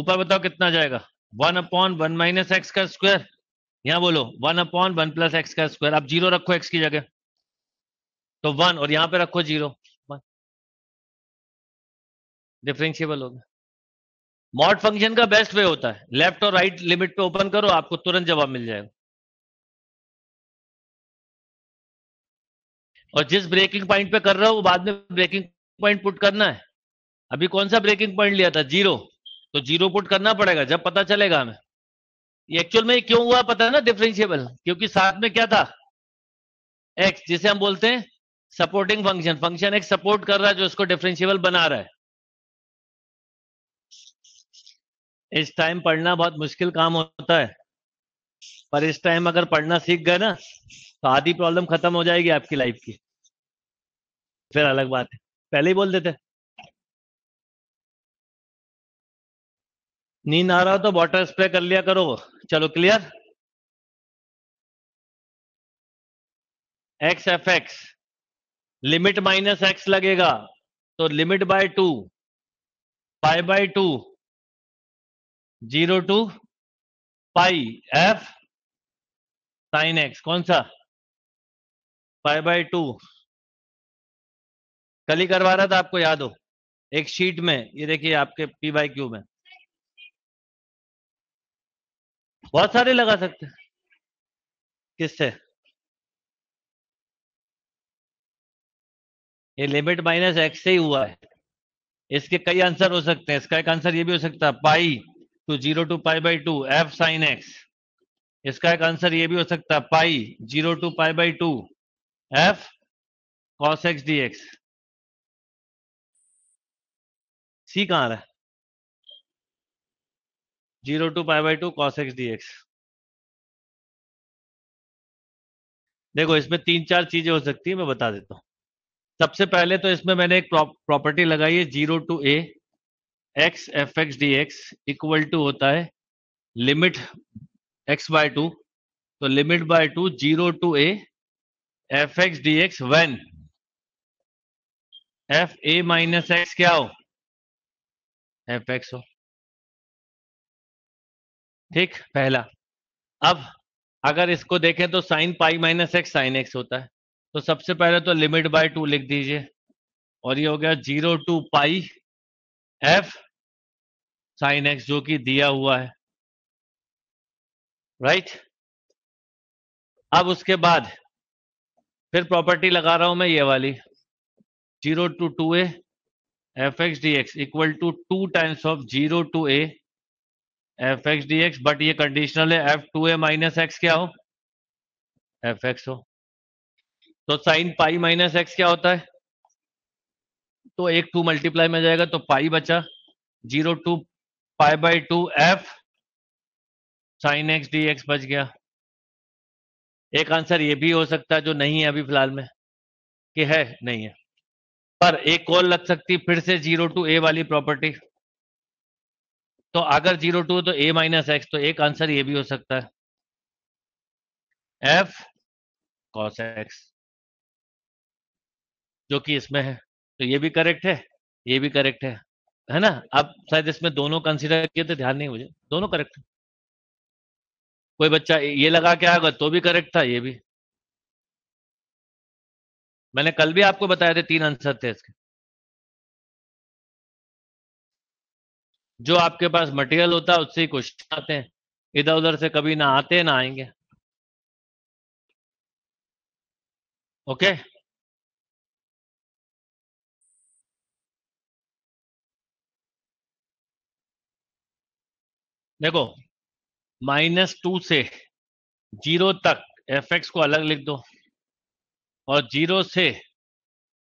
ऊपर बताओ कितना जाएगा, 1 अपॉन 1 माइनस एक्स का स्क्वायर। यहां बोलो 1 अपॉन 1 प्लस एक्स का स्क्वायर। आप 0 रखो एक्स की जगह तो 1 और यहां पे रखो 0, डिफरेंशिएबल होगा। मॉड फंक्शन का बेस्ट वे होता है, लेफ्ट और राइट लिमिट पे ओपन करो, आपको तुरंत जवाब मिल जाएगा। और जिस ब्रेकिंग पॉइंट पे कर रहे हो वो बाद में ब्रेकिंग पॉइंट पुट करना है। अभी कौन सा ब्रेकिंग पॉइंट लिया था? 0, तो जीरो पुट करना पड़ेगा जब पता चलेगा हमें ये एक्चुअल में क्यों हुआ पता है ना, डिफरेंशिएबल, क्योंकि साथ में क्या था एक्स, जिसे हम बोलते हैं सपोर्टिंग फंक्शन, फंक्शन एक सपोर्ट कर रहा है जो इसको डिफरेंशिएबल बना रहा है। इस टाइम पढ़ना बहुत मुश्किल काम होता है, पर इस टाइम अगर पढ़ना सीख गए ना तो आधी प्रॉब्लम खत्म हो जाएगी आपकी लाइफ की, फिर अलग बात है, पहले ही बोल देते। नींद आ रहा हो तो वाटर स्प्रे कर लिया करो। चलो clear, x F x limit minus x लगेगा तो limit by two, pi by two, zero to pi F sine x, कौन सा पाई बाय टू, कल ही करवा रहा था आपको, याद हो एक शीट में, ये देखिए आपके पी बाई क्यू में बहुत सारे लगा सकते हैं, किससे ये लिमिट माइनस एक्स से ही हुआ है, इसके कई आंसर हो सकते हैं, इसका एक आंसर ये भी हो सकता है pi to zero to pi by two F sine x, इसका एक आंसर ये भी हो सकता है pi zero to pi by two F cos x D x. C कहाँ आ रहा है, zero to pi by two cos x D x. देखो इसमें तीन चार चीजें हो सकती है, मैं बता देता हूं। सबसे पहले तो इसमें मैंने एक प्रॉपर्टी लगाई है, zero to A x F x D x equal to होता है लिमिट एक्स बाय टू, तो limit by two zero to A F x D X when F A minus x क्या हो, एफ एक्स हो, ठीक पहला। अब अगर इसको देखें तो sine pi minus x sine x होता है, तो सबसे पहले तो लिमिट बाय टू लिख दीजिए, और ये हो गया zero to pi F sine x जो कि दिया हुआ है, राइट। अब उसके बाद फिर प्रॉपर्टी लगा रहा हूं मैं ये वाली, zero to two A F x D x equal to two times of zero to A F x D x, but ये कंडीशनल है f two a minus x क्या हो, एफ एक्स हो, तो साइन पाई माइनस एक्स क्या होता है, तो एक टू मल्टीप्लाई में जाएगा तो पाई बचा zero to pi by two F sine x D x बच गया। एक आंसर ये भी हो सकता है जो नहीं है अभी फिलहाल में, कि है नहीं है, पर एक और लग सकती फिर से जीरो टू ए वाली प्रॉपर्टी, तो अगर जीरो टू तो ए माइनस एक्स, तो एक आंसर ये भी हो सकता है एफ कॉस एक्स जो कि इसमें है, तो ये भी करेक्ट है, ये भी करेक्ट है ना। अब शायद इसमें दोनों कंसीडर किए थे, ध्यान नहीं मुझे, दोनों करेक्ट। कोई बच्चा ये लगा के आएगा तो भी करेक्ट था ये भी, मैंने कल भी आपको बताया थे तीन आंसर थे इसके। जो आपके पास मटेरियल होता है उससे ही क्वेश्चन आते हैं, इधर उधर से कभी ना आते ना आएंगे। ओके देखो, माइनस टू से जीरो तक एफ एक्स को अलग लिख दो, और जीरो से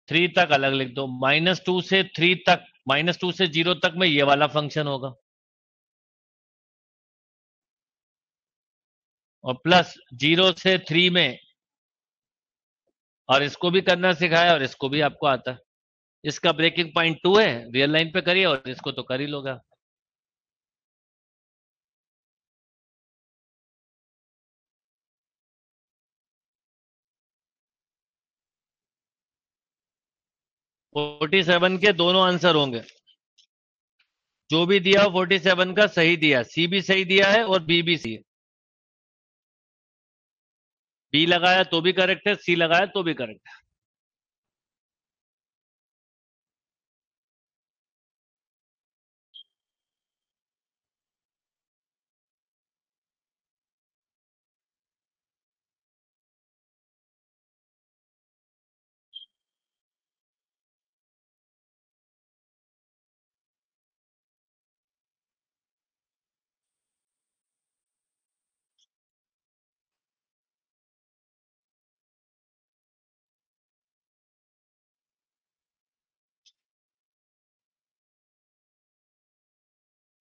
थ्री तक अलग लिख दो। माइनस टू से थ्री तक, माइनस टू से जीरो तक में ये वाला फंक्शन होगा, और प्लस जीरो से थ्री में, और इसको भी करना सिखाया और इसको भी आपको आता है। इसका ब्रेकिंग पॉइंट टू है, रियल लाइन पे करिए, और इसको तो कर ही लोगा। फोर्टी सेवन के दोनों आंसर होंगे, जो भी दिया 47 का सही दिया, सी भी सही दिया है और बी भी सही। बी लगाया तो भी करेक्ट है, सी लगाया तो भी करेक्ट है।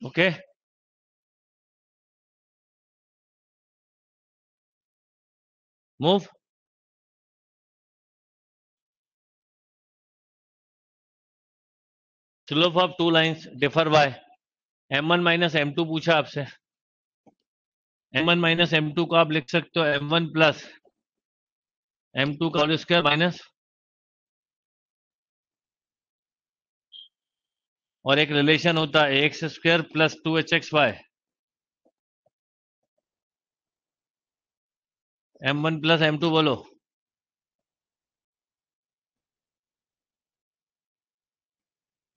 Okay move. Slope of two lines differ by m1 minus m2 पूछा आपसे, m1 माइनस m2 को आप लिख सकते हो m1 प्लस m2 का होल स्क्वायर माइनस, और एक रिलेशन होता है x square plus 2hxy m1 plus m2 बोलो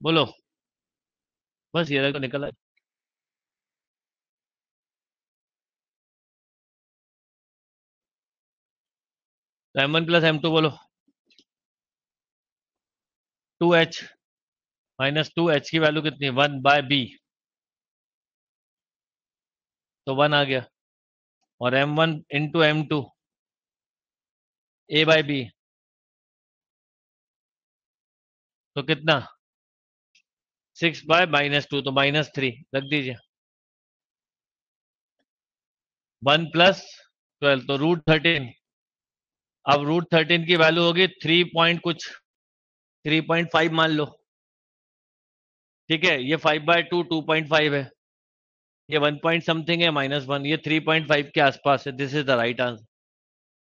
बोलो, बस ये तो निकला। m1 प्लस m2 बोलो 2h माइनस 2h की वैल्यू कितनी 1 बाय बी, तो 1 आ गया, और m1 into m2 a bye b, तो कितना 6 बाय माइनस 2, तो माइनस 3 रख दीजिए। 1 प्लस 12 तो रूट 13। अब रूट 13 की वैल्यू होगी 3.5 मान लो, ठीक है। ये 5 बाय 2 2.5 है, ये 1. समथिंग है माइनस 1, ये 3.5 के आसपास है। This is the right answer.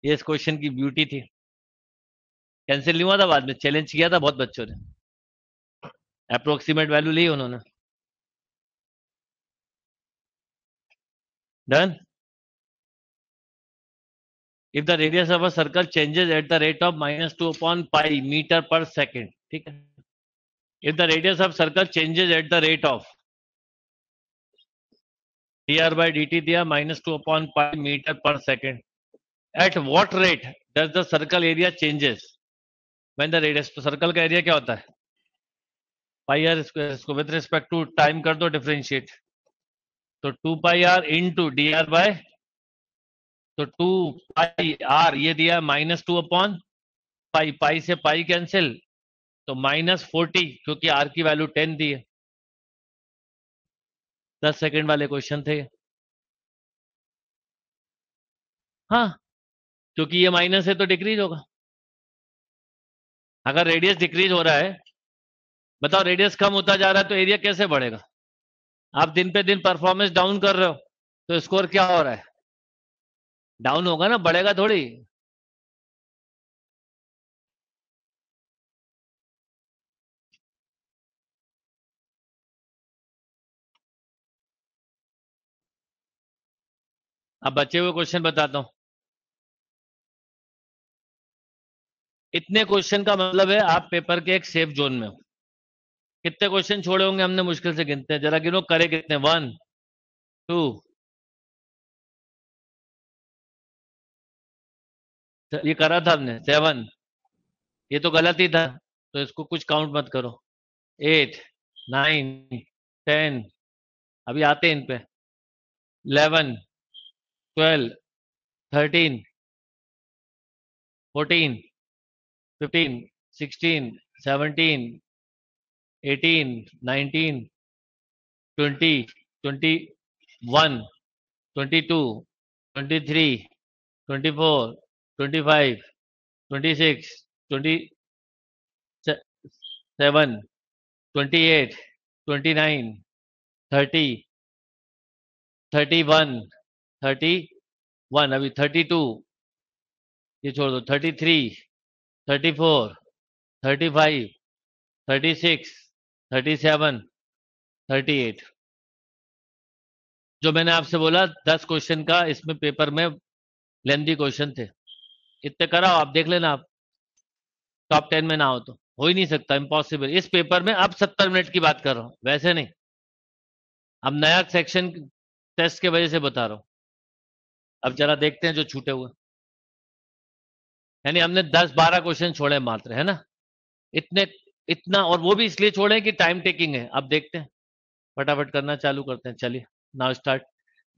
ये इस क्वेश्चन की ब्यूटी थी। कैंसिल नहीं हुआ था, बाद में चैलेंज किया था बहुत बच्चों ने, अप्रोक्सीमेट वैल्यू ली उन्होंने। Done. If the radius of a circle changes at the rate of -2/π metre per second, ठीक है। If the radius of circle changes at the rate of dr by dt दिया -2/π metre per second, at what rate does the circle area changes when the radius. तो circle का area क्या होता है pi r square, इसको with respect to time कर दो differentiate, तो 2πr इंटू dr बाय, तो 2πr ये दिया -2/π, पाई से पाई कैंसिल, तो -40 क्योंकि r की वैल्यू 10 दी है। 10 सेकेंड वाले क्वेश्चन थे हाँ, क्योंकि ये माइनस है तो डिक्रीज होगा। अगर रेडियस डिक्रीज हो रहा है, बताओ रेडियस कम होता जा रहा है तो एरिया कैसे बढ़ेगा। आप दिन पे दिन परफॉर्मेंस डाउन कर रहे हो तो स्कोर क्या हो रहा है, डाउन होगा ना, बढ़ेगा थोड़ी। अब बचे हुए क्वेश्चन बताता हूं। इतने क्वेश्चन का मतलब है आप पेपर के एक सेफ जोन में हो। कितने क्वेश्चन छोड़े होंगे हमने, मुश्किल से गिनते हैं, जरा गिनो करे कितने, 1 2 ये करा था हमने 7, ये तो गलत ही था तो इसको कुछ काउंट मत करो, 8 9 10 अभी आते हैं इन पे, 11 12 13 14 15 16 17 18 19 20 21 22 23 25 26 27 28 29 30 31 अभी 32 ये छोड़ दो, 33 34 35 36 37 38 जो मैंने आपसे बोला 10 क्वेश्चन का इसमें पेपर में लेंथी क्वेश्चन थे। इतने कराओ आप, देख लेना आप टॉप 10 में ना हो तो हो ही नहीं सकता, इम्पॉसिबल इस पेपर में। अब 70 मिनट की बात कर रहा हूँ वैसे, नहीं अब नया सेक्शन टेस्ट के वजह से बता रहा हूँ। अब जरा देखते हैं जो छूटे हुए, यानी हमने 10-12 क्वेश्चन छोड़े मात्र, है ना, इतना, और वो भी इसलिए छोड़े कि टाइम टेकिंग है। अब देखते हैं, फटाफट करना चालू करते हैं। चलिए now start.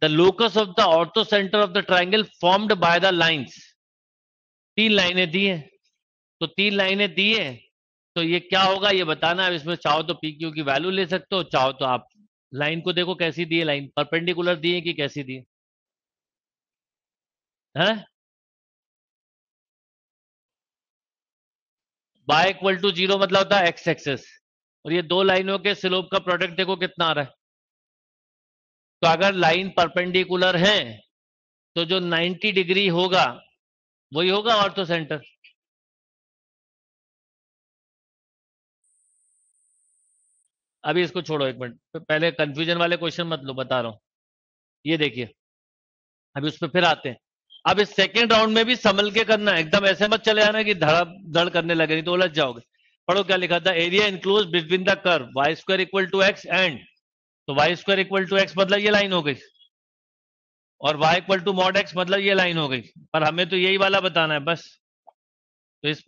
The locus of the orthocentre of the triangle formed by the lines. 3 लाइनें दी है, तो 3 लाइनें दी है तो ये क्या होगा ये बताना है। इसमें चाहो तो PQ की वैल्यू ले सकते हो, चाहो तो आप लाइन को देखो कैसी दी है, लाइन परपेंडिकुलर दी है कि कैसी दी है, y इक्वल टू 0 मतलब होता है x एक्सेस, और ये दो लाइनों के स्लोप का प्रोडक्ट देखो कितना आ रहा है। तो अगर लाइन परपेंडिकुलर है तो जो 90 डिग्री होगा वही होगा ऑर्थो सेंटर। अभी इसको छोड़ो एक मिनट, पहले कंफ्यूजन वाले क्वेश्चन मत लो, बता रहा हूं। ये देखिए अभी उस पर फिर आते हैं। अब इस सेकेंड राउंड में भी संभल के करना, एकदम ऐसे मत चले आना कि धड़ाधड़ करने लगे, नहीं तो उलझ जाओगे। पढ़ो क्या लिखा था, area enclose between the curve y square equal to x and, तो y square equal to x मतलब ये लाइन हो गई, और y equal to mod x मतलब ये लाइन हो गई। पर हमें तो यही वाला बताना है बस। तो इस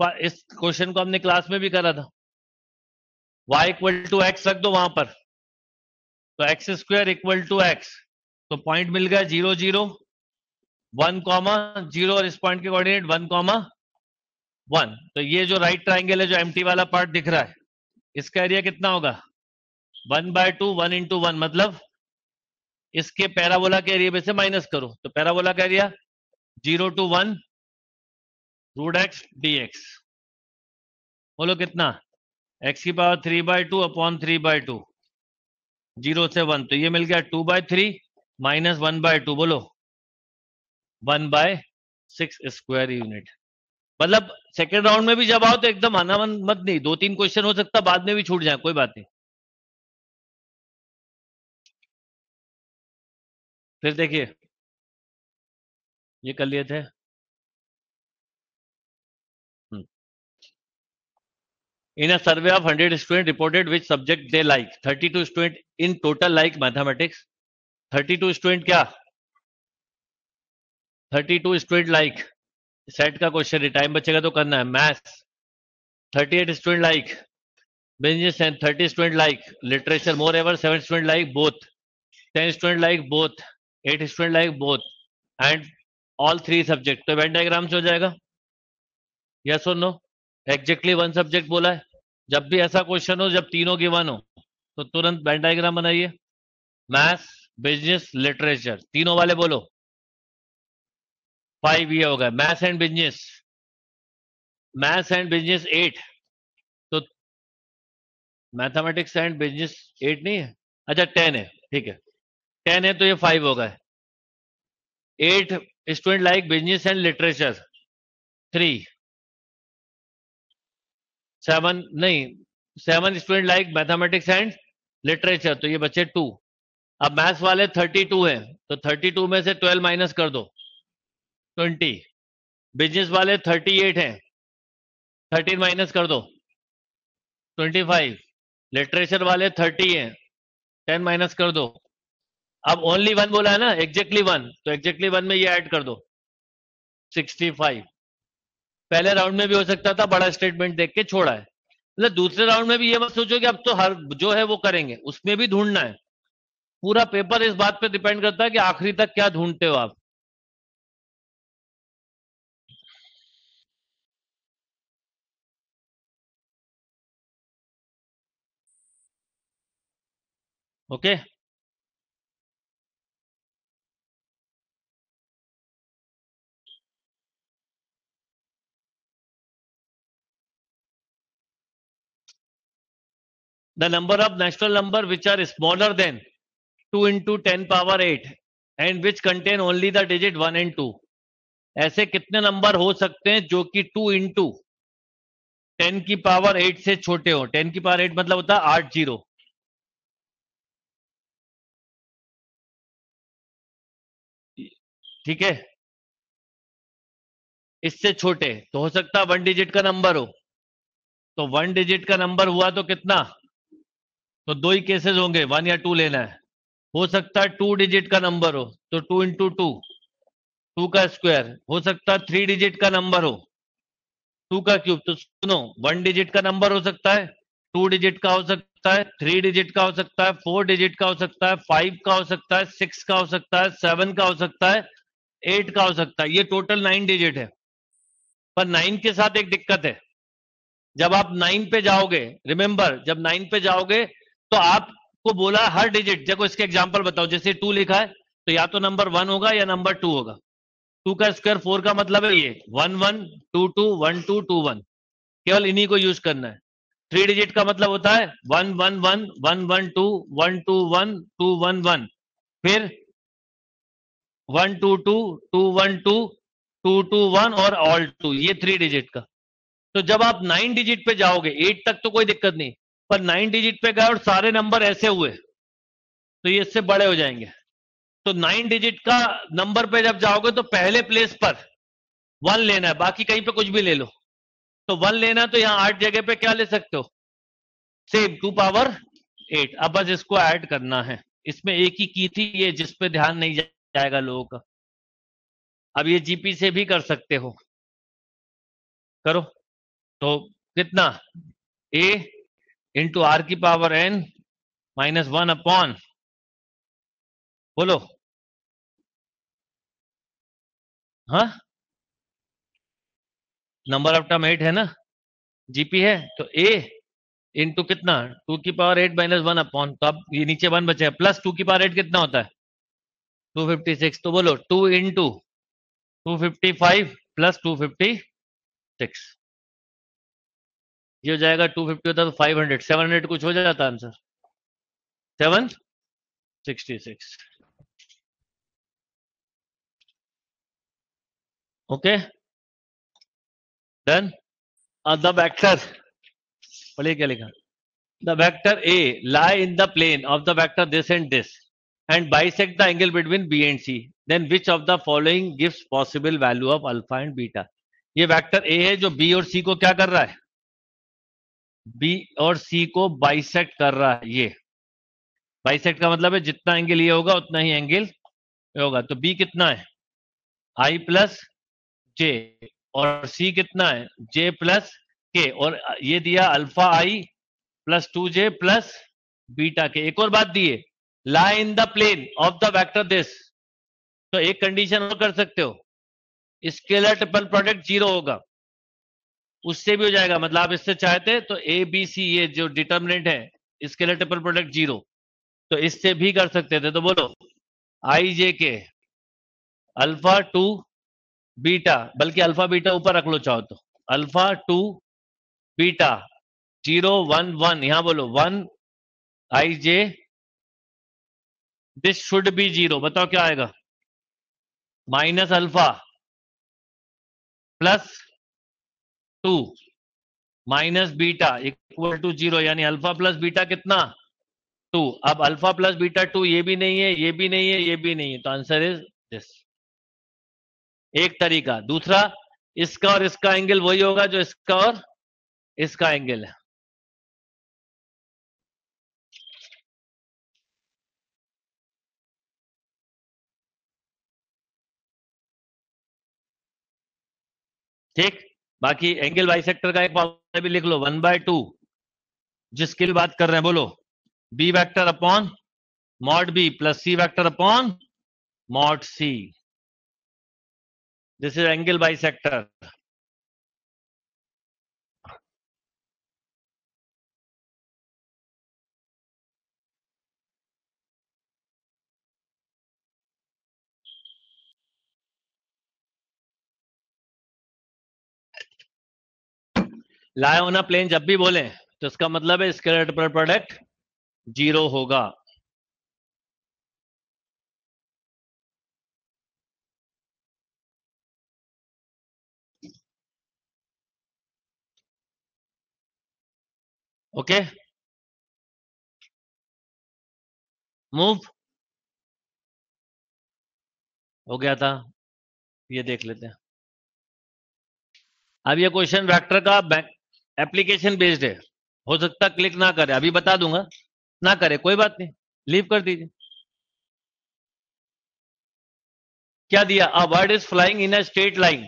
क्वेश्चन को हमने क्लास में भी करा था, वाई इक्वल टू एक्स रख दो वहां पर, तो x square equal to x, तो पॉइंट मिल गया 0 0 1, 0 और इस पॉइंट के कोऑर्डिनेट 1, 1। तो ये जो राइट ट्राइंगल है, जो एम्प्टी वाला पार्ट दिख रहा है, इसका एरिया कितना होगा 1/2, 1 into 1, मतलब इसके पैराबोला के एरिया में से माइनस करो, तो पैराबोला का एरिया 0 to 1 √x dx। बोलो कितना, x³ / 3/2 upon 3/2, 0 से 1, तो ये मिल गया 2/3 - 1/2, बोलो 1/6 स्क्वायर यूनिट। मतलब सेकेंड राउंड में भी जब आओ तो एकदम आना मत, नहीं 2-3 क्वेश्चन हो सकता बाद में भी छूट जाए, कोई बात नहीं। फिर देखिए ये कर लिए थे, In a survey of 100 students reported which subject they like, 32 students in total like mathematics. 32 student क्या? 32 student like, सेट का क्वेश्चन है, टाइम बचेगा तो करना है। Maths 38 student like business and 30 student like literature, moreover 7 student like both, 10 student like both, 8 student like both and all 3 subject. तो Venn diagram से हो जाएगा यस और नो, एग्जैक्टली 1 सब्जेक्ट बोला है। जब भी ऐसा क्वेश्चन हो जब तीनों गिवन हो तो तुरंत वेन डायग्राम बनाइए, मैथ्स बिजनेस लिटरेचर तीनों वाले बोलो 5, ये हो गया maths and business, maths and business 8, तो मैथमेटिक्स एंड बिजनेस 8 नहीं है, अच्छा 10 है, ठीक है 10 है तो ये 5 हो गए, 8 student like business and literature 3, 7 student like mathematics and literature, तो ये बचे 2। अब मैथ्स वाले 32 हैं, तो 32 में से 12 माइनस कर दो 20। बिजनेस वाले 38 हैं, 13 माइनस कर दो 25। लिटरेचर वाले 30 हैं, 10 माइनस कर दो। अब ओनली 1 बोला है ना, एग्जैक्टली 1, तो एग्जैक्टली 1 में ये ऐड कर दो 65। पहले राउंड में भी हो सकता था, बड़ा स्टेटमेंट देख के छोड़ा है। मतलब दूसरे राउंड में भी ये मत सोचो कि अब तो हर जो है वो करेंगे, उसमें भी ढूंढना है। पूरा पेपर इस बात पे डिपेंड करता है कि आखिरी तक क्या ढूंढते हो आप। Okay The number of natural number which are smaller than 2 into 10 power 8 and which contain only the digit 1 and 2. ऐसे कितने नंबर हो सकते हैं जो कि 2 into 10 की पावर 8 से छोटे हो। 10 की पावर 8 मतलब होता है 80। ठीक है, इससे छोटे तो हो सकता है 1 डिजिट का नंबर हो। तो 1 डिजिट का नंबर हुआ तो कितना, तो 2 ही केसेस होंगे, 1 या 2 लेना है। हो सकता है 2 डिजिट का नंबर हो तो 2 into 2, 2 का स्क्वायर। हो सकता है 3 डिजिट का नंबर हो 2 का क्यूब। तो सुनो, 1 डिजिट का नंबर हो सकता है, 2 डिजिट का हो सकता है, 3 डिजिट का हो सकता है, 4 डिजिट का हो सकता है, 5 का हो सकता है, 6 का हो सकता है, 7 का हो सकता है, 8 का हो सकता है। ये टोटल 9 डिजिट है। पर 9 के साथ एक दिक्कत है, जब आप 9 पे जाओगे, रिमेम्बर जब 9 पे जाओगे तो आप को बोला हर डिजिट, देखो इसके एग्जांपल बताओ, जैसे 2 लिखा है तो या तो नंबर 1 होगा या नंबर 2 होगा। 2 का स्क्वायर 4 का मतलब है ये 1 1 2 2 1 2 2 1, केवल इन्हीं को यूज करना है। 3 डिजिट का मतलब होता है 1 1 1 1 1 2 1 2 1 2 1 1, फिर 1 2 2 2 1 2 2 2 1 और ऑल 2, ये 3 डिजिट का। तो जब आप 9 डिजिट पे जाओगे, 8 तक तो कोई दिक्कत नहीं, पर 9 डिजिट पे गए और सारे नंबर ऐसे हुए तो ये इससे बड़े हो जाएंगे। तो 9 डिजिट का नंबर पे जब जाओगे तो पहले प्लेस पर 1 लेना है, बाकी कहीं पे कुछ भी ले लो। तो 1 लेना है, तो यहाँ 8 जगह पे क्या ले सकते हो, सेम 2 पावर 8। अब बस इसको ऐड करना है। इसमें एक ही की थी ये जिसपे ध्यान नहीं जाएगा लोगों का। अब ये जीपी से भी कर सकते हो, करो तो कितना, a इंटू आर की पावर n माइनस 1 अपॉन, बोलो हाँ, नंबर ऑफ टर्म 8 है ना, जीपी है, तो a इंटू कितना 2 की पावर 8 माइनस 1 अपॉन, तो अब ये नीचे 1 बचे, प्लस 2 की पावर 8 कितना होता है 256, तो बोलो 2 इंटू 255 प्लस 256, ये हो जाएगा 250 होता तो 500, 700 कुछ हो जाता answer, 766। Okay done. The vector, बोलिए क्या लिखा, the vector a lie in the plane of the vector this and this and bisect the angle between b and c, then which of the following gives possible value of alpha and beta। ये vector a है जो B और सी को क्या कर रहा है, B और सी को बाइसेक्ट कर रहा है। ये बाइसेक्ट का मतलब है जितना एंगल ये होगा उतना ही एंगल होगा। तो बी कितना है आई प्लस जे, और सी कितना है जे प्लस के, और ये दिया alpha i plus 2 j plus beta k. एक और बात दिए lie in the plane of the vector this, तो एक कंडीशन और कर सकते हो, स्केलर ट्रिपल प्रोडक्ट 0 होगा, उससे भी हो जाएगा। मतलब आप इससे चाहते तो ए बी सी ये जो डिटर्मिनेंट है स्केलर ट्रिपल प्रोडक्ट 0, तो इससे भी कर सकते थे। तो बोलो i j k alpha 2 beta, बल्कि अल्फा बीटा ऊपर रख लो चाहो तो, अल्फा 2 बीटा 0 1 1, यहाँ बोलो 1 i j this should be 0, बताओ क्या आएगा, minus alpha plus 2 minus beta equal to 0, यानी अल्फा प्लस बीटा कितना 2। अब अल्फा प्लस बीटा 2 ये भी नहीं है, ये भी नहीं है, ये भी नहीं है, तो आंसर इज दिस। एक तरीका। दूसरा, इसका और इसका एंगल वही होगा जो इसका और इसका एंगल है। ठीक, बाकी एंगल बाइसेक्टर का एक फॉर्मूला भी लिख लो, 1/2 जिसके लिए बात कर रहे हैं, बोलो b vector upon mod b plus c vector upon mod c, this is angle bisector. लाए होना प्लेन जब भी बोले तो इसका मतलब है स्केलर ट्रिपल प्रोडक्ट 0 होगा। ओके मूव हो गया था, ये देख लेते हैं। अब ये क्वेश्चन वेक्टर का एप्लीकेशन बेस्ड है, हो सकता क्लिक ना करे, अभी बता दूंगा ना करे कोई बात नहीं, लीव कर दीजिए। क्या दिया, a bird is flying in a straight line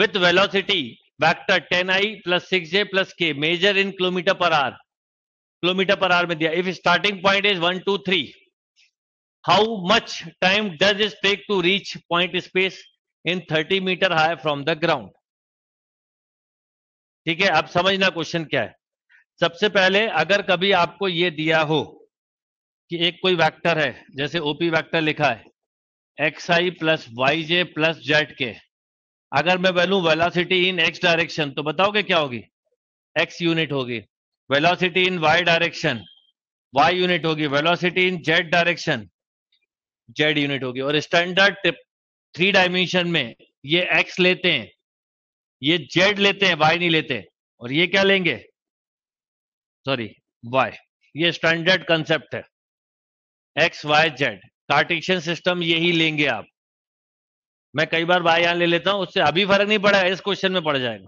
with velocity vector 10i plus 6j plus k measure in kilometre per hour, kilometre per hour में दिया। If starting point is 1 2 3, how much time does it take to reach point space in 30 metre high from the ground. ठीक है, अब समझना question क्या है। सबसे पहले अगर कभी आपको ये दिया हो कि एक कोई वेक्टर है, जैसे ओपी वेक्टर लिखा है x i plus y j plus z k, अगर मैं बोलूं वेलोसिटी इन एक्स डायरेक्शन तो बताओगे क्या होगी, एक्स यूनिट होगी। Velocity in y direction y unit होगी। Velocity in z direction z unit होगी। और स्टैंडर्ड 3 डायमेंशन में ये एक्स लेते हैं, ये जेड लेते हैं, वाई नहीं लेते, और ये क्या लेंगे, सॉरी वाई। ये स्टैंडर्ड कंसेप्ट है x y z. Cartesian system यही लेंगे आप। मैं कई बार वाई यहां ले लेता हूं, उससे अभी फर्क नहीं पड़ा, इस क्वेश्चन में पड़ जाएगा।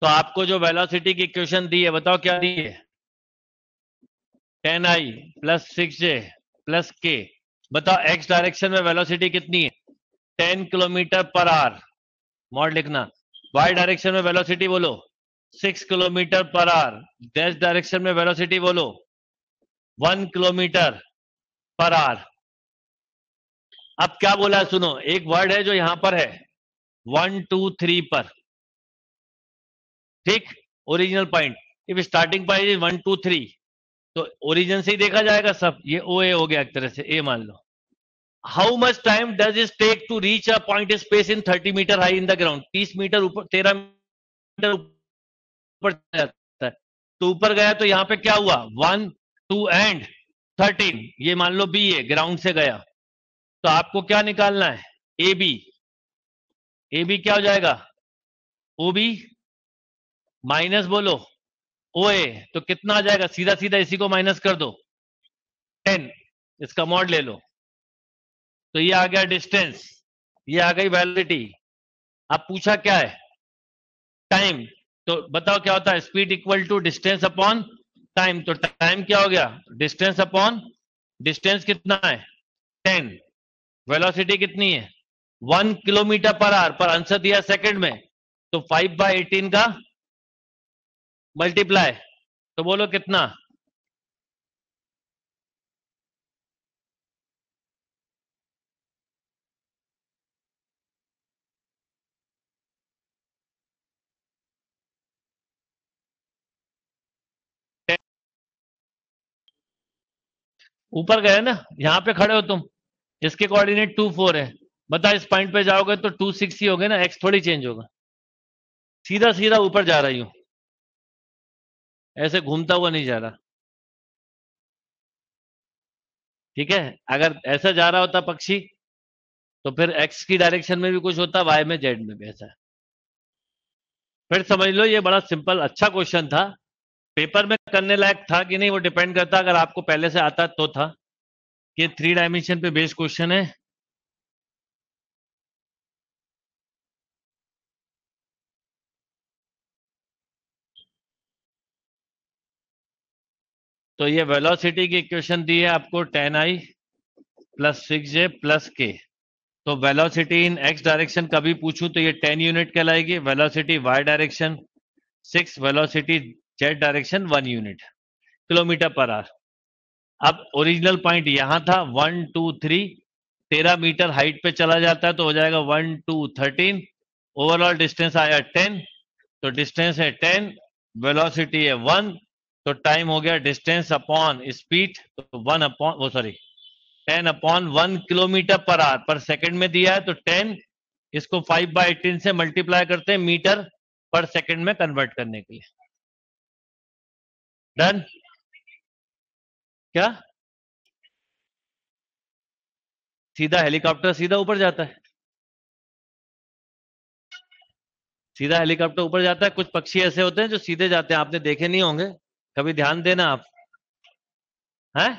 तो आपको जो वेलोसिटी की इक्वेशन दी है, बताओ क्या दी है, 10i plus 6j plus k। बताओ x डायरेक्शन में वेलोसिटी कितनी है, 10 किलोमीटर पर आवर, मॉड लिखना। y डायरेक्शन में वेलोसिटी बोलो 6 kilometre per hour. z direction में वेलोसिटी बोलो 1 किलोमीटर पर आवर। अब क्या बोला है? सुनो, एक वर्ड है जो यहां पर है 1 2 3 पर, ठीक, original point. If starting point is 1 2 3 तो ओरिजिन से ही देखा जाएगा सब। ये ओ ए हो गया एक तरह से, ए मान लो। How much time does it take to reach a point space in 30 metre high in the ground. 30 metre ऊपर, 13 मीटर ऊपर जाता है। तो ऊपर गया तो यहाँ पे क्या हुआ, 1 2 and 13, ये मान लो बी है, ग्राउंड से गया। तो आपको क्या निकालना है, ए बी। ए बी क्या हो जाएगा, ओ बी माइनस बोलो ओए, तो कितना आ जाएगा, सीधा सीधा इसी को माइनस कर दो 10, इसका मॉड ले लो। तो ये आ गया डिस्टेंस, ये आ गई वेलोसिटी। अब पूछा क्या है, टाइम। तो बताओ क्या होता है, speed equal to distance upon time. तो टाइम क्या हो गया, डिस्टेंस अपॉन डिस्टेंस। कितना है 10, वेलोसिटी कितनी है 1 किलोमीटर पर आवर, पर आंसर दिया सेकंड में, तो 5/18 का मल्टीप्लाई, तो बोलो कितना, 10। ऊपर गए ना, यहां पे खड़े हो तुम, इसके कोऑर्डिनेट 2 4 है। बताओ इस पॉइंट पे जाओगे तो 2 6 ही हो गए ना, एक्स थोड़ी चेंज होगा। सीधा सीधा ऊपर जा रही हूं, ऐसे घूमता हुआ नहीं जा रहा, ठीक है। अगर ऐसा जा रहा होता पक्षी तो फिर एक्स की डायरेक्शन में भी कुछ होता, वाई में, जेड में भी ऐसा है। फिर समझ लो ये बड़ा सिंपल अच्छा क्वेश्चन था, पेपर में करने लायक था कि नहीं वो डिपेंड करता। अगर आपको पहले से आता तो था कि 3 डायमेंशन पे बेस्ड क्वेश्चन है। तो ये वेलोसिटी की इक्वेशन दी है आपको 10i plus 6j plus k। तो वेलोसिटी इन x डायरेक्शन कभी पूछूं तो ये 10 यूनिट कहलाएगी। Velocity y direction 6, velocity z direction 1 unit kilometre per hour. अब ओरिजिनल पॉइंट यहाँ था 1 2 3, 13 मीटर हाइट पे चला जाता है तो हो जाएगा 1 2 13। ओवरऑल डिस्टेंस आया 10, तो डिस्टेंस है 10, वेलोसिटी है 1, तो टाइम हो गया डिस्टेंस अपॉन स्पीड, तो 10 अपॉन 1 किलोमीटर पर आवर पर सेकंड में दिया है। तो 10 इसको 5/18 से मल्टीप्लाई करते हैं मीटर पर सेकंड में कन्वर्ट करने के लिए। डन। क्या सीधा हेलीकॉप्टर सीधा ऊपर जाता है, सीधा हेलीकॉप्टर ऊपर जाता है। कुछ पक्षी ऐसे होते हैं जो सीधे जाते हैं, आपने देखे नहीं होंगे, कभी ध्यान देना आप, हैं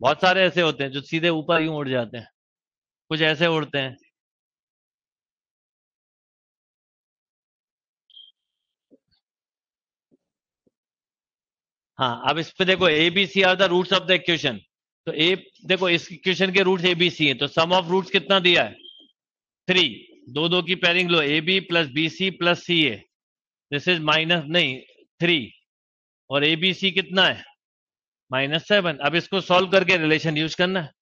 बहुत सारे ऐसे होते हैं जो सीधे ऊपर यूं उड़ जाते हैं, कुछ ऐसे उड़ते हैं। हाँ, अब इस पे देखो a b c are the roots of the equation. तो ए देखो, इस इक्वेशन के रूट्स ए बी सी है, तो सम ऑफ रूट्स कितना दिया है 3। 2 2 की पेयरिंग लो, A B plus B C plus C A, this is minus नहीं 3, और एबीसी कितना है -7। अब इसको सॉल्व करके रिलेशन यूज करना है।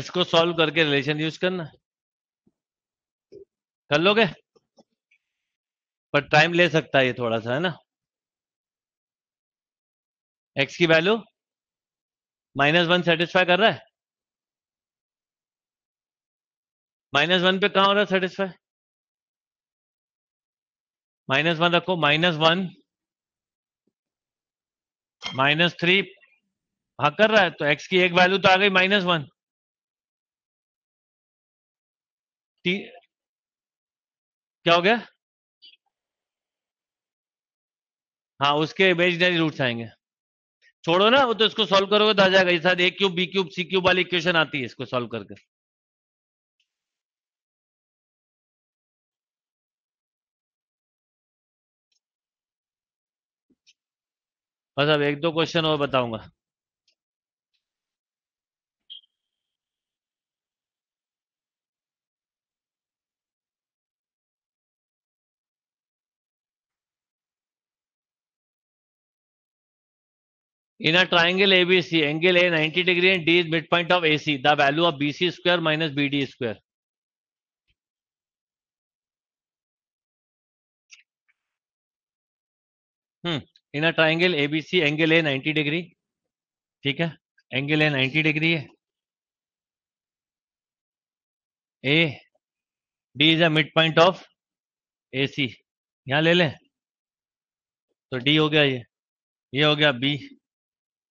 इसको सॉल्व करके रिलेशन यूज करना, कर लोगे, पर टाइम ले सकता है ये थोड़ा सा, है ना। एक्स की वैल्यू -1 सेटिस्फाई कर रहा है, -1 पे कहां हो रहा है सेटिस्फाई, -1 रखो, -1 -3 हाँ कर रहा है, तो एक्स की एक वैल्यू तो आ गई -1। क्या हो गया, हाँ उसके इमेजिनरी रूट्स आएंगे, छोड़ो ना वो, तो इसको सॉल्व करोगे तो आ जाएगा, ये शायद ए क्यूब बी क्यूब सी क्यूब वाली इक्वेशन आती है इसको सॉल्व करके। बस अब 1-2 क्वेश्चन और बताऊंगा। In a triangle ABC, angle A 90 degree and D is midpoint of AC. The value of BC square minus BD square. In a triangle ABC, angle A 90 degree, ठीक है, angle A 90 degree है, A, D is a midpoint of AC. यहाँ ले लें तो D हो गया, ये हो गया B,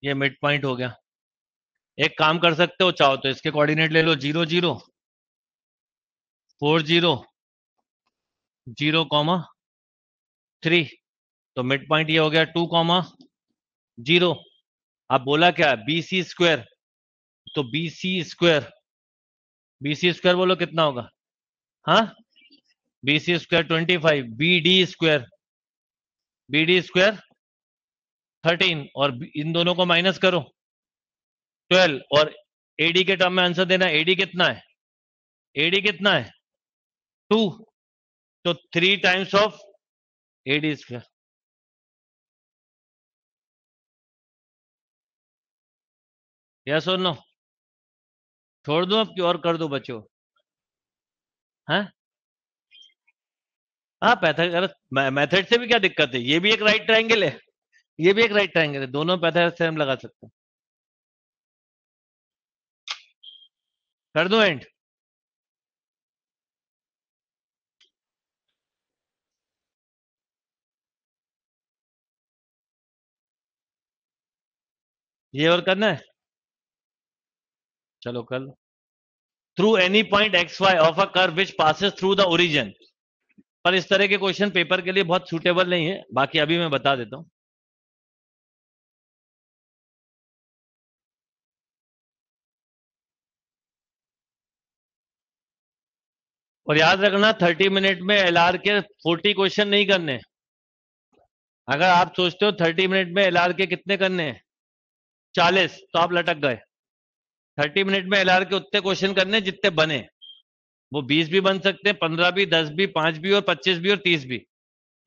ये मिड पॉइंट हो गया। एक काम कर सकते हो, चाहो तो इसके कोऑर्डिनेट ले लो, 0 0 4 0 0, 3, तो मिड पॉइंट ये हो गया 2, 0। आप बोला क्या, बीसी स्क्वायर, तो बीसी स्क्वायर बोलो कितना होगा, हाँ बीसी स्क्वायर 25, बीडी स्क्वायर 13, और इन दोनों को माइनस करो 12, और एडी के टर्म में आंसर देना। एडी कितना है 2, तो 3 times of AD square. Yes और नो, छोड़ दो अब की और कर दो बच्चों, हाँ आप मेथड से भी क्या दिक्कत है, ये भी एक राइट ट्रायंगल है, ये भी एक राइट ट्रायंगल है, दोनों पैथागोरस थ्योरम लगा सकते हैं। कर दो एंड, ये और करना है, चलो कर लो। Through any point x Y of a curve which passes through the origin, पर इस तरह के क्वेश्चन पेपर के लिए बहुत सूटेबल नहीं है, बाकी अभी मैं बता देता हूं। और याद रखना 30 मिनट में एलआर के 40 क्वेश्चन नहीं करने। अगर आप सोचते हो 30 मिनट में एलआर के कितने करने हैं, 40, तो आप लटक गए। 30 मिनट में एलआर के उतने क्वेश्चन करने जितने बने, वो 20 भी बन सकते हैं, 15 भी, 10 भी, 5 भी, और 25 भी, और 30 भी।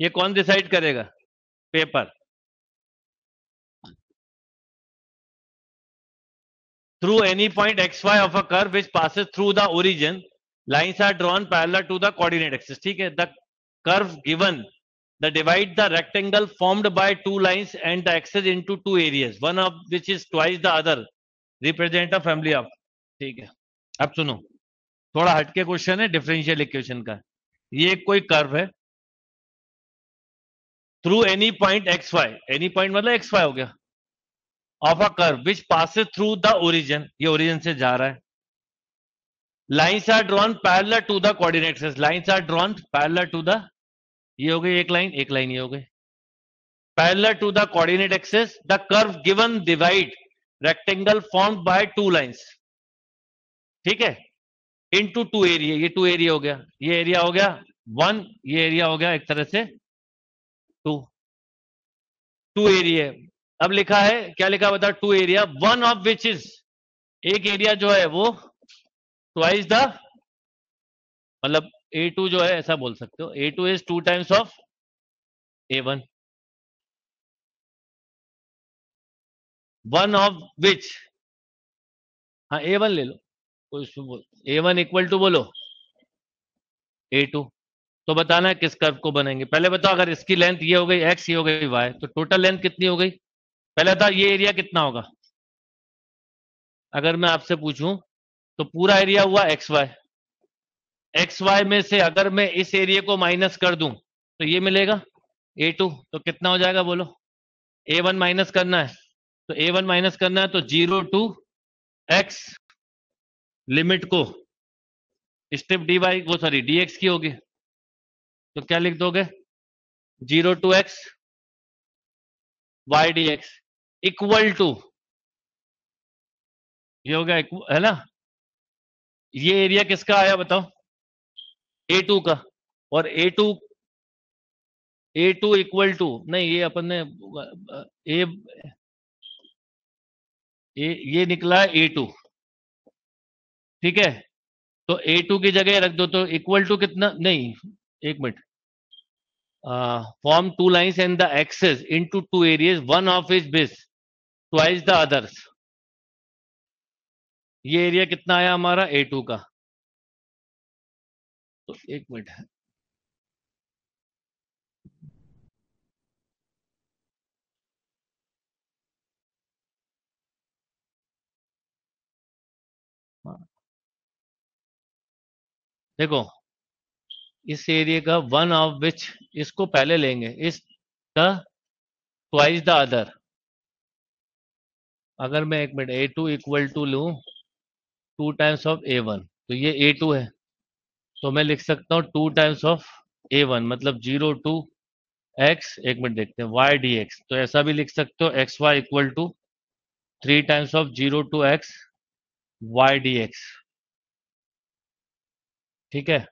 ये कौन डिसाइड करेगा, paper. Through any point x Y of a curve which passes through the origin, lines are drawn parallel to the coordinate axis, ठीक है। The curve given, the divide the rectangle formed by two lines and the axis into two areas, one of which is twice the other, represent a family of, ठीक है। अब सुनो, थोड़ा हटके question है differential equation का। ये कोई कर्व है, through any point x Y, any point मतलब एक्स वाई हो गया, of a curve which passes through the origin, ये ओरिजिन से जा रहा है। Lines are drawn parallel to the coordinate axis, lines are drawn parallel to the, ये हो गई एक लाइन ये हो गई, parallel to the coordinate axis. The curve given divide rectangle formed by two lines, ठीक है, इनटू टू एरिया, ये टू एरिया हो गया, ये एरिया हो गया 1, ये एरिया हो गया एक तरह से 2 एरिया। अब लिखा है, क्या लिखा बता, 2 area, one of which is, एक एरिया जो है वो Twice the, मतलब A2 जो है ऐसा बोल सकते हो, A2 is 2 times of A1, one of which, हाँ A1 ले लो, A1 इक्वल टू बोलो A2, तो बताना है किस कर्व को बनेंगे। पहले बताओ अगर इसकी लेंथ ये हो गई x, ये हो गई y, तो टोटल लेंथ कितनी हो गई? पहले बताओ ये एरिया कितना होगा? अगर मैं आपसे पूछूं तो पूरा एरिया हुआ xy, xy में से अगर मैं इस एरिया को माइनस कर दूं तो ये मिलेगा A2, तो कितना हो जाएगा बोलो? A1 माइनस करना है, तो A1 माइनस करना है तो 0 to x लिमिट को स्टेप dx की होगी, तो क्या लिख दोगे? 0 to x y dx equal to ये हो गया है ना, ये एरिया किसका आया बताओ? A2 का, और A2 इक्वल टू नहीं, ये अपन ने ये निकला A2, ठीक है, तो A2 की जगह रख दो तो इक्वल टू कितना, नहीं एक minute, form two lines and the axes into two areas, one of is base twice the others. ये एरिया कितना आया हमारा? A2 का, तो एक मिनट है, देखो इस एरिया का वन ऑफ विच, इसको पहले लेंगे, इस द ट्वाइस द अदर, अगर मैं एक मिनट A2 इक्वल टू लू 2 टाइम्स ऑफ A1, तो ये A2 है, तो मैं लिख सकता हूँ 2 टाइम्स ऑफ A1 मतलब 0 to x, एक मिनट देखते हैं, y dx, तो ऐसा भी लिख सकते हो, xy equal to 3 times of 0 to x y dx, ठीक है।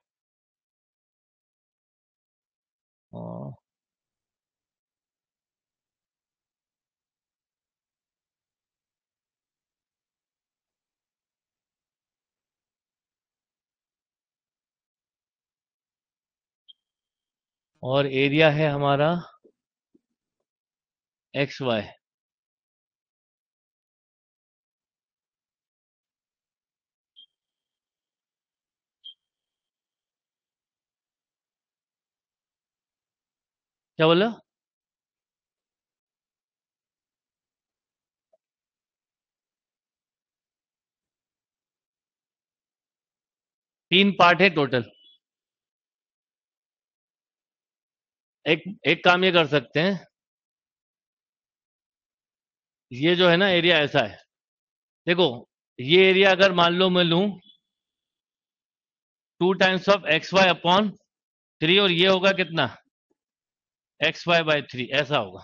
और एरिया है हमारा xy, क्या बोला? तीन पार्ट है टोटल। एक काम ये कर सकते हैं, ये जो है ना एरिया ऐसा है, देखो ये एरिया अगर मान लो मैं लूं 2 टाइम्स ऑफ xy अपॉन 3, और ये होगा कितना? xy by 3, ऐसा होगा,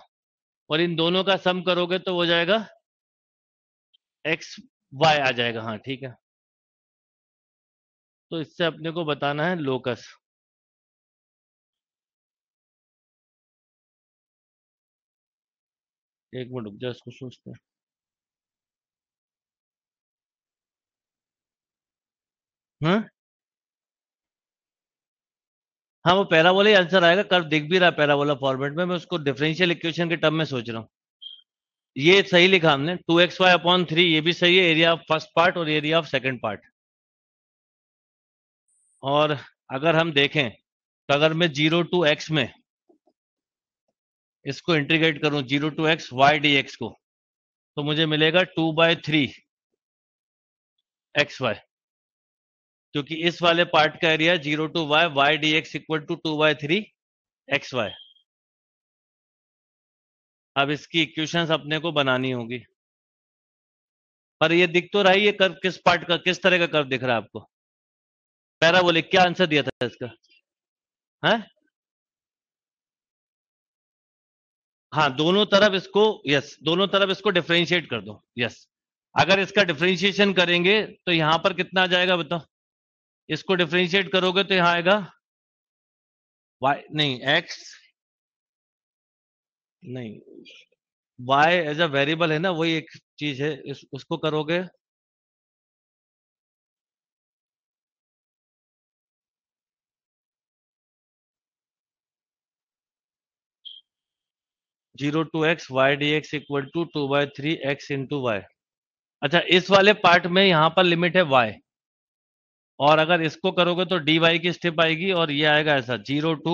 और इन दोनों का सम करोगे तो हो जाएगा xy आ जाएगा, हाँ ठीक है। तो इससे अपने को बताना है लोकस, एक मिनट रुक जाओ, इसको सोचते हैं। हाँ वो पैराबोला ही आंसर आएगा, कर्व दिख भी रहा है पैराबोला फॉर्मेट में, मैं उसको डिफरेंशियल इक्वेशन के टर्म में सोच रहा हूँ। ये सही लिखा हमने 2xy अपॉन 3, ये भी सही है, एरिया ऑफ फर्स्ट पार्ट और एरिया ऑफ सेकंड पार्ट। और अगर हम देखें तो अगर मैं 0 to x में इसको इंटीग्रेट करूं 0 to x y dx को, तो मुझे मिलेगा 2 by 3 xy, क्योंकि इस वाले पार्ट का area 0 to y y dx equal to 2 by 3 xy। अब इसकी इक्वेशंस अपने को बनानी होगी, पर ये दिख तो रहा है ये कर्व किस पार्ट का, किस तरह का कर्व दिख रहा है आपको? पैराबोलिक, क्या आंसर दिया था इसका? है हाँ, दोनों तरफ इसको, यस दोनों तरफ इसको डिफ्रेंशिएट कर दो, यस। अगर इसका डिफ्रेंशिएशन करेंगे तो यहाँ पर कितना आ जाएगा बताओ? इसको डिफ्रेंशिएट करोगे तो यहाँ आएगा y एज अ वेरिएबल है ना, वही एक चीज है, उसको करोगे (0 to x y dx) equal to 2 by 3 x into y। अच्छा, इस वाले पार्ट में यहाँ पर लिमिट है y, और अगर इसको करोगे तो डी वाई की स्टेप आएगी और ये आएगा ऐसा 0 to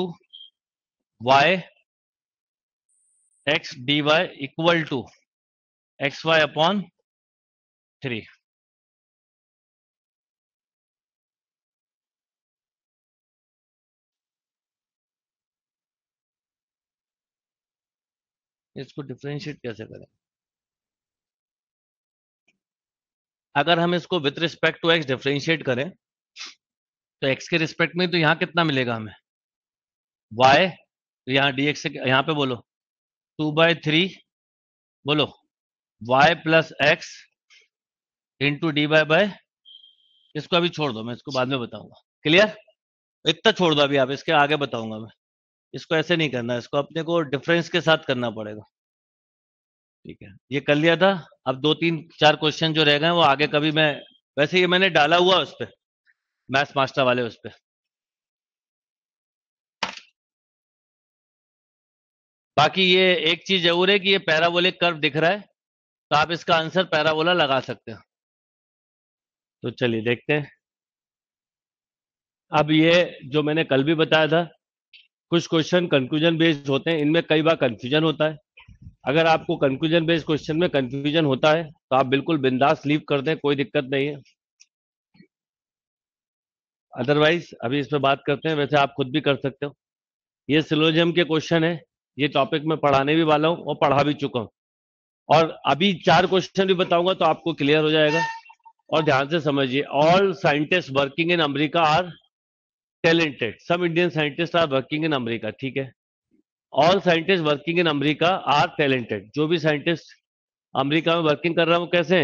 y x dy equal to xy upon 3। इसको डिफरेंशिएट कैसे करें? अगर हम इसको with respect to x differentiate करें तो x के रिस्पेक्ट में तो यहाँ कितना मिलेगा हमें y, तो यहाँ dx से यहाँ पे बोलो 2/3 बोलो y plus x into D Y by, इसको अभी छोड़ दो, मैं इसको बाद में बताऊंगा। क्लियर? इतना छोड़ दो अभी, आप इसके आगे बताऊंगा मैं। इसको ऐसे नहीं करना, इसको अपने को डिफरेंस के साथ करना पड़ेगा। ठीक है, ये कर लिया था। अब 2 3 4 क्वेश्चन जो रह गए वो आगे कभी मैं, वैसे ये मैंने डाला हुआ उस पर मैथ्स मास्टर वाले उस पर, बाकी ये एक चीज जरूर है कि ये पैराबोलिक कर्व दिख रहा है तो आप इसका आंसर पैराबोला लगा सकते हैं। तो चलिए देखते हैं। अब ये जो मैंने कल भी बताया था, कुछ क्वेश्चन कंक्लूजन बेस्ड होते हैं, इनमें कई बार कंफ्यूजन होता है। अगर आपको कंक्लूजन बेस्ड क्वेश्चन में कंफ्यूजन होता है तो आप बिल्कुल बिंदास लीव कर दें, कोई दिक्कत नहीं है। अदरवाइज अभी इस पर बात करते हैं, वैसे आप खुद भी कर सकते हो। ये सिलोजियम के क्वेश्चन है, ये टॉपिक मैं पढ़ाने भी वाला हूँ और पढ़ा भी चुका हूँ, और अभी 4 क्वेश्चन भी बताऊंगा तो आपको क्लियर हो जाएगा। और ध्यान से समझिए, all scientist working in America are talented, सब Indian scientist are working in America. ठीक है, all scientist working in America are talented, जो भी साइंटिस्ट अमेरिका में वर्किंग कर रहा है वो कैसे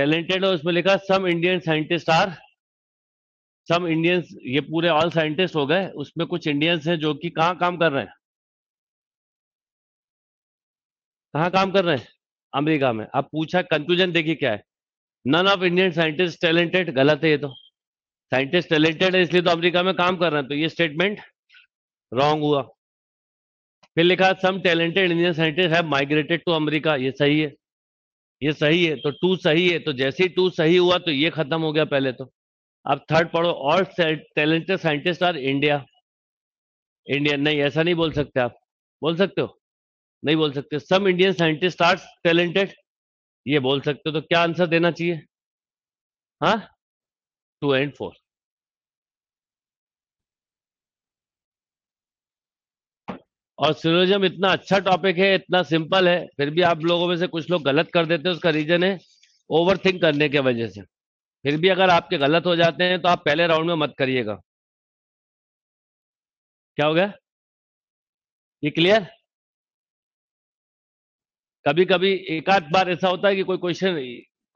टैलेंटेड है। उसमें लिखा some Indian scientist are, some Indians, ये पूरे ऑल साइंटिस्ट हो गए, उसमें कुछ इंडियंस हैं जो कि कहाँ काम कर रहे हैं, कहाँ काम कर रहे हैं, अमेरिका में। अब पूछा कंक्लूजन देखिए क्या है, none of Indian scientist talented, गलत है। ये तो साइंटिस्ट टैलेंटेड है इसलिए तो अमेरिका में काम कर रहे हैं, तो ये स्टेटमेंट रॉन्ग हुआ। फिर लिखा some talented Indian scientist have migrated to America, ये सही है, ये सही है, तो 2 सही है। तो जैसे ही 2 सही हुआ तो ये खत्म हो गया पहले तो। अब थर्ड पढ़ो, all talented scientist are India, Indian नहीं, ऐसा नहीं बोल सकते आप, बोल सकते हो? नहीं बोल सकते। Some Indian scientist are talented, ये बोल सकते हो, तो क्या आंसर देना चाहिए? हाँ, 2 and 4। और सिलोजिज्म इतना अच्छा टॉपिक है, इतना सिंपल है, फिर भी आप लोगों में से कुछ लोग गलत कर देते हैं। उसका रीजन है ओवरथिंक करने की वजह से। फिर भी अगर आपके गलत हो जाते हैं तो आप पहले राउंड में मत करिएगा। क्या हो गया, ये क्लियर? कभी कभी एक आध बार ऐसा होता है कि कोई क्वेश्चन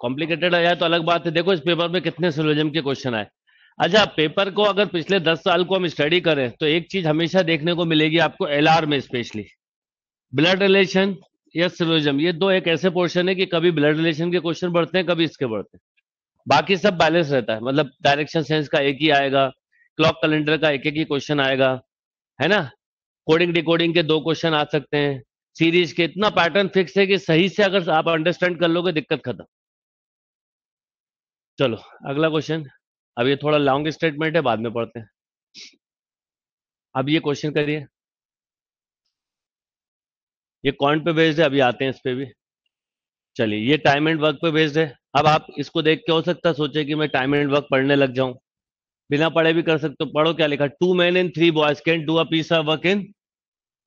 कॉम्प्लिकेटेड आ जाए तो अलग बात है। देखो इस पेपर में कितने सिलोजिज्म के क्वेश्चन आए। अच्छा, पेपर को अगर पिछले 10 साल को हम स्टडी करें तो एक चीज हमेशा देखने को मिलेगी आपको, एलआर में स्पेशली ब्लड रिलेशन या सिलोजिज्म, ये दो एक ऐसे पोर्शन है कि कभी ब्लड रिलेशन के क्वेश्चन बढ़ते हैं, कभी इसके बढ़ते हैं, बाकी सब बैलेंस रहता है। मतलब डायरेक्शन सेंस का एक ही आएगा, क्लॉक कैलेंडर का एक ही क्वेश्चन आएगा, है ना, कोडिंग डिकोडिंग के 2 क्वेश्चन आ सकते हैं, सीरीज के, इतना पैटर्न फिक्स है कि सही से अगर आप अंडरस्टैंड कर लोगे दिक्कत खत्म। चलो अगला क्वेश्चन, अब ये थोड़ा लॉन्ग स्टेटमेंट है, बाद में पढ़ते हैं। अब ये क्वेश्चन करिए, ये कॉन्ट पे बेस्ड है, अभी आते हैं इस पे भी। चलिए, ये टाइम एंड वर्क पे बेस्ड है। अब आप इसको देख के हो सकता है सोचे कि मैं टाइम एंड वर्क पढ़ने लग जाऊं, बिना पढ़े भी कर सकते हो। पढ़ो क्या लिखा, 2 men and 3 boys can do a piece of work in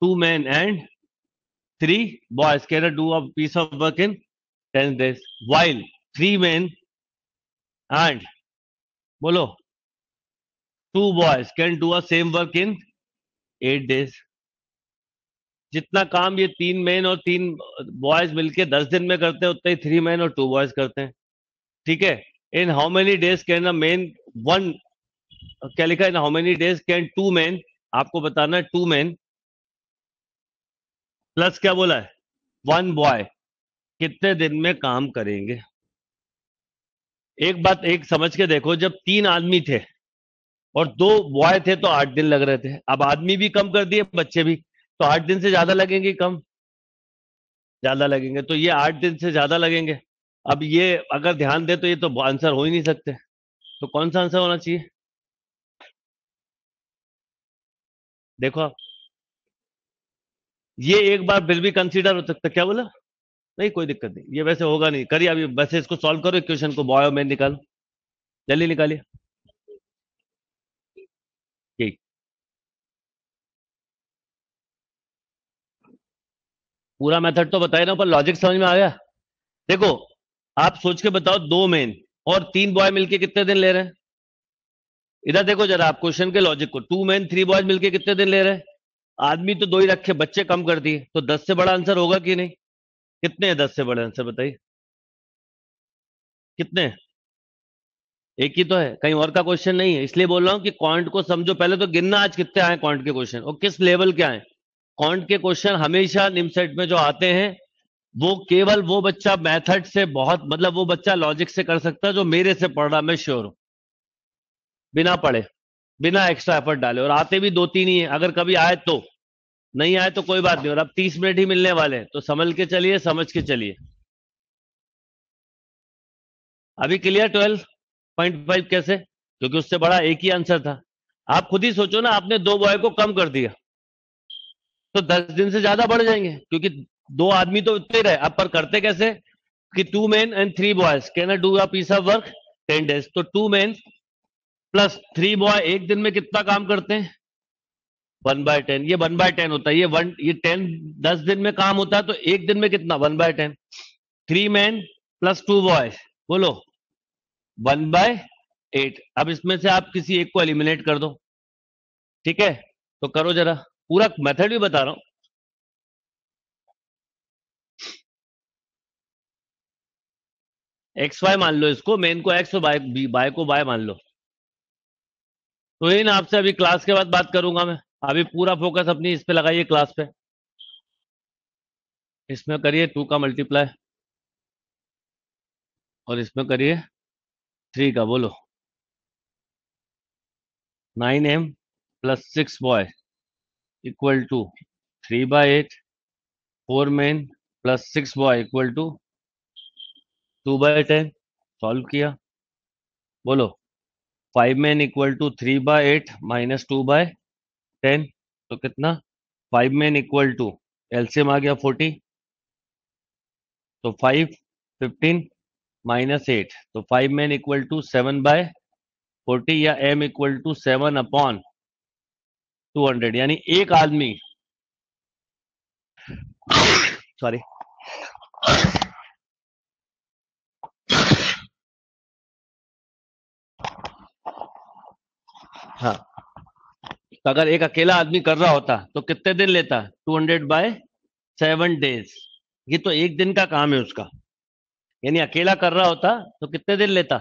2 men and 3 boys can do a piece of work in 10 days while 3 men and बोलो 2 boys can do a same work in 8 days। जितना काम ये 3 men और 3 boys मिलके 10 दिन में करते हैं, उतना ही 3 men और 2 boys करते हैं। ठीक है, in how many days can a man one, क्या लिखा, in how many days can 2 men, आपको बताना है 2 men प्लस क्या बोला है 1 boy कितने दिन में काम करेंगे। एक बात एक समझ के देखो, जब 3 आदमी थे और 2 boy थे तो 8 दिन लग रहे थे। अब आदमी भी कम कर दिए, बच्चे भी, तो 8 दिन से ज्यादा लगेंगे, कम ज्यादा लगेंगे, तो ये 8 दिन से ज्यादा लगेंगे। अब ये अगर ध्यान दे तो ये तो आंसर हो ही नहीं सकते। तो कौन सा आंसर होना चाहिए? देखो आप, ये एक बार फिर भी कंसीडर हो सकता है। क्या बोला? नहीं, कोई दिक्कत नहीं, ये वैसे होगा नहीं। करिए अभी, वैसे इसको सॉल्व करो, इक्वेशन को बॉय और मैन निकालो, जल्दी निकालिए। ठीक, पूरा मेथड तो बताया ना, पर लॉजिक समझ में आ गया? देखो आप सोच के बताओ, दो मेन और तीन बॉय मिलके कितने दिन ले रहे हैं? इधर देखो जरा आप क्वेश्चन के लॉजिक को, टू मेन थ्री बॉयज मिलके कितने दिन ले रहे हैं? आदमी तो दो ही रखे, बच्चे कम कर दिए, तो 10 से बड़ा आंसर होगा कि नहीं? कितने हैं 10 से बड़े आंसर? बताइए कितने? एक ही तो है, कहीं और का क्वेश्चन नहीं है, इसलिए बोल रहा हूं कि क्वांट को समझो। पहले तो गिनना आज कितने आए क्वांट के क्वेश्चन और किस लेवल के आए। क्वांट के क्वेश्चन हमेशा निमसेट में जो आते हैं वो केवल वो बच्चा मैथड से बहुत, मतलब वो बच्चा लॉजिक से कर सकता है जो मेरे से पढ़ रहा, मैं श्योर हूं, बिना पढ़े, बिना एक्स्ट्रा एफर्ट डाले। और आते भी दो तीन ही है, अगर कभी आए तो, नहीं आए तो कोई बात नहीं। और अब 30 मिनट ही मिलने वाले हैं, तो संभल के चलिए, समझ के चलिए। अभी क्लियर 12.5 कैसे? क्योंकि उससे बड़ा एक ही आंसर था। आप खुद ही सोचो ना, आपने दो बॉय को कम कर दिया तो 10 दिन से ज्यादा बढ़ जाएंगे, क्योंकि दो आदमी तो उतने रहे। अब पर करते कैसे कि two men and three boys can do a piece of work 10 days. तो two men plus three boy एक दिन में कितना काम करते हैं? 1/10। ये 1/10 होता है, ये 10 10 दिन में काम होता है, तो एक दिन में कितना? 1/10। Three man plus two boys बोलो 1/8। अब इसमें से आप किसी एक को एलिमिनेट कर दो, ठीक है? तो करो जरा, पूरा मेथड भी बता रहा हूं। एक्स वाई मान लो इसको, मेन को एक्स और बाय को बाय मान लो। तो इन आपसे अभी क्लास के बाद बात करूंगा मैं, अभी पूरा फोकस अपनी इस पे लगाइए, क्लास पे। इसमें करिए 2 का मल्टीप्लाई और इसमें करिए 3 का, बोलो 9m plus 6 boy equal to 3/8। 4 men plus 6 boy equal to 2/10। Solve किया, बोलो 5 मेन इक्वल टू 3/8 माइनस 2/10, तो कितना? 5 मेन इक्वल टू, एलसीएम आ गया 40, तो 5 15 माइनस 8, तो 5 मेन इक्वल टू 7/40 या m इक्वल टू 7/200, यानी एक आदमी सॉरी हाँ, तो अगर एक अकेला आदमी कर रहा होता तो कितने दिन लेता? 200/7 डेज। ये तो एक दिन का काम है उसका, यानी अकेला कर रहा होता तो कितने दिन लेता?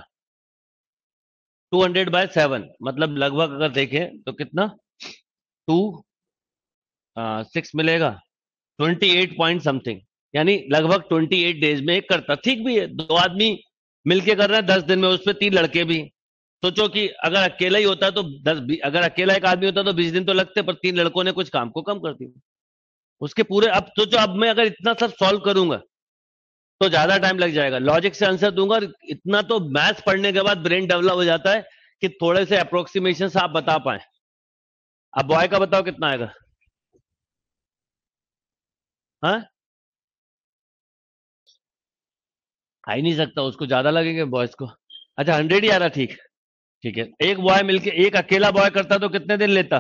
200/7, मतलब लगभग अगर देखें तो कितना 2 6 मिलेगा, 28 पॉइंट समथिंग, यानी लगभग 28 डेज में एक करता। ठीक भी है, दो आदमी मिलके कर रहे हैं 10 दिन में, उसमें 3 लड़के भी। सोचो कि अगर अकेला ही होता तो अगर अकेला एक आदमी होता तो 20 दिन तो लगते, पर 3 लड़कों ने कुछ काम को कम कर दिया उसके पूरे। अब सोचो, अब मैं अगर इतना सब सॉल्व करूंगा तो ज्यादा टाइम लग जाएगा, लॉजिक से आंसर दूंगा। और इतना तो मैथ्स पढ़ने के बाद ब्रेन डेवलप हो जाता है कि थोड़े से अप्रोक्सीमेशन आप बता पाए। अब बॉय का बताओ कितना आएगा? हाँ, आ ही नहीं सकता, उसको ज्यादा लगेंगे बॉयज को। अच्छा 100 ही आ रहा, ठीक है। एक बॉय मिलके, एक अकेला बॉय करता तो कितने दिन लेता?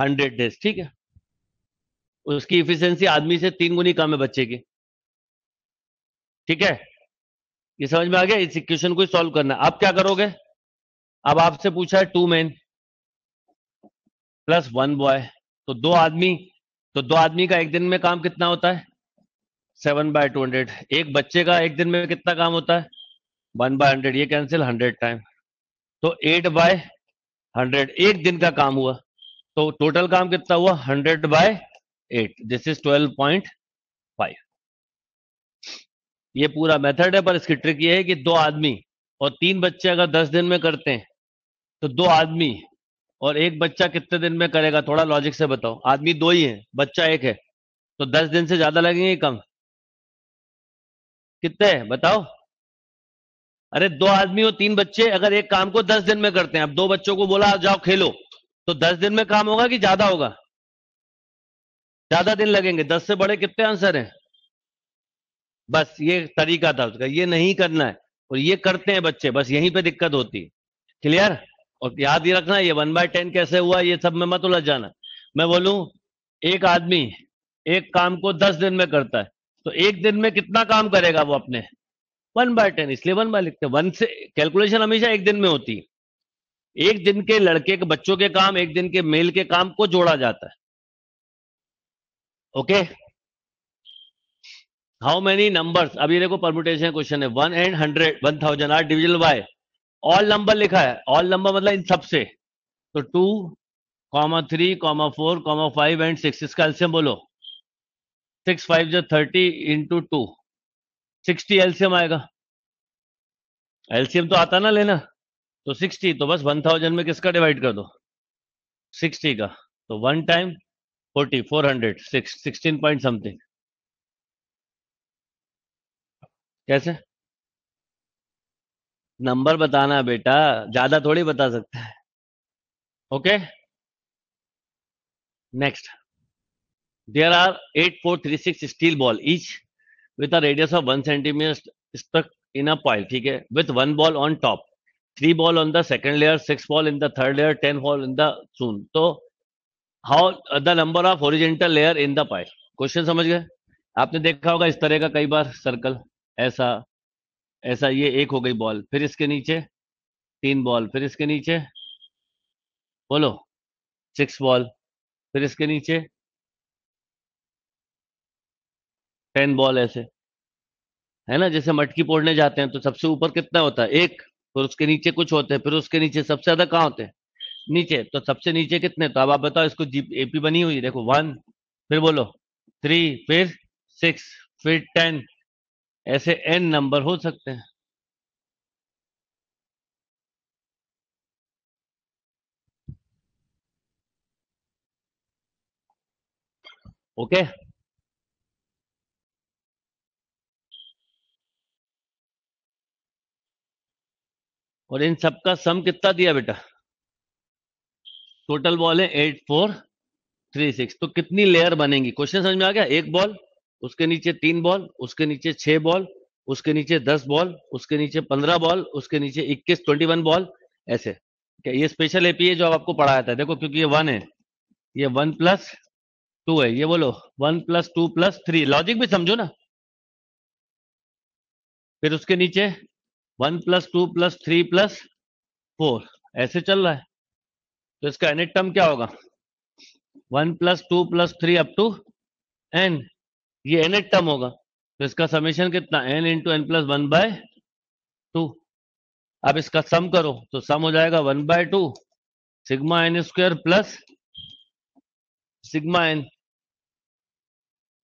100 डेज, ठीक है। उसकी इफिशियंसी आदमी से 3 गुनी कम है बच्चे की, ठीक है? ये समझ में आ गया? इस इक्वेशन को सॉल्व करना। आप क्या करोगे? अब आपसे पूछा है 2 मेन प्लस 1 बॉय, तो दो आदमी का एक दिन में काम कितना होता है? 7/200। एक बच्चे का एक दिन में कितना काम होता है? 1/100, ये कैंसिल 100 टाइम, तो 8/100 एक दिन का काम हुआ। तो टोटल काम कितना हुआ? 100/8, दिस इज 12.5। ये पूरा मेथड है, पर इसकी ट्रिक ये है कि दो आदमी और 3 बच्चे अगर 10 दिन में करते हैं तो दो आदमी और एक बच्चा कितने दिन में करेगा? थोड़ा लॉजिक से बताओ। आदमी दो ही है, बच्चा एक है, तो 10 दिन से ज्यादा लगेंगे, कम? कितने बताओ? अरे दो आदमी हो तीन बच्चे, अगर एक काम को 10 दिन में करते हैं, अब दो बच्चों को बोला जाओ खेलो, तो 10 दिन में काम होगा कि ज्यादा होगा? ज्यादा दिन लगेंगे। 10 से बड़े कितने आंसर हैं? बस ये तरीका था उसका, ये नहीं करना है और ये करते हैं बच्चे, बस यहीं पे दिक्कत होती है। क्लियर? और याद ही रखना ये 1/10 कैसे हुआ ये सब में मत उलझ जाना। मैं बोलूं एक आदमी एक काम को 10 दिन में करता है तो एक दिन में कितना काम करेगा वो अपने? 1/10, इसलिए 1/10 लिखते हैं। 1 से कैलकुलेशन हमेशा एक दिन में होती है। एक दिन के लड़के के बच्चों के काम, एक दिन के मेल के काम को जोड़ा जाता है। ओके, हाउ मेनी नंबर्स, अभी देखो परम्यूटेशन क्वेश्चन है। 1 and 100, 1000 are divisible by all number लिखा है। ऑल नंबर मतलब इन सबसे, तो 2, 3, 4, 5 and 6 इसका एलसीएम बोलो। 6×5 = 30 × 2 60 एलसीएम आएगा। एलसीएम तो आता ना लेना, तो 60, तो बस 1000 में किसका डिवाइड कर दो? 60 का, तो 1 × 40, 400, 16 पॉइंट समथिंग। कैसे नंबर बताना बेटा, ज्यादा थोड़ी बता सकता है। Okay, next. There are 8, 4, 3, 6 steel ball each with a radius of 1 cm stuck in a pile, ठीक है, with 1 ball on top, 3 ball on the second layer, 6 ball in the third layer, 10 ball in the soon. तो how the number of horizontal layer in the pile? Question समझ गए? आपने देखा होगा इस तरह का कई बार सर्कल, ऐसा ऐसा, ये एक हो गई बॉल, फिर इसके नीचे 3 ball, फिर इसके नीचे बोलो 6 ball, फिर इसके नीचे 10 ball, ऐसे है ना। जैसे मटकी फोड़ने जाते हैं तो सबसे ऊपर कितना होता है? एक, फिर उसके नीचे कुछ होते हैं, फिर उसके नीचे सबसे ज्यादा कहाँ होते हैं? नीचे। तो सबसे नीचे कितने? तो अब आप बताओ, इसको एपी बनी हुई देखो, 1, फिर बोलो 3, फिर 6, फिर 10, ऐसे n नंबर हो सकते हैं। ओके और इन सबका सम कितना दिया बेटा? टोटल बॉल है 8, 4, 3, 6, तो कितनी लेयर बनेंगी? क्वेश्चन समझ में आ गया? 1 ball, उसके नीचे 3 ball, उसके नीचे 6 ball, उसके नीचे 10 ball, उसके नीचे 15 ball, उसके नीचे 21, 21 ball, ऐसे। क्या ये स्पेशल एपी है जो आपको पढ़ाया था? देखो क्योंकि ये 1 है, ये 1 + 2 है, ये बोलो 1 + 2 + 3, लॉजिक भी समझो ना। फिर उसके नीचे 1 + 2 + 3 + 4, ऐसे चल रहा है। तो इसका nth टर्म क्या होगा? 1 + 2 + 3 up to n, ये nth टर्म होगा। तो इसका समेशन कितना? n × n + 1/2। अब इसका सम करो तो सम हो जाएगा 1/2 sigma n square plus sigma n।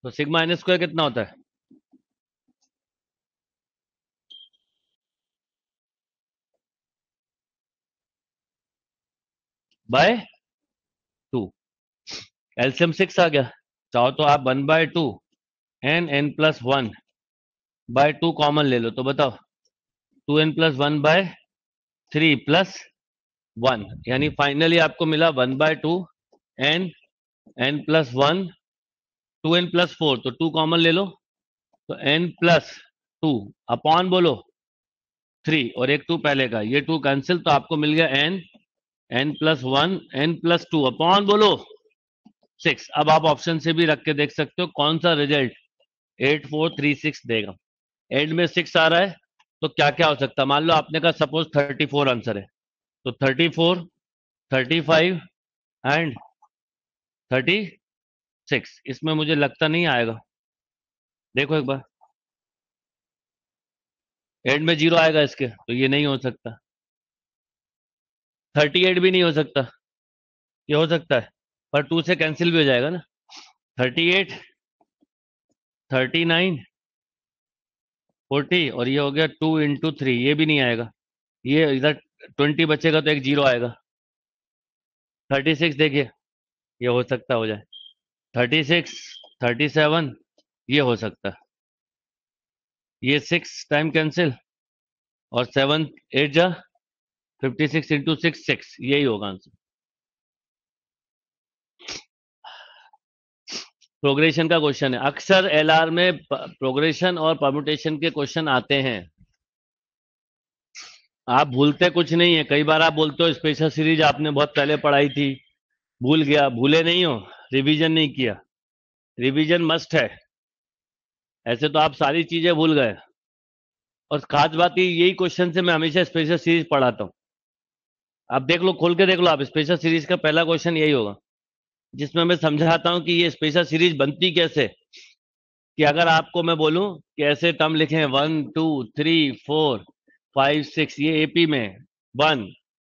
तो सिग्मा n स्क्वायर कितना होता है? /2। एलसीएम 6 आ गया। चाहो तो आप 1/2 n, n + 1/2 कॉमन ले लो, तो बताओ 2 n + 1/3 + 1, यानी फाइनली आपको मिला 1/2 n, n + 1, 2 n + 4, तो 2 कॉमन ले लो, तो n + 2/3, और एक 2 पहले का, ये 2 कैंसिल, तो आपको मिल गया n, n + 1, n + 2/6। अब आप ऑप्शन से भी रख के देख सकते हो कौन सा रिजल्ट 8, 4, 3, 6 देगा। एंड में 6 आ रहा है तो क्या क्या हो सकता है? मान लो आपने कहा सपोज 34 आंसर है, तो 34, 35 and 36, इसमें मुझे लगता नहीं आएगा। देखो एक बार, एंड में 0 आएगा इसके, तो ये नहीं हो सकता। 38 भी नहीं हो सकता, ये हो सकता है पर 2 से कैंसिल भी हो जाएगा ना। 38, 39, 40, और ये हो गया 2 × 3, ये भी नहीं आएगा। ये इधर 20 बचेगा तो एक 0 आएगा। 36 देखिए, ये हो सकता हो जाए। 36, 37, ये हो सकता। ये 6 टाइम कैंसिल, और 7 8 जा 56 इंटू 6 6, यही होगा आंसर। प्रोग्रेशन का क्वेश्चन है, अक्सर एलआर में प्रोग्रेशन और परम्यूटेशन के क्वेश्चन आते हैं। आप भूलते कुछ नहीं है, कई बार आप बोलते हो स्पेशल सीरीज आपने बहुत पहले पढ़ाई थी, भूल गया, भूले नहीं हो, रिवीजन नहीं किया। रिवीजन मस्ट है, ऐसे तो आप सारी चीजें भूल गए। और खास बात यही क्वेश्चन से मैं हमेशा स्पेशल सीरीज पढ़ाता हूँ। आप देख लो, खोल के देख लो, आप स्पेशल सीरीज का पहला क्वेश्चन यही होगा जिसमें मैं समझाता हूँ कि ये स्पेशल सीरीज बनती कैसे। कि अगर आपको मैं बोलूँ कि ऐसे टर्म लिखें 1 2 3 4 5 6, ये एपी में 1,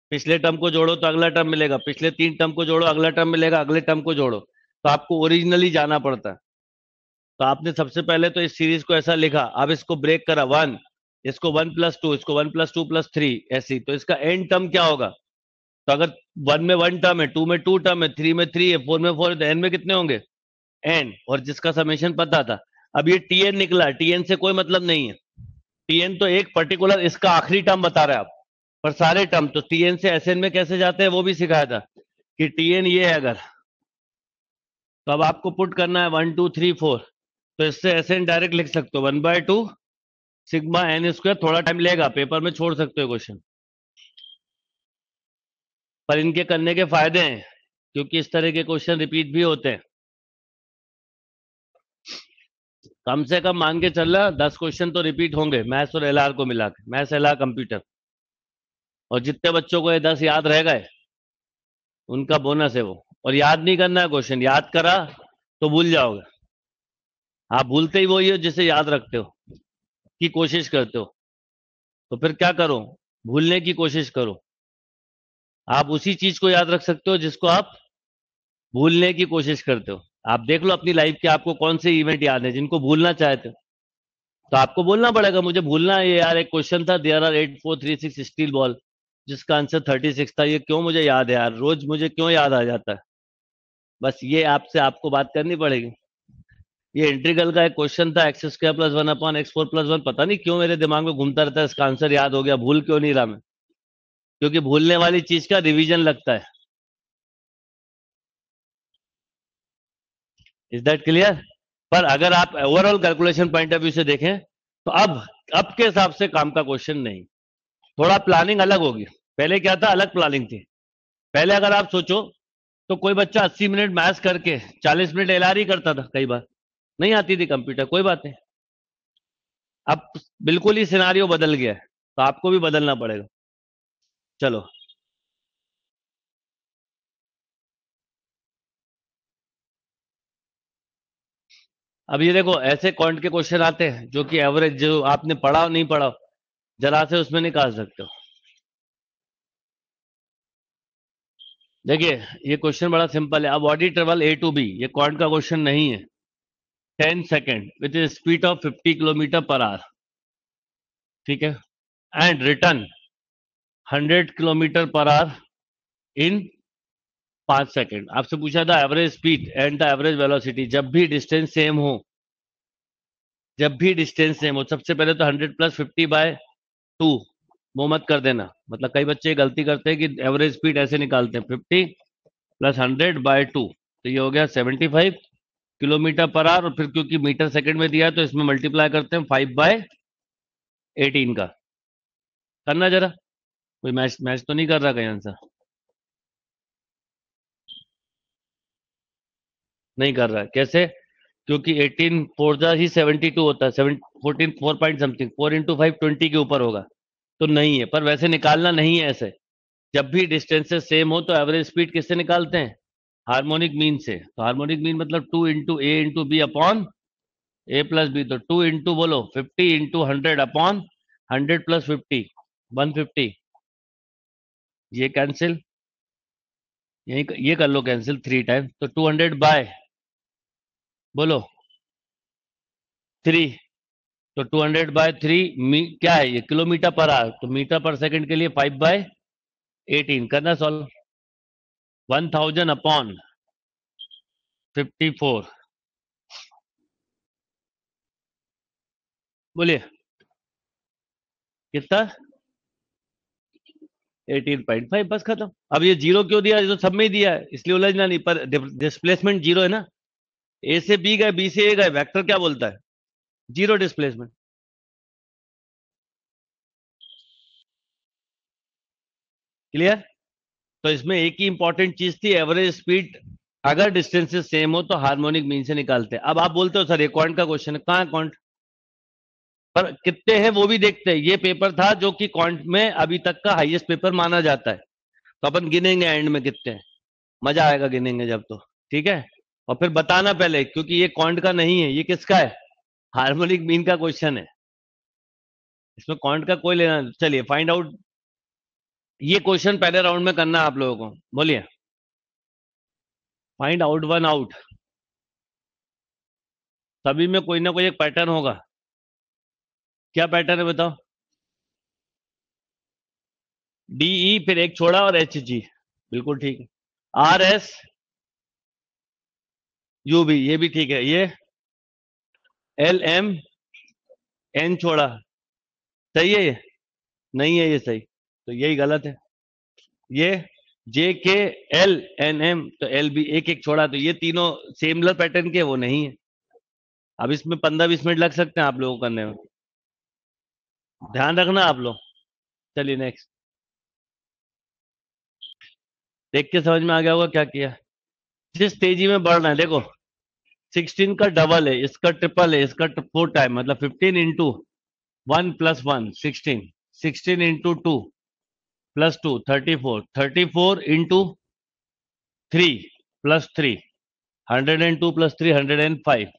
पिछले टर्म को जोड़ो तो अगला टर्म मिलेगा, पिछले 3 टर्म को जोड़ो अगला टर्म मिलेगा, अगले टर्म को जोड़ो, तो आपको ओरिजिनली जाना पड़ता है। तो आपने सबसे पहले तो इस सीरीज को ऐसा लिखा, अब इसको ब्रेक करा 1, इसको 1 प्लस 2, इसको 1 प्लस 2 प्लस 3, ऐसी। तो इसका एंड टर्म क्या होगा? तो अगर 1 में 1 टर्म है, 2 में 2 टर्म है, 3 में 3 है, 4 में 4 है, तो एन में कितने होंगे? एन। और जिसका समेशन पता था, अब ये टी एन निकला, टी एन से कोई मतलब नहीं है। टी एन तो एक पर्टिकुलर इसका आखिरी टर्म बता रहे हैं आप, पर सारे टर्म। तो टी एन से एस एन में कैसे जाते हैं वो भी सिखाया था कि टी एन ये है अगर, तो अब आपको पुट करना है 1 2 3 4, तो इससे एस एन डायरेक्ट लिख सकते हो 1/2 सिग्मा एन स्क्वायर। थोड़ा टाइम लेगा, पेपर में छोड़ सकते हो क्वेश्चन, पर इनके करने के फायदे हैं क्योंकि इस तरह के क्वेश्चन रिपीट भी होते हैं। कम से कम मान के चल रहा 10 क्वेश्चन तो रिपीट होंगे मैथ्स और एलआर को मिलाकर, मैथ्स एलआर कंप्यूटर। और जितने बच्चों को ये 10 याद रह गए उनका बोनस है वो। और याद नहीं करना है क्वेश्चन, याद करा तो भूल जाओगे। आप भूलते ही वही हो जिसे याद रखते हो की कोशिश करते हो। तो फिर क्या करो, भूलने की कोशिश करो। आप उसी चीज को याद रख सकते हो जिसको आप भूलने की कोशिश करते हो। आप देख लो अपनी लाइफ के आपको कौन से इवेंट याद है जिनको भूलना चाहते हो। तो आपको बोलना पड़ेगा मुझे भूलना है ये यार, एक क्वेश्चन था देयर आर 8 4 3 6 स्टील बॉल जिसका आंसर 36 था, ये क्यों मुझे याद है यार, रोज मुझे क्यों याद आ जाता है। बस ये आपसे आपको बात करनी पड़ेगी। ये इंटीग्रल का एक क्वेश्चन था x² + 1 अपॉन x4 + 1, पता नहीं क्यों मेरे दिमाग में घूमता रहता है, इसका आंसर याद हो गया, भूल क्यों नहीं रहा मैं। क्योंकि भूलने वाली चीज का रिवीजन लगता है। Is that clear? पर अगर आप overall calculation point of view से देखें तो अब के हिसाब से काम का क्वेश्चन नहीं, थोड़ा प्लानिंग अलग होगी। पहले क्या था, अलग प्लानिंग थी। पहले अगर आप सोचो तो कोई बच्चा 80 मिनट मैथ्स करके 40 मिनट एलआर ही करता था, कई बार नहीं आती थी कंप्यूटर, कोई बात नहीं। अब बिल्कुल ही सिनारियो बदल गया है, तो आपको भी बदलना पड़ेगा। चलो अब ये देखो, ऐसे क्वांट के क्वेश्चन आते हैं जो कि एवरेज, जो आपने पढ़ा नहीं पढ़ा, जरा से उसमें निकाल सकते हो। देखिए ये क्वेश्चन बड़ा सिंपल है। अब ऑडिटरवल A to B, ये क्वांट का क्वेश्चन नहीं है। 10 second with speed of 50 kilometre per hour, ठीक है, and return 100 kilometre per hour in 5 second. आपसे पूछा था average speed and the average velocity. जब भी डिस्टेंस सेम हो, सबसे पहले तो 100 + 50/2 वो मत कर देना। मतलब कई बच्चे गलती करते हैं कि एवरेज स्पीड ऐसे निकालते हैं 50 + 100/2, तो ये हो गया 75 किलोमीटर पर आवर। और फिर क्योंकि मीटर सेकेंड में दिया है तो इसमें मल्टीप्लाई करते हैं 5/18 का। करना जरा, कोई मैच तो नहीं कर रहा कहीं आंसर? नहीं कर रहा है। कैसे? क्योंकि 18 × 4 ही 72 होता है, 14.4 something, 4 × 5 20 के ऊपर होगा, तो नहीं है। पर वैसे निकालना नहीं है ऐसे। जब भी डिस्टेंसेस सेम हो तो एवरेज स्पीड किससे निकालते हैं? हार्मोनिक मीन से। तो हार्मोनिक मीन मतलब 2 × A × B upon A + B, तो 2 × बोलो 50 × 100 अपॉन 100 + 50 150, ये कैंसिल, ये कर लो कैंसिल 3 टाइम, तो 200/3, तो 200/3 क्या है ये? Kilometre per our. तो मीटर पर सेकंड के लिए 5/18 करना सॉल्व। 1000 अपॉन 54, बोलिए कितना? 18.5 बस खत्म। अब ये जीरो क्यों दिया, ये तो सब में ही दिया है इसलिए उलझना नहीं, पर डिस्प्लेसमेंट जीरो है ना, ए से बी गए बी से ए गए, वेक्टर क्या बोलता है जीरो डिस्प्लेसमेंट। क्लियर? तो इसमें एक ही इंपॉर्टेंट चीज थी, एवरेज स्पीड अगर डिस्टेंसेस सेम हो तो हार्मोनिक मीन से निकालते हैं। अब आप बोलते हो सर ये क्वांट का क्वेश्चन है, कहाँ क्वांट, पर कितने हैं वो भी देखते हैं। ये पेपर था जो कि क्वांट में अभी तक का हाईएस्ट पेपर माना जाता है, तो अपन गिनेंगे एंड में कितने हैं, मजा आएगा गिनेंगे जब, तो ठीक है। और फिर बताना पहले, क्योंकि ये क्वांट का नहीं है, ये किसका है, हार्मोनिक मीन का क्वेश्चन है, इसमें क्वांट का कोई लेना। चलिए फाइंड आउट, ये क्वेश्चन पहले राउंड में करना आप लोगों को, बोलिए फाइंड आउट वन आउट। सभी में कोई ना कोई एक पैटर्न होगा, क्या पैटर्न है बताओ, डीई फिर एक छोड़ा और एच जी, बिल्कुल ठीक है, आर एस यू भी, ये भी ठीक है, ये एल एम एन छोड़ा, सही है ये नहीं है, ये सही तो यही गलत है, ये J K L N M तो एल बी एक एक छोड़ा, तो ये तीनों सिमिलर पैटर्न के वो नहीं है। अब इसमें 15-20 मिनट लग सकते हैं आप लोगों को करने में, ध्यान रखना आप लोग। चलिए नेक्स्ट, देख के समझ में आ गया होगा क्या किया, जिस तेजी में बढ़ रहा है। देखो 16 का डबल है, इसका ट्रिपल है, इसका 4 टाइम, मतलब 15 × 1 + 1 16, 16 × 2 + 2 34, 34 × 3 + 3 102 + 3 105,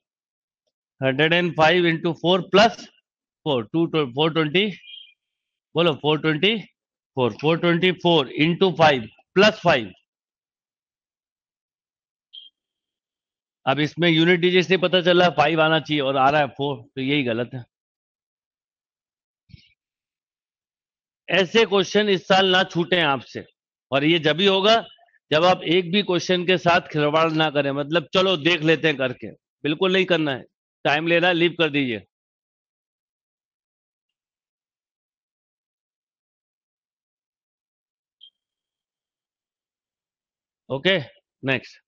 105 × 4 + 4 420, बोलो 424, 424 × 5 + 5। अब इसमें यूनिट डिजिट से पता चला 5 आना चाहिए और आ रहा है 4, तो यही गलत है। ऐसे क्वेश्चन इस साल ना छूटे आपसे, और ये जब भी होगा जब आप एक भी क्वेश्चन के साथ खिलवाड़ ना करें, मतलब चलो देख लेते हैं करके, बिल्कुल नहीं करना है, टाइम ले रहा है लीव कर दीजिए। Okay next,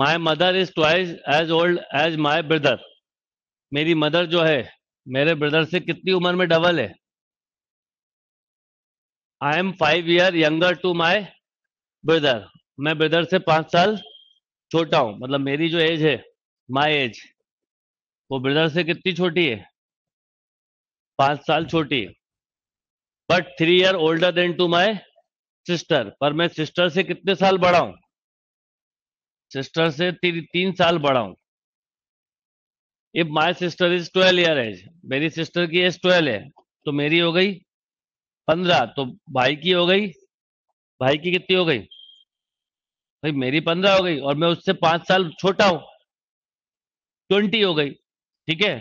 my mother is twice as old as my brother, मेरी मदर जो है मेरे ब्रदर से कितनी उम्र में डबल है। I am 5 year younger to my brother, मैं ब्रदर से 5 साल छोटा हूं, मतलब मेरी जो एज है माय एज वो ब्रदर से कितनी छोटी है, 5 साल छोटी है। But 3 year older than to my sister, पर मैं सिस्टर से कितने साल बड़ा हूं, सिस्टर से 3 साल बड़ा हूं। If my sister is 12 year age, मेरी सिस्टर की एज 12 है तो मेरी हो गई 15, तो भाई की हो गई, भाई की कितनी हो गई भाई, मेरी 15 हो गई और मैं उससे 5 साल छोटा हूं, 20 हो गई, ठीक है।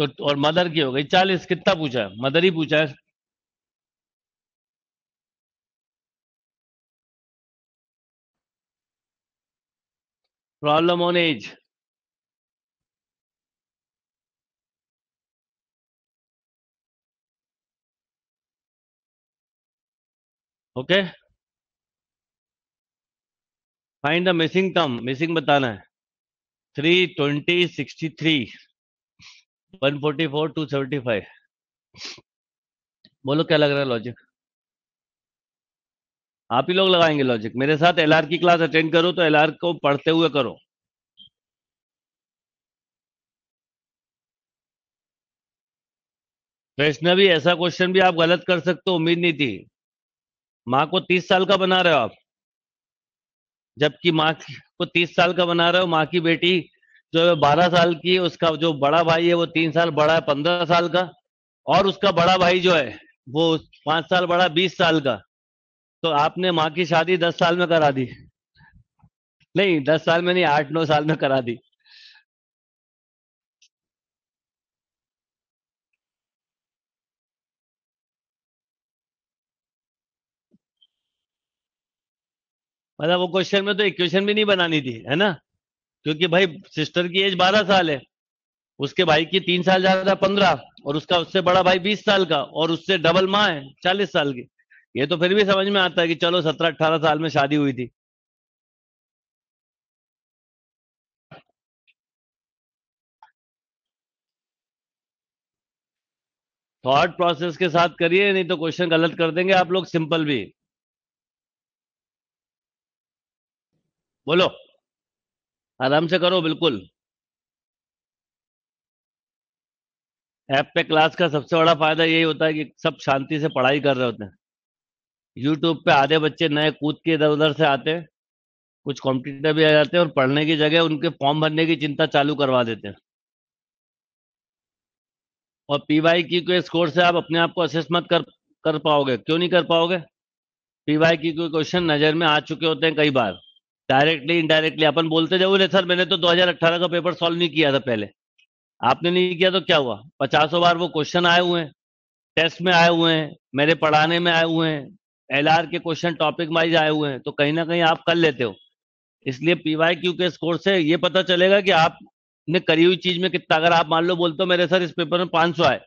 तो और मदर की हो गई 40, कितना पूछा है, मदर ही पूछा है। Problem on age, okay find the missing term, missing बताना है 3, 20, 63 144 275, बोलो क्या लग रहा है लॉजिक, आप ही लोग लगाएंगे लॉजिक। मेरे साथ एलआर की क्लास अटेंड करो तो एलआर को पढ़ते हुए करो। प्रश्न भी ऐसा क्वेश्चन भी आप गलत कर सकते हो, उम्मीद नहीं थी। माँ को 30 साल का बना रहे हो आप, जबकि माँ को 30 साल का बना रहे हो, माँ की बेटी जो 12 साल की है, उसका जो बड़ा भाई है वो 3 साल बड़ा है 15 साल का, और उसका बड़ा भाई जो है वो 5 साल बड़ा 20 साल का। तो आपने माँ की शादी 10 साल में करा दी, नहीं 10 साल में नहीं, 8-9 साल में करा दी। मतलब वो क्वेश्चन में तो इक्वेशन भी नहीं बनानी थी है ना, क्योंकि भाई सिस्टर की एज 12 साल है उसके भाई की 3 साल ज्यादा 15 और उसका उससे बड़ा भाई 20 साल का और उससे डबल माँ है 40 साल की। ये तो फिर भी समझ में आता है कि चलो 17-18 साल में शादी हुई थी। थॉट प्रोसेस के साथ करिए, नहीं तो क्वेश्चन गलत कर देंगे आप लोग। सिंपल भी बोलो, आराम से करो बिल्कुल। ऐप पे क्लास का सबसे बड़ा फायदा यही होता है कि सब शांति से पढ़ाई कर रहे होते हैं। यूट्यूब पे आधे बच्चे नए कूद के इधर उधर से आते हैं, कुछ कॉम्पिटिटर भी आ जाते हैं और पढ़ने की जगह उनके फॉर्म भरने की चिंता चालू करवा देते हैं। और PYQ के स्कोर से आप अपने आप को असेस मत कर पाओगे। क्यों नहीं कर पाओगे? PYQ के क्वेश्चन नज़र में आ चुके होते हैं कई बार, डायरेक्टली इनडायरेक्टली। अपन बोलते जाओ सर मैंने तो 2018 का पेपर सॉल्व नहीं किया था पहले। आपने नहीं किया तो क्या हुआ? 500 बार वो क्वेश्चन आए हुए हैं, टेस्ट में आए हुए हैं, मेरे पढ़ाने में आए हुए हैं, LR के क्वेश्चन टॉपिक वाइज आए हुए हैं, तो कहीं ना कहीं आप कर लेते हो। इसलिए PYQ के स्कोर से ये पता चलेगा कि आप ने करी हुई चीज में कितना, अगर आप मान लो बोलते हो मेरे सर इस पेपर में 500 आए,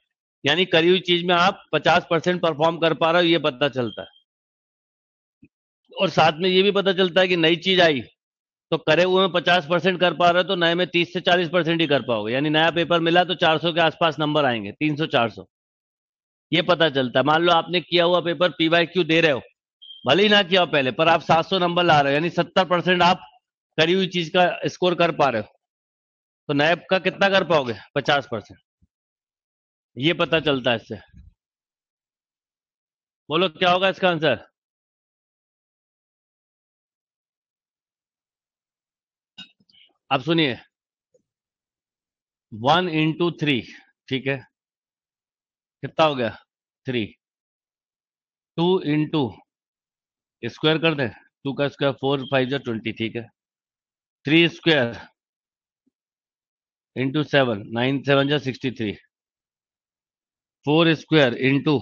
यानी करी हुई चीज में आप 50% परफॉर्म कर पा रहे हो, ये पता चलता है। और साथ में ये भी पता चलता है कि नई चीज आई तो करे हुए में 50% कर पा रहे हो, तो नए में 30 से 40% ही कर पाओगे। यानी नया पेपर मिला तो 400 के आसपास नंबर आएंगे, 300-400 ये पता चलता है। मान लो आपने किया हुआ पेपर PYQ दे रहे हो, भले ही ना किया हो पहले, पर आप 700 नंबर ला रहे हो, यानी 70% आप करी हुई चीज का स्कोर कर पा रहे हो, तो नए का कितना कर पाओगे? 50%। ये पता चलता है इससे। बोलो क्या होगा इसका आंसर? आप सुनिए, 1 into 3 ठीक है, कितना हो गया 3। 2 into स्क्वायर कर दे, 2 का स्क्वायर 4, 5 या 20 ठीक है। 3 square इंटू 7, 9 7 जा 63। 4 square into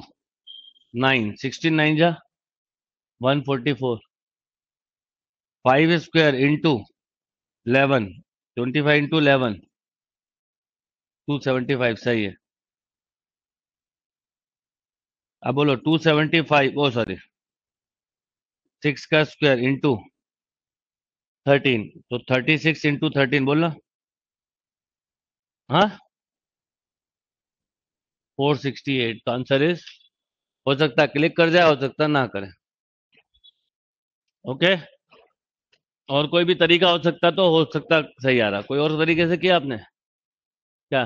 9, 69 जा 144। 5 square into 11, 25 into 11, 275 सही है। अब बोलो 275 ओ सॉरी 6 का square into 13, तो 36 into 13 बोलना। हाँ 468 तो आंसर इज। हो सकता है क्लिक कर जाए, हो सकता है ना करें, ओके। और कोई भी तरीका हो सकता तो हो सकता सही आ रहा। कोई और तरीके से किया आपने क्या?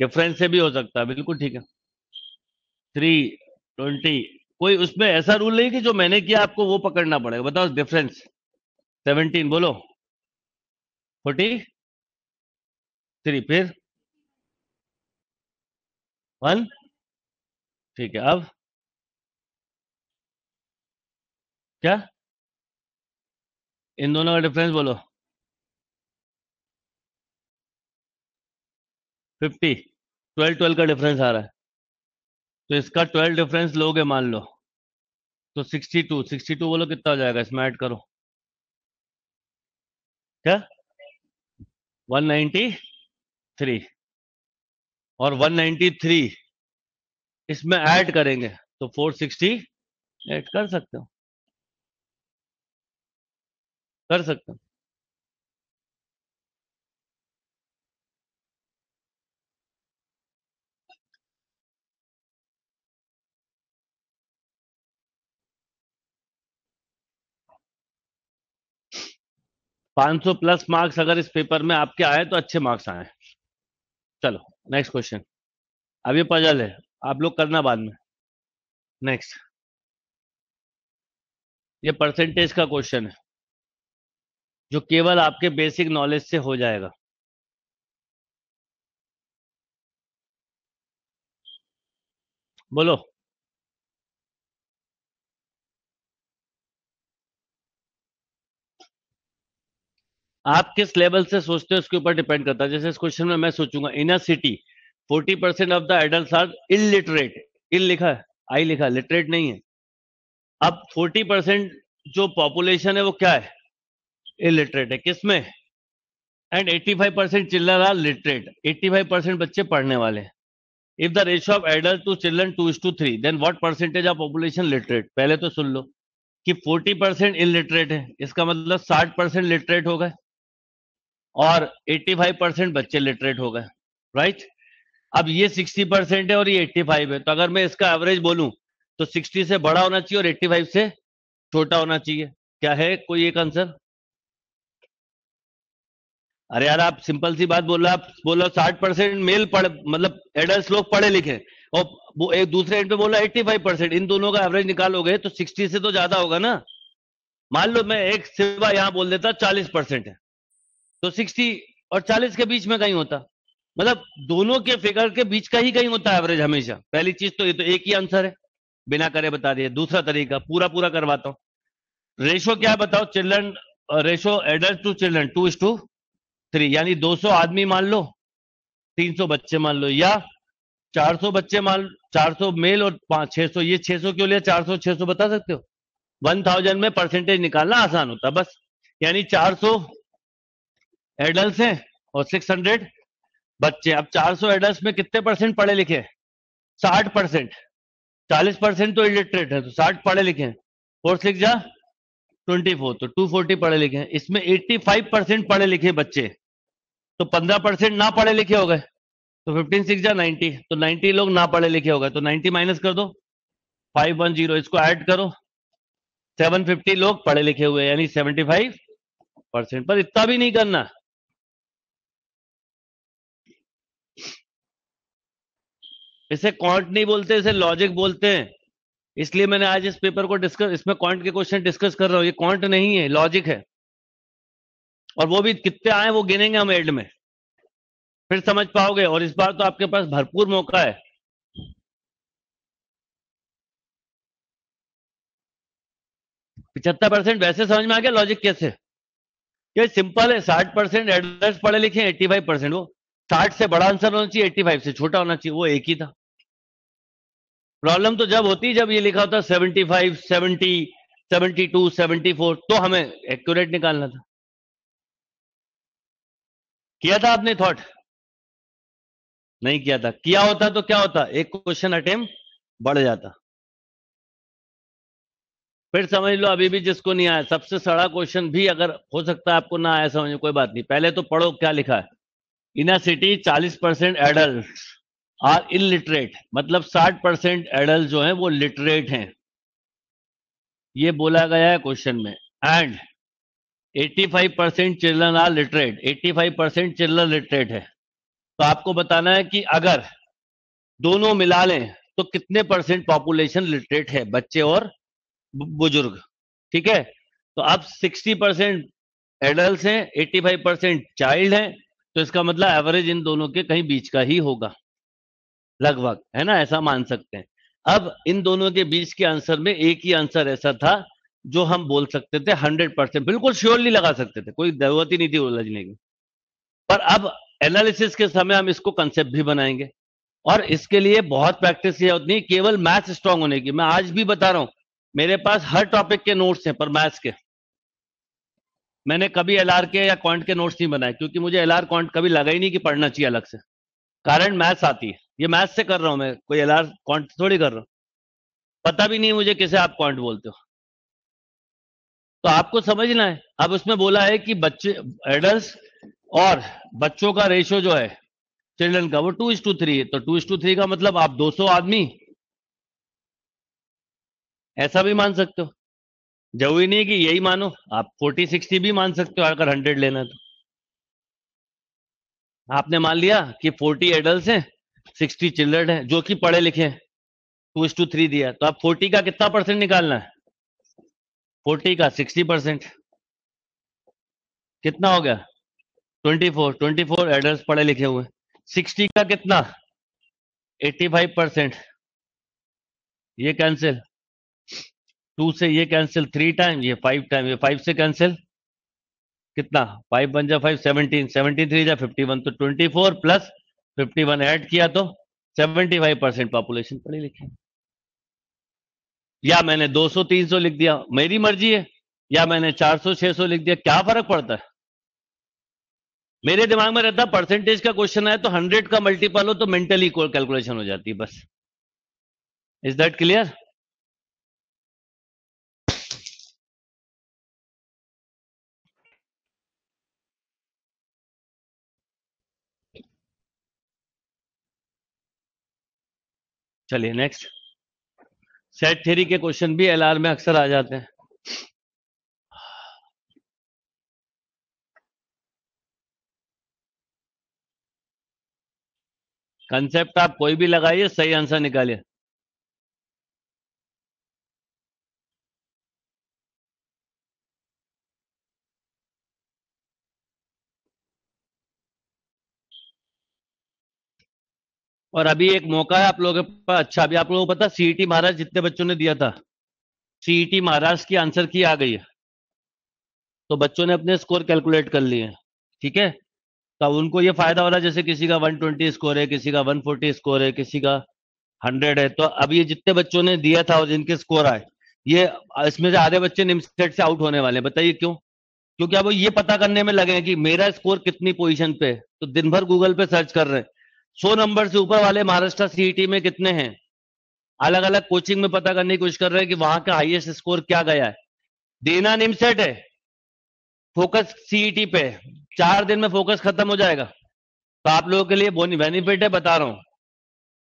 डिफरेंस से भी हो सकता है, बिल्कुल ठीक है। 320 कोई उसमें ऐसा रूल नहीं कि जो मैंने किया आपको वो पकड़ना पड़ेगा, बताओ डिफरेंस। 17 बोलो 43 फिर 1 ठीक है। अब क्या इन दोनों का डिफरेंस बोलो 50। 12-12 का डिफरेंस आ रहा है, तो इसका 12 डिफरेंस लोगे मान लो तो 62 बोलो कितना हो जाएगा, इसमें ऐड करो क्या 193 और 193 इसमें ऐड करेंगे तो 460 ऐड कर सकते हो, कर सकते हो। पाँच 500+ मार्क्स अगर इस पेपर में आपके आए तो अच्छे मार्क्स आए। चलो नेक्स्ट क्वेश्चन। अब ये पजल है, आप लोग करना बाद में। नेक्स्ट ये परसेंटेज का क्वेश्चन है जो केवल आपके बेसिक नॉलेज से हो जाएगा। बोलो आप किस लेवल से सोचते हो इसके ऊपर डिपेंड करता है। जैसे इस क्वेश्चन में मैं सोचूंगा in a city 40% of the adults are illiterate. इल लिखा है, आई लिखा है, लिटरेट नहीं है। अब 40% जो पॉपुलेशन है वो क्या है? इलिटरेट है। किसमें? एंड 85% चिल्ड्रन आर लिटरेट, 85% बच्चे पढ़ने वाले। If the ratio of adult to children 2:3 then what percentage of population literate? पहले तो सुन लो कि 40% इलिटरेट है, इसका मतलब 60% लिटरेट हो गए और 85% बच्चे लिटरेट हो गए, राइट। अब ये 60% है और ये 85 है, तो अगर मैं इसका एवरेज बोलूं तो 60 से बड़ा होना चाहिए और 85 से छोटा होना चाहिए। क्या है कोई एक आंसर? अरे यार आप सिंपल सी बात बोलो, आप बोलो 60% मेल पढ़ मतलब एडल्ट लोग पढ़े लिखे और वो एक दूसरे एंड पे बोला 85%, इन दोनों का एवरेज निकालोगे तो 60 से तो ज्यादा होगा ना। मान लो मैं एक सिवा यहां बोल देता 40% है, तो 60 और 40 के बीच में कहीं होता, मतलब दोनों के फिगर के बीच का ही कहीं होता एवरेज हमेशा। पहली चीज तो ये तो एक ही आंसर है बिना करे बता दिए। दूसरा तरीका पूरा पूरा करवाता हूँ। रेशो क्या बताओ? Children ratio adult to children 2:3, यानी 200 आदमी मान लो, 300 बच्चे मान लो, या 400 बच्चे मान, 400 मेल और 600, ये 600 क्यों लिया, 400 600 बता सकते हो? 1000 में परसेंटेज निकालना आसान होता बस। यानी 400 एडल्ट हैं और 600 बच्चे। अब 400 एडल्ट में कितने परसेंट पढ़े लिखे हैं? 60%। 40% तो इलिटरेट है, तो 60 पढ़े लिखे हैं, 4 × 6 = 24, तो 240 पढ़े लिखे हैं। इसमें 85% पढ़े लिखे बच्चे, तो 15% ना पढ़े लिखे हो गए, तो 15 × 6 = 90, तो 90 लोग ना पढ़े लिखे हो गए, तो 90 माइनस कर दो, 510, इसको ऐड करो, 750 लोग पढ़े लिखे हुए, यानी 75%। पर इतना भी नहीं करना, इसे क्वांट नहीं बोलते, इसे लॉजिक बोलते हैं। इसलिए मैंने आज इस पेपर को डिस्कस, इसमें क्वांट के क्वेश्चन डिस्कस कर रहा हूं। ये क्वांट नहीं है, लॉजिक है, और वो भी कितने आए वो गिनेंगे हम एड में, फिर समझ पाओगे। और इस बार तो आपके पास भरपूर मौका है। पिछहत्तर % वैसे समझ में आ गया लॉजिक कैसे, ये सिंपल है। 60% एडल्ट पढ़े लिखे, 85%, वो 60 से बड़ा आंसर होना चाहिए, 85 से छोटा होना चाहिए, वो एक ही था। प्रॉब्लम तो जब होती जब ये लिखा होता 75, 70, 72, 74, तो हमें एक्यूरेट निकालना था। किया था आपने थॉट? नहीं किया था। किया होता तो क्या होता, एक क्वेश्चन अटेम्प्ट बढ़ जाता। फिर समझ लो अभी भी जिसको नहीं आया, सबसे सड़ा क्वेश्चन भी अगर हो सकता है आपको ना आया समझ, कोई बात नहीं। पहले तो पढ़ो क्या लिखा है। In a city 40% adult are illiterate, मतलब 60% एडल्ट जो हैं वो लिटरेट हैं, ये बोला गया है क्वेश्चन में। And 85% children are literate, 85% children literate है। तो आपको बताना है कि अगर दोनों मिला लें तो कितने परसेंट पॉपुलेशन लिटरेट है, बच्चे और बुजुर्ग, ठीक है। तो अब 60% एडल्ट हैं, 85% चाइल्ड हैं, तो इसका मतलब एवरेज इन दोनों के कहीं बीच का ही होगा लगभग, है ना, ऐसा मान सकते हैं। अब इन दोनों के बीच के आंसर में एक ही आंसर ऐसा था जो हम बोल सकते थे 100%, बिल्कुल श्योरली लगा सकते थे, कोई जरूरत ही नहीं थी उलझने की। पर अब एनालिसिस के समय हम इसको कंसेप्ट भी बनाएंगे और इसके लिए बहुत प्रैक्टिस की जरूरत नहीं, केवल मैथ्स स्ट्रांग होने की। मैं आज भी बता रहा हूँ, मेरे पास हर टॉपिक के नोट्स हैं, पर मैथ्स के मैंने कभी LR के या क्वांट के नोट्स नहीं बनाए, क्योंकि मुझे LR क्वांट कभी लगा ही नहीं कि पढ़ना चाहिए अलग से। कारण मैथ्स आती है, ये मैथ्स से कर रहा हूँ मैं, कोई LR क्वांट थोड़ी कर रहा हूँ। पता भी नहीं मुझे किसे आप क्वांट बोलते हो, तो आपको समझना है। अब उसमें बोला है कि बच्चे एडल्ट और बच्चों का रेशियो जो है चिल्ड्रन का वो 2:3 है, तो 2:3 का मतलब आप 200 आदमी ऐसा भी मान सकते हो, जरूरी नहीं कि यही मानो, आप 40-60 भी मान सकते हो अगर 100 लेना। तो आपने मान लिया कि 40 एडल्ट हैं, 60 चिल्ड्रन हैं जो कि पढ़े लिखे हैं, 2:3 दिया, तो आप 40 का कितना परसेंट निकालना है? 40 का 60% कितना हो गया? 24 एडल्ट पढ़े लिखे हुए। 60 का कितना? 85%। ये कैंसिल, 2 से ये कैंसिल 3 टाइम, ये 5 टाइम, ये 5 से कैंसिल, कितना 5×5 17, 3×5 51, तो 24 + 51 ऐड किया तो 75% पॉपुलेशन पढ़ी लिखी। या मैंने 200-300 लिख दिया, मेरी मर्जी है, या मैंने 400-600 लिख दिया, क्या फर्क पड़ता है? मेरे दिमाग में रहता परसेंटेज का क्वेश्चन है तो 100 का मल्टीपल हो तो मेंटली कैलकुलेशन हो जाती है बस। Is that clear? चलिए नेक्स्ट, सेट थ्योरी के क्वेश्चन भी एलआर में अक्सर आ जाते हैं। कंसेप्ट आप कोई भी लगाइए, सही आंसर निकालिए। और अभी एक मौका है आप लोगों के पास। अच्छा, अभी आप लोगों को पता सीईटी महाराज जितने बच्चों ने दिया था, सीईटी महाराज की आंसर की आ गई है, तो बच्चों ने अपने स्कोर कैलकुलेट कर लिए हैं। ठीक है, तो उनको ये फायदा हो रहा है, जैसे किसी का 120 स्कोर है, किसी का 140 स्कोर है, किसी का 100 है। तो अब ये जितने बच्चों ने दिया था और जिनके स्कोर आए, ये इसमें से आधे बच्चे निम्सेट से आउट होने वाले हैं। बताइए क्यों? क्योंकि अब ये पता करने में लगे हैं कि मेरा स्कोर कितनी पोजीशन पे है, तो दिन भर गूगल पे सर्च कर रहे हैं 100 नंबर से ऊपर वाले महाराष्ट्र सीईटी में कितने हैं। अलग अलग कोचिंग में पता करने की कोशिश कर रहे हैं कि वहां का हाईएस्ट स्कोर क्या गया है। देना निम्सेट है, फोकस सीईटी पे, 4 दिन में फोकस खत्म हो जाएगा। तो आप लोगों के लिए बेनिफिट है, बता रहा हूँ,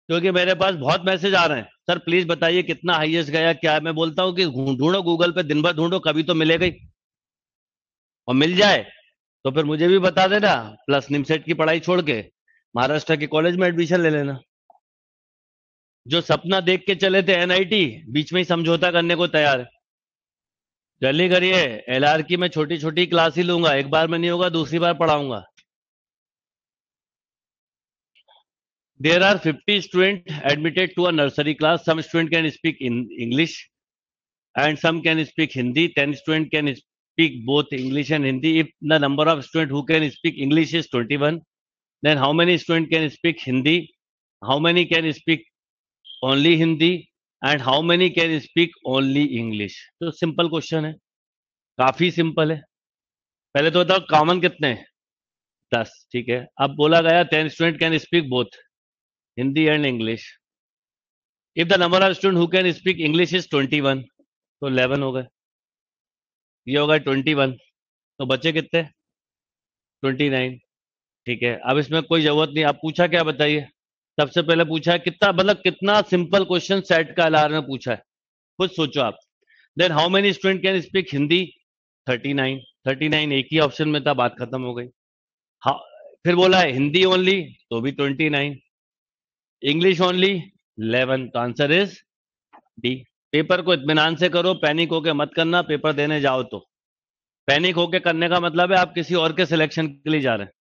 क्योंकि मेरे पास बहुत मैसेज आ रहे हैं, सर प्लीज बताइए कितना हाईएस्ट गया क्या है। मैं बोलता हूँ कि ढूंढो गूगल पे, दिन भर ढूंढो, कभी तो मिलेगा ही, और मिल जाए तो फिर मुझे भी बता देना, प्लस निम्सेट की पढ़ाई छोड़ के महाराष्ट्र के कॉलेज में एडमिशन ले लेना। जो सपना देख के चले थे एनआईटी, बीच में ही समझौता करने को तैयार है। जल्दी करिए, एलआर की मैं छोटी छोटी क्लास ही लूंगा, एक बार में नहीं होगा, दूसरी बार पढ़ाऊंगा। There are 50 student admitted to a nursery class, some student can speak English and some can speak Hindi, 10 student can speak both English and Hindi, if the number of student who can speak English is 21, then how many student can speak Hindi, how many can speak only Hindi and how many can speak only English। तो simple question है, काफी simple है। पहले तो बताओ common कितने हैं, 10। ठीक है, अब बोला गया 10 student can speak both Hindi and English, if the number of student who can speak English is 21, तो 11 हो गए, ये हो गए 21, तो बचे कितने, 29। ठीक है, अब इसमें कोई जरूरत नहीं। आप पूछा क्या बताइए? सबसे पहले पूछा है कितना, मतलब कितना सिंपल क्वेश्चन सेट का एलआर में पूछा है, खुद सोचो आप। Then how many student can speak Hindi, 39, एक ही ऑप्शन में था, बात खत्म हो गई। हाँ, फिर बोला है हिंदी ओनली, तो भी 29, इंग्लिश ओनली 11, तो आंसर इज डी। पेपर को इत्मीनान से करो, पैनिक होके मत करना। पेपर देने जाओ तो पैनिक होके करने का मतलब है आप किसी और के सिलेक्शन के लिए जा रहे हैं।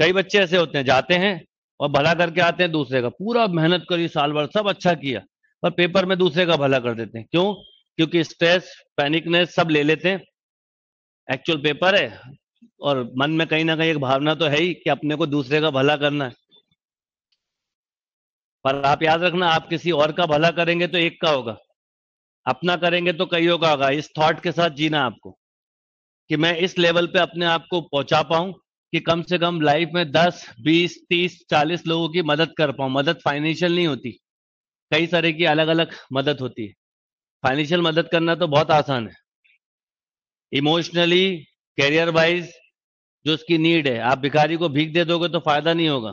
कई बच्चे ऐसे होते हैं, जाते हैं और भला करके आते हैं दूसरे का, पूरा मेहनत करी साल भर, सब अच्छा किया, पर पेपर में दूसरे का भला कर देते हैं। क्यों? क्योंकि स्ट्रेस, पैनिकनेस सब ले लेते हैं। एक्चुअल पेपर है और मन में कहीं ना कहीं एक भावना तो है ही कि अपने को दूसरे का भला करना है, पर आप याद रखना, आप किसी और का भला करेंगे तो एक का होगा, अपना करेंगे तो कईयों का होगा। इस थॉट के साथ जीना आपको कि मैं इस लेवल पे अपने आप को पहुंचा पाऊं कि कम से कम लाइफ में 10, 20, 30, 40 लोगों की मदद कर पाऊँ। मदद फाइनेंशियल नहीं होती, कई सारे की अलग अलग मदद होती है। फाइनेंशियल मदद करना तो बहुत आसान है, इमोशनली, कैरियर वाइज जो उसकी नीड है, आप भिखारी को भीख दे दोगे तो फायदा नहीं होगा,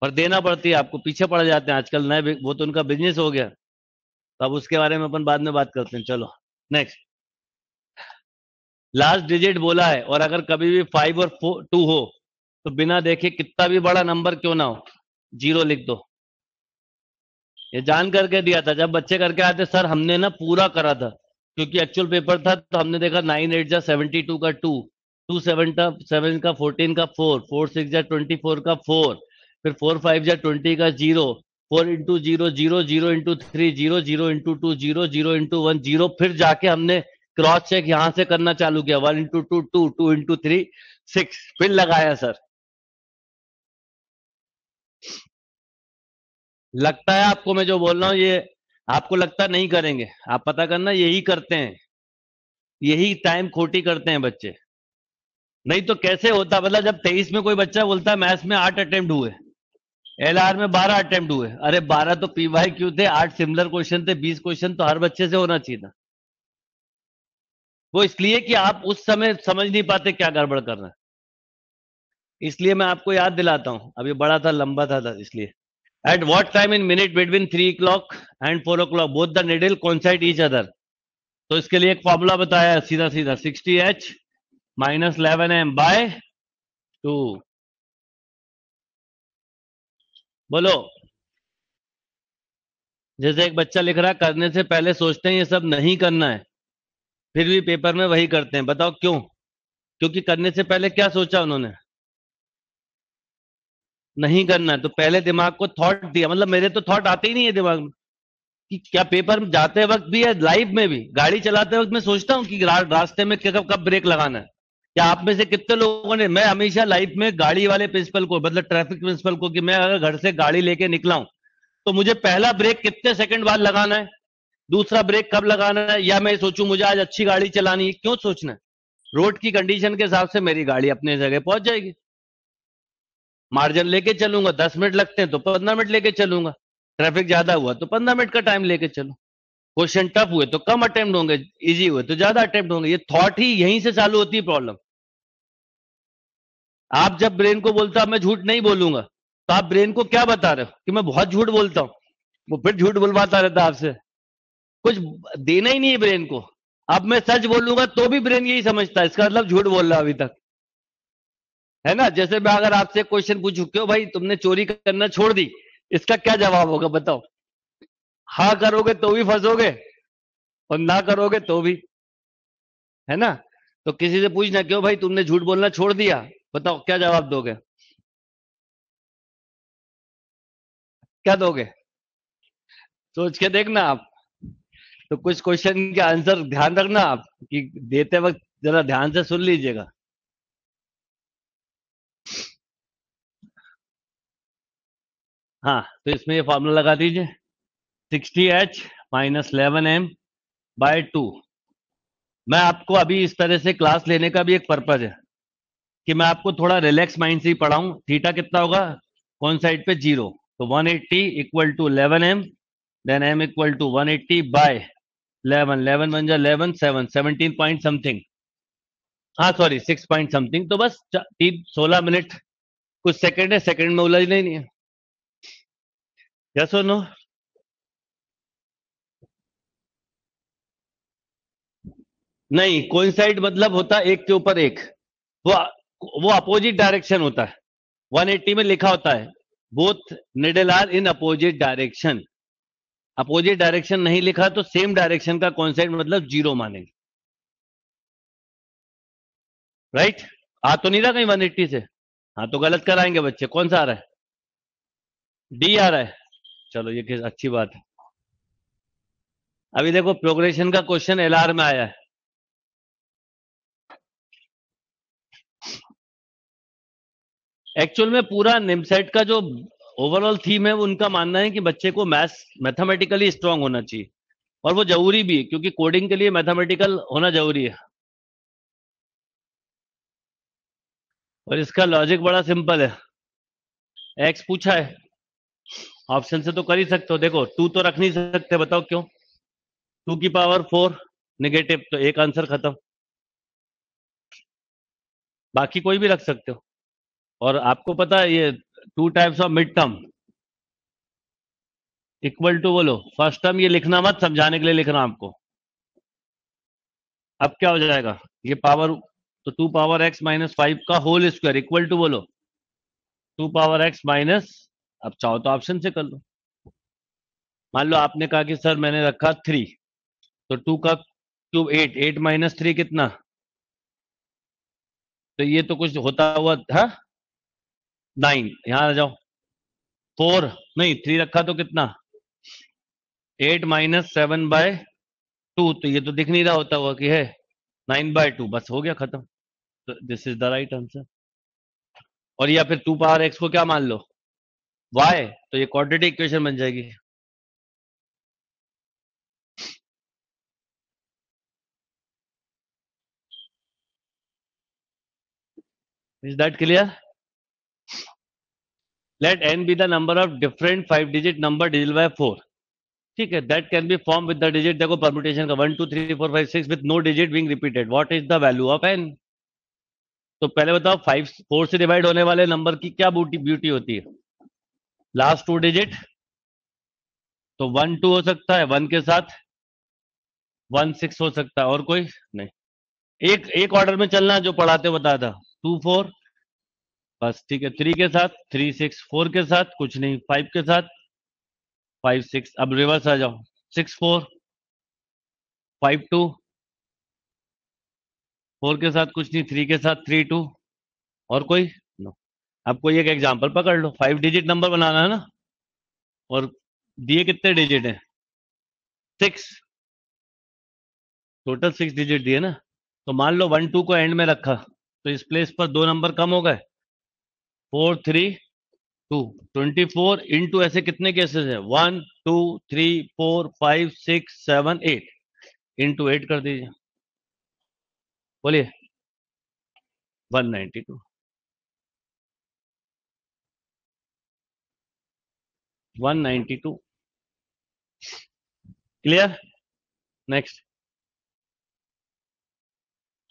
पर देना पड़ती है आपको। पीछे पड़ जाते हैं आजकल नए, वो तो उनका बिजनेस हो गया, तो अब उसके बारे में अपन बाद में बात करते हैं। चलो नेक्स्ट, लास्ट डिजिट बोला है, और अगर कभी भी 5 और 4, 2 हो तो बिना देखे कितना भी बड़ा नंबर क्यों ना हो, 0 लिख दो। ये जान करके दिया था, जब बच्चे करके आते सर हमने ना पूरा करा था, क्योंकि एक्चुअल पेपर था, तो हमने देखा 9 8 जा 72 का 2, 7 का 14 का 4, 4 6 जा 24 का 4, फिर 4 5 जा 20 का 0, 4 into 0 0 0 into 3 0 0 into 2 0 0 into 1 0, फिर जाके हमने क्रॉस चेक यहां से करना चालू किया, 1 into 2 2 2 into 3 6, फिर लगाया। सर लगता है आपको मैं जो बोल रहा हूं, ये आपको लगता नहीं करेंगे, आप पता करना यही करते हैं, यही टाइम खोटी करते हैं बच्चे। नहीं तो कैसे होता, मतलब जब 23 में कोई बच्चा बोलता है मैथ्स में 8 अटेम्प्ट हुए, एलआर में 12 अटेम्प्ट हुए, अरे 12 तो पीवाई क्यू थे, 8 सिमिलर क्वेश्चन थे, 20 क्वेश्चन तो हर बच्चे से होना चाहिए था। वो इसलिए कि आप उस समय समझ नहीं पाते क्या गड़बड़ कर रहे हैं। इसलिए मैं आपको याद दिलाता हूं, अभी बड़ा था लंबा था इसलिए। At what time in minute between 3 o'clock and 4 o'clock both the needle coincide each other? तो इसके लिए एक फॉर्मूला बताया सीधा सीधा 60H - 11M/2। बोलो, जैसे एक बच्चा लिख रहा करने से पहले सोचते हैं ये सब नहीं करना है, फिर भी पेपर में वही करते हैं, बताओ क्यों? क्योंकि करने से पहले क्या सोचा उन्होंने, नहीं करना है। तो पहले दिमाग को थॉट दिया, मतलब मेरे तो थॉट आते ही नहीं है दिमाग में कि क्या पेपर जाते वक्त भी या लाइफ में भी गाड़ी चलाते वक्त मैं सोचता हूँ कि रास्ते में कब ब्रेक लगाना है। क्या आप में से कितने लोगों ने, मैं हमेशा लाइफ में गाड़ी वाले प्रिंसिपल को, मतलब ट्रैफिक प्रिंसिपल को, कि मैं अगर घर से गाड़ी लेके निकला हूं तो मुझे पहला ब्रेक कितने सेकंड बाद लगाना है, दूसरा ब्रेक कब लगाना है, या मैं सोचूं मुझे आज अच्छी गाड़ी चलानी है, क्यों सोचना है? रोड की कंडीशन के हिसाब से मेरी गाड़ी अपने जगह पहुंच जाएगी, मार्जिन लेके चलूंगा, 10 मिनट लगते हैं तो 15 मिनट लेके चलूंगा, ट्रैफिक ज्यादा हुआ तो 15 मिनट का टाइम लेके चलूं, क्वेश्चन टफ हुए तो कम अटेम्प्ट होंगे, इजी हुए तो ज्यादा अटेम्प्ट होंगे। ये थॉट ही यहीं से चालू होती है प्रॉब्लम। आप जब ब्रेन को बोलता मैं झूठ नहीं बोलूंगा, तो आप ब्रेन को क्या बता रहे हो कि मैं बहुत झूठ बोलता हूँ, वो फिर झूठ बुलवाता रहता है, आपसे कुछ देना ही नहीं है ब्रेन को। अब मैं सच बोलूंगा तो भी ब्रेन यही समझता है इसका मतलब झूठ बोल रहा अभी तक, है ना। जैसे मैं अगर आपसे क्वेश्चन पूछूं, क्यों भाई तुमने चोरी करना छोड़ दी, इसका क्या जवाब होगा बताओ? हाँ करोगे तो भी फंसोगे और ना करोगे तो भी, है ना। तो किसी से पूछना क्यों भाई तुमने झूठ बोलना छोड़ दिया, बताओ क्या जवाब दोगे, क्या दोगे? सोच के देखना आप। तो कुछ क्वेश्चन के आंसर ध्यान रखना आप कि देते वक्त जरा ध्यान से सुन लीजिएगा। हाँ, तो इसमें ये फॉर्मूला लगा दीजिए 60H - 11M/2। मैं आपको अभी इस तरह से क्लास लेने का भी एक पर्पज है कि मैं आपको थोड़ा रिलैक्स माइंड से ही पढ़ाऊं। थीटा कितना होगा कौन साइड पे, 0, तो 180 = 11M, देन M = 180/11, 11 बन जा 11, 7, 17 पॉइंट समथिंग, हाँ सॉरी 6 पॉइंट समथिंग। तो बस 16 मिनट कुछ सेकंड है, सेकंड में उलझ नहीं है। Yes or no? नहीं, कोइंसाइड मतलब होता है एक के ऊपर एक, वो अपोजिट डायरेक्शन होता है। 180 में लिखा होता है both needle are in opposite direction, opposite direction नहीं लिखा तो सेम डायरेक्शन का कोइंसाइड मतलब 0 मानेंगे, राइट। आ तो नहीं रहा कहीं 180 से, हाँ तो गलत कराएंगे बच्चे। कौन सा आ रहा है, डी आ रहा है, चलो ये किस अच्छी बात है। अभी देखो प्रोग्रेशन का क्वेश्चन एलआर में आया है, एक्चुअल में पूरा निमसेट का जो ओवरऑल थीम है वो उनका मानना है कि बच्चे को मैथ्स मैथमेटिकली स्ट्रांग होना चाहिए, और वो जरूरी भी है क्योंकि कोडिंग के लिए मैथमेटिकल होना जरूरी है। और इसका लॉजिक बड़ा सिंपल है, एक्स पूछा है, ऑप्शन से तो कर ही सकते हो। देखो 2 तो रख नहीं सकते, बताओ क्यों, 2 की पावर 4 नेगेटिव, तो एक आंसर खत्म, बाकी कोई भी रख सकते हो। और आपको पता है ये 2 टाइप्स ऑफ मिड टर्म = बोलो फर्स्ट टर्म, ये लिखना मत, समझाने के लिए लिखना आपको। अब क्या हो जाएगा, ये पावर तो 2 पावर x - 5 का होल स्क्वायर = बोलो 2 पावर x - अब चाहो तो ऑप्शन से कर लो। मान लो आपने कहा कि सर मैंने रखा 3, तो 2 का क्यूब 8, 8 - 3 कितना, तो ये तो कुछ होता हुआ था 9, यहां आ जाओ 4, नहीं 3 रखा तो कितना 8 - 7/2, तो ये तो दिख नहीं रहा होता हुआ कि है 9/2, बस हो गया खत्म। तो this is the right answer. और या फिर 2 पावर x को क्या मान लो y, तो ये क्वाड्रेटिक इक्वेशन बन जाएगी। Is that clear? Let n be the number of different 5-digit number divisible by 4. ठीक है, that can be formed with the digit. देखो permutation का 1, 2, 3, 4, 5, 6 with no digit being repeated. What is the value of n? तो पहले बताओ 4 से divide होने वाले नंबर की क्या ब्यूटी होती है? Last 2 digit. तो 1, 2 हो सकता है 1 के साथ, 1, 6 हो सकता है, और कोई नहीं. एक ऑर्डर में चलना जो पढ़ाते बताया था, 2, 4 बस. ठीक है, 3 के साथ 3, 6, 4 के साथ कुछ नहीं, 5 के साथ 5, 6. अब रिवर्स आ जाओ, 6, 4, 5, 2, 4 के साथ कुछ नहीं, 3 के साथ 3, 2, और कोई नो. आपको एक एग्जांपल पकड़ लो, 5 डिजिट नंबर बनाना है ना, और दिए कितने डिजिट हैं? 6. टोटल 6 डिजिट दिए ना. तो मान लो 1, 2 को एंड में रखा, तो इस प्लेस पर 2 नंबर कम हो गए, 4, 3, 2. 24 into ऐसे कितने केसेस हैं? 1, 2, 3, 4, 5, 6, 7, 8. इंटू 8 कर दीजिए, बोलिए 192. Clear? Next,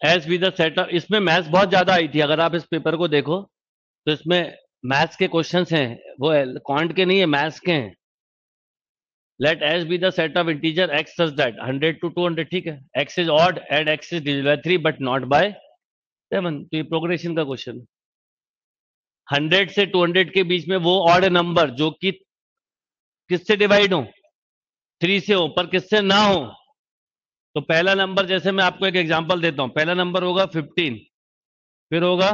S B the set of. इसमें मैथ्स बहुत ज्यादा आई थी. अगर आप इस पेपर को देखो तो इसमें मैथ्स के क्वेश्चंस हैं, वो क्वांट के नहीं है, मैथ्स के हैं. Let S B the set of integer X such that 100 to 200. ठीक है, X is odd and X is divisible by 3 but not by 7. तो ये प्रोग्रेशन का क्वेश्चन. 100 से 200 के बीच में वो ऑड नंबर जो कि किससे डिवाइड हो? 3 से हो, पर किससे ना हो. तो पहला नंबर, जैसे मैं आपको एक एग्जांपल देता हूं, पहला नंबर होगा 15, फिर होगा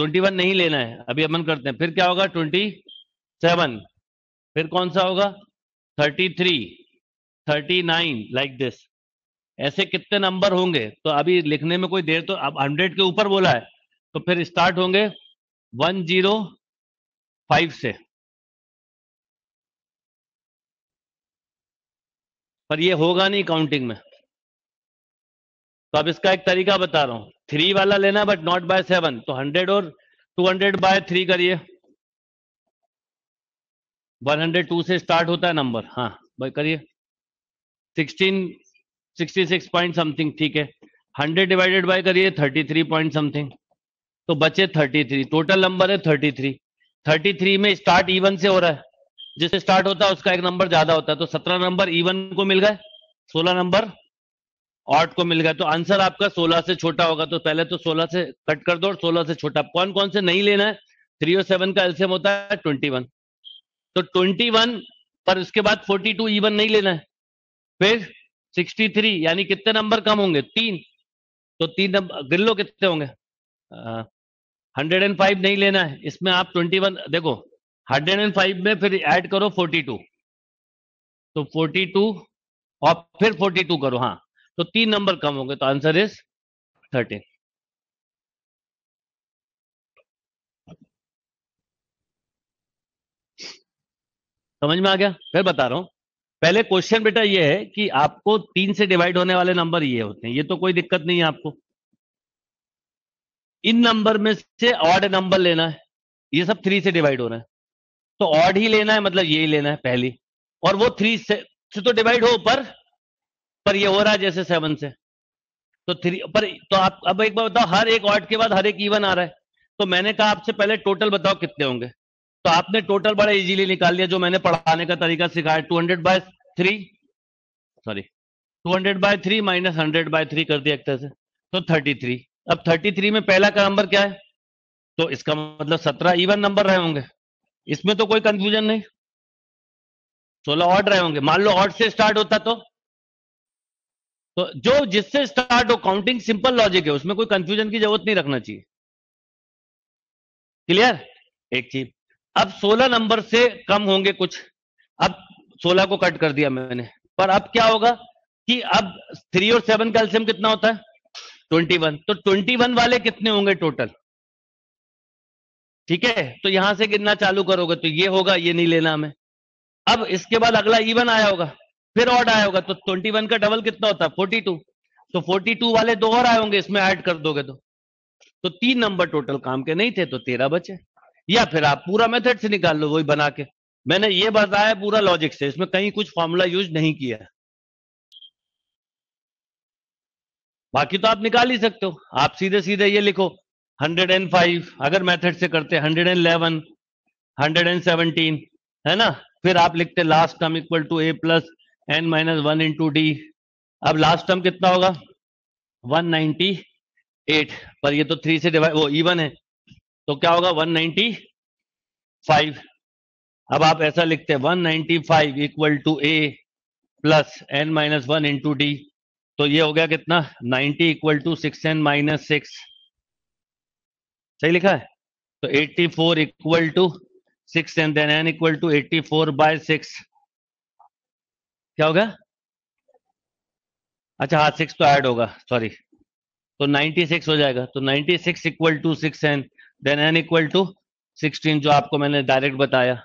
21 नहीं लेना है अभी, अमन करते हैं, फिर क्या होगा 27, फिर कौन सा होगा 33, 39, लाइक दिस. ऐसे कितने नंबर होंगे? तो अभी लिखने में कोई देर, तो अब 100 के ऊपर बोला है तो फिर स्टार्ट होंगे 105 से. पर ये होगा नहीं काउंटिंग में. तो अब इसका एक तरीका बता रहा हूं, 3 वाला लेना बट नॉट बाय 7. तो 100 और 200 बाय 3 करिए, 102 से स्टार्ट होता है नंबर. हाँ भाई करिए, 66 पॉइंट समथिंग. ठीक है, 100 डिवाइडेड बाय करिए 33 पॉइंट समथिंग. तो बचे 33. टोटल नंबर है 33. 33 में स्टार्ट इवन से हो रहा है, जिससे स्टार्ट होता है उसका एक नंबर ज्यादा होता है. तो 17 नंबर इवन को मिल गए, 16 नंबर ऑड को मिल गया. तो आंसर आपका 16 से छोटा होगा. तो पहले तो 16 से कट कर दो और 16 से छोटा कौन कौन से नहीं लेना है. 3 और 7 का एलसीएम होता है 21. तो 21, पर उसके बाद 42 इवन नहीं लेना है. फिर 63, यानी कितने नंबर कम होंगे? 3. तो 3 नंबर गिन लो कितने होंगे. 105 नहीं लेना है, इसमें आप 21 देखो, 105 में फिर ऐड करो 42. तो 42 और फिर 42 करो. हाँ, तो 3 नंबर कम होंगे. तो आंसर इज 13. समझ में आ गया? फिर बता रहा हूं, पहले क्वेश्चन बेटा ये है कि आपको 3 से डिवाइड होने वाले नंबर ये होते हैं, ये तो कोई दिक्कत नहीं है आपको. इन नंबर में से ऑड नंबर लेना है, ये सब 3 से डिवाइड हो रहा है, तो ऑड ही लेना है, मतलब यही लेना है पहली. और वो 3 से तो डिवाइड हो, पर ये हो रहा है जैसे 7 से. तो 3 पर, तो आप अब एक बार बताओ, हर एक ऑड के बाद हर एक इवन आ रहा है. तो मैंने कहा आपसे पहले टोटल बताओ कितने होंगे, तो आपने टोटल बड़ा इजीली निकाल लिया, जो मैंने पढ़ाने का तरीका सिखाया. 200 बाय 3 माइनस 100 बाय 3 कर दिया एक तरह से, तो 33. अब 33 में पहला का नंबर क्या है? तो इसका मतलब 17 इवन नंबर रहे होंगे, इसमें तो कोई कंफ्यूजन नहीं. 16 ऑड रहे होंगे, मान लो ऑड से स्टार्ट होता, तो जो जिससे स्टार्ट हो, काउंटिंग सिंपल लॉजिक है, उसमें कोई कंफ्यूजन की जरूरत नहीं रखना चाहिए. क्लियर? एक चीज, अब 16 नंबर से कम होंगे कुछ. अब 16 को कट कर दिया मैंने, पर अब क्या होगा कि अब 3 और 7 का एलसीएम कितना होता है? 21. तो 21 वाले कितने होंगे टोटल? ठीक है, तो यहां से गिनना चालू करोगे तो ये होगा, ये नहीं लेना हमें. अब इसके बाद अगला इवन आया होगा, फिर ऑड आया होगा, तो 21 का डबल कितना होता है? 42. तो 42 वाले 2 और आए होंगे, इसमें ऐड कर दोगे तो तो 3 नंबर टोटल काम के नहीं थे तो 13 बचे। या फिर आप पूरा मेथड से निकाल लो वही बना के। मैंने ये बताया पूरा लॉजिक से, इसमें कहीं कुछ फॉर्मूला यूज नहीं किया। बाकी तो आप निकाल ही सकते हो। आप सीधे सीधे ये लिखो 105 अगर मेथड से करते 111 117 है ना। फिर आप लिखते last term equal to A plus N minus 1 into D. अब लास्ट टर्म कितना होगा 198, पर ये तो 3 से डिवाइड वो इवन है तो क्या होगा 195। अब आप ऐसा लिखते हैं 195 equal to A plus N minus 1 into D. तो ये हो गया कितना 90 इक्वल टू 6n माइनस 6, सही लिखा है। तो 84 equal to 6n then n equal to 84/6 क्या होगा। अच्छा हाँ 6 तो ऐड होगा सॉरी, तो 96 हो जाएगा। तो 96 equal to 6n then n equal to 16 जो आपको मैंने डायरेक्ट बताया।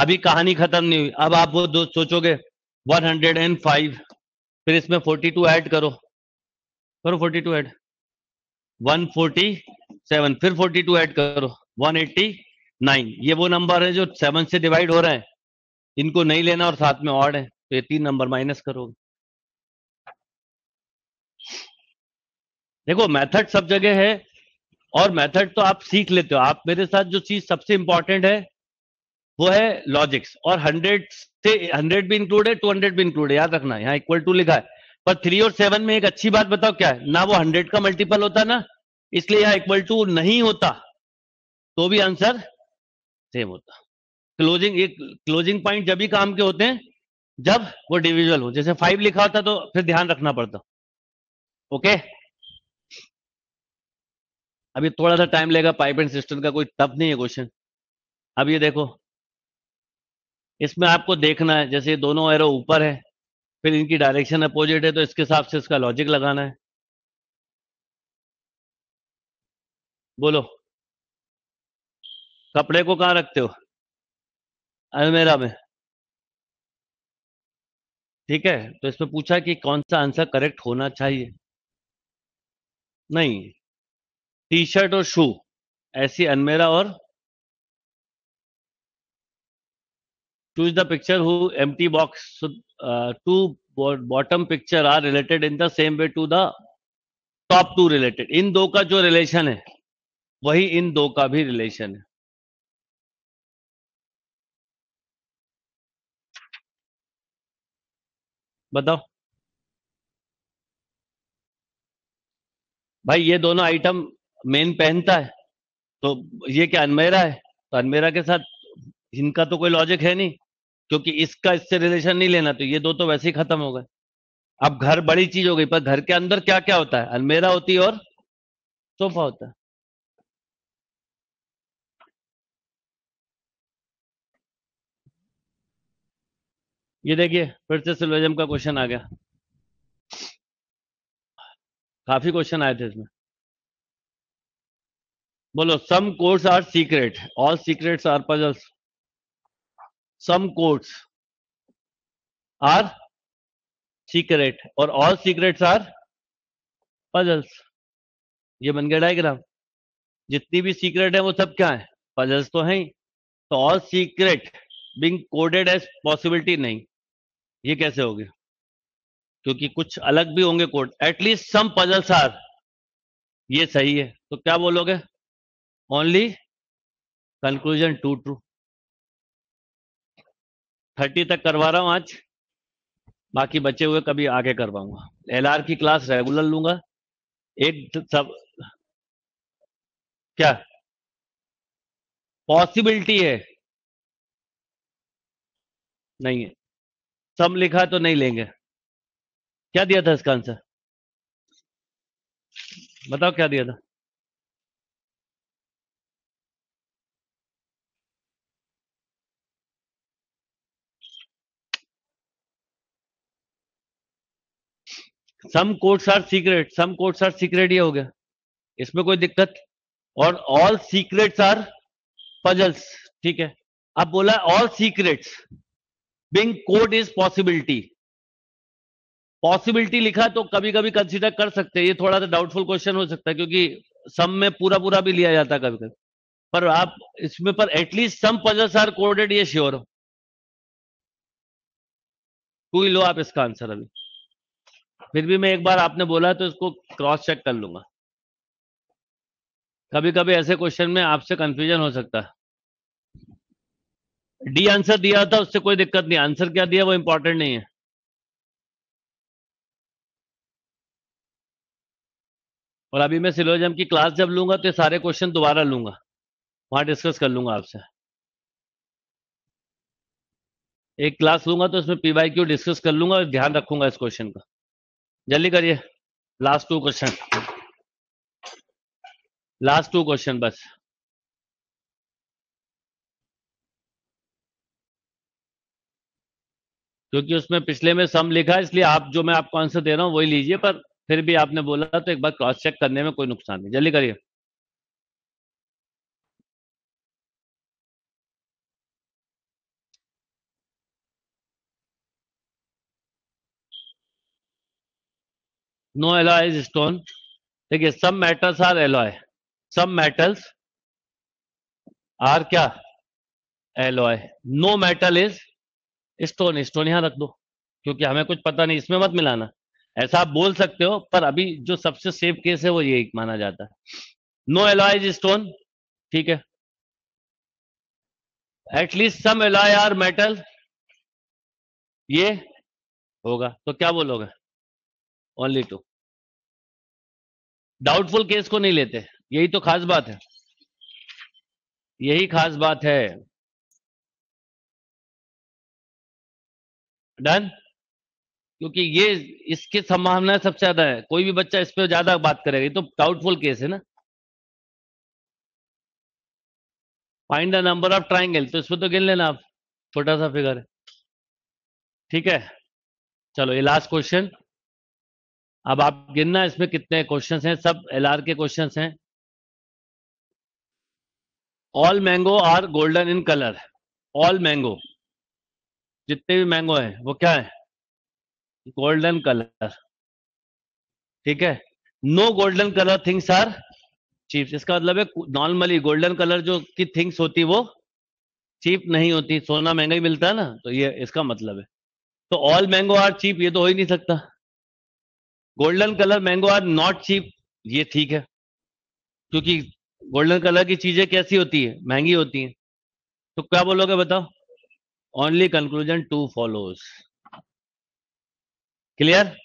अभी कहानी खत्म नहीं हुई। अब आप वो दो सोचोगे 105 फिर इसमें 42 ऐड करो 42 ऐड 147 फिर 42 ऐड करो 189। ये वो नंबर है जो 7 से डिवाइड हो रहे हैं, इनको नहीं लेना और साथ में ऑड है तो ये 3 नंबर माइनस करोगे। देखो मेथड सब जगह है और मेथड तो आप सीख लेते हो। आप मेरे साथ जो चीज सबसे इंपॉर्टेंट है वो है लॉजिक्स। और 100 भी इंक्लूड है 200 भी इंक्लूड है, याद रखना। यहाँ इक्वल टू लिखा है पर 3 और 7 में एक अच्छी बात बताओ क्या है ना, वो 100 का मल्टीपल होता ना, इसलिए यहाँ इक्वल टू नहीं होता तो भी आंसर सेम होता। क्लोजिंग पॉइंट जब भी काम के होते हैं जब वो डिविजल हो, जैसे 5 लिखा होता तो फिर ध्यान रखना पड़ता। ओके अभी थोड़ा सा टाइम लेगा, पाइप एंड सिस्टम का कोई टफ नहीं है क्वेश्चन। अब ये देखो इसमें आपको देखना है, जैसे दोनों एरो ऊपर है फिर इनकी डायरेक्शन अपोजिट है तो इसके हिसाब से इसका लॉजिक लगाना है। बोलो कपड़े को कहाँ रखते हो, अलमेरा में, ठीक है। तो इसमें पूछा कि कौन सा आंसर करेक्ट होना चाहिए। नहीं टी शर्ट और शू, ऐसी अलमेरा और choose the picture whose empty box two bottom picture are related in the same way to the top two related। इन दो का जो relation है वही इन दो का भी relation है। बताओ भाई ये दोनों आइटम मेन पहनता है तो ये क्या अनमेरा है, तो अनमेरा के साथ इनका तो कोई लॉजिक है नहीं क्योंकि इसका इससे रिलेशन नहीं लेना, तो ये दो तो वैसे ही खत्म हो गए। अब घर बड़ी चीज हो गई, पर घर के अंदर क्या क्या होता है, अलमीरा होती है और सोफा होता है। ये देखिए फिर से सिलोजिज्म का क्वेश्चन आ गया, काफी क्वेश्चन आए थे इसमें। बोलो some codes are secret all secrets are puzzles. Some codes are secret और ऑल सीक्रेट्स आर पजल्स। ये बन गया डायग्राम। जितनी भी सीक्रेट है वो सब क्या है, पजल्स तो हैं। तो all secret being coded as possibility नहीं, ये कैसे हो गया क्योंकि कुछ अलग भी होंगे code. At least some puzzles are, ये सही है। तो क्या बोलोगे ओनली कंक्लूजन 2 ट्रू। 30 तक करवा रहा हूं आज, बाकी बचे हुए कभी आगे करवाऊंगा। LR की क्लास रेगुलर लूंगा। एक सब क्या पॉसिबिलिटी है, नहीं है सम लिखा तो नहीं लेंगे। क्या दिया था इसका आंसर बताओ, क्या दिया था। Some codes are secret, some codes are secret, ये हो गया, इसमें कोई दिक्कत। और ऑल सीक्रेट्स आर पजल्स, ठीक है। अब बोला all secrets being code is possibility. Possibility लिखा तो कभी कभी कंसीडर कर सकते हैं। ये थोड़ा सा डाउटफुल क्वेश्चन हो सकता है क्योंकि सम में पूरा पूरा भी लिया जाता कभी कभी, पर आप इसमें पर at least some puzzles are coded, ये श्योर हो। कोई लो आप इसका आंसर अभी, फिर भी मैं एक बार आपने बोला तो इसको क्रॉस चेक कर लूंगा। कभी कभी ऐसे क्वेश्चन में आपसे कंफ्यूजन हो सकता है। डी आंसर दिया था, उससे कोई दिक्कत नहीं, आंसर क्या दिया वो इंपॉर्टेंट नहीं है। और अभी मैं सिलोजिज्म की क्लास जब लूंगा तो ये सारे क्वेश्चन दोबारा लूंगा, वहां डिस्कस कर लूंगा आपसे। एक क्लास लूंगा तो उसमें पीवाईक्यू डिस्कस कर लूंगा और ध्यान रखूंगा इस क्वेश्चन का। जल्दी करिए, लास्ट टू क्वेश्चन बस। क्योंकि उसमें पिछले में सम लिखा है, इसलिए आप जो मैं आपको आंसर दे रहा हूँ वही लीजिए, पर फिर भी आपने बोला तो एक बार क्रॉस चेक करने में कोई नुकसान नहीं। जल्दी करिए। नो एलॉय स्टोन, देखिए some metals are alloy, some metals are क्या alloy, no metal is stone, stone यहां रख दो क्योंकि हमें कुछ पता नहीं, इसमें मत मिलाना। ऐसा आप बोल सकते हो, पर अभी जो सबसे सेफ केस है वो ये माना जाता है, नो एलॉय इज स्टोन, ठीक है। At least some alloy are metal, ये होगा तो क्या बोलोगे, ओनली टू। डाउटफुल केस को नहीं लेते, यही तो खास बात है, यही खास बात है। डन, क्योंकि ये इसकी संभावना सबसे ज्यादा है, कोई भी बच्चा इस पर ज्यादा बात करेगा, ये तो डाउटफुल केस है ना। Find the number of triangle, तो इसमें तो गिन लेना आप, छोटा सा फिगर है, ठीक है। चलो ये लास्ट क्वेश्चन, अब आप गिनना इसमें कितने क्वेश्चंस हैं, सब एलआर के क्वेश्चंस हैं। All mango are golden in colour, all mango, जितने भी मैंगो हैं वो क्या है, गोल्डन कलर, ठीक है। No golden colour things are cheap, इसका मतलब है नॉर्मली गोल्डन कलर जो की थिंग्स होती वो चीप नहीं होती, सोना महंगा ही मिलता है ना, तो ये इसका मतलब है। तो ऑल मैंगो आर चीप ये तो हो ही नहीं सकता, golden colour mango are not cheap ये ठीक है, क्योंकि गोल्डन कलर की चीजें कैसी होती है, महंगी होती हैं। तो क्या बोलोगे बताओ, only conclusion two follows, clear.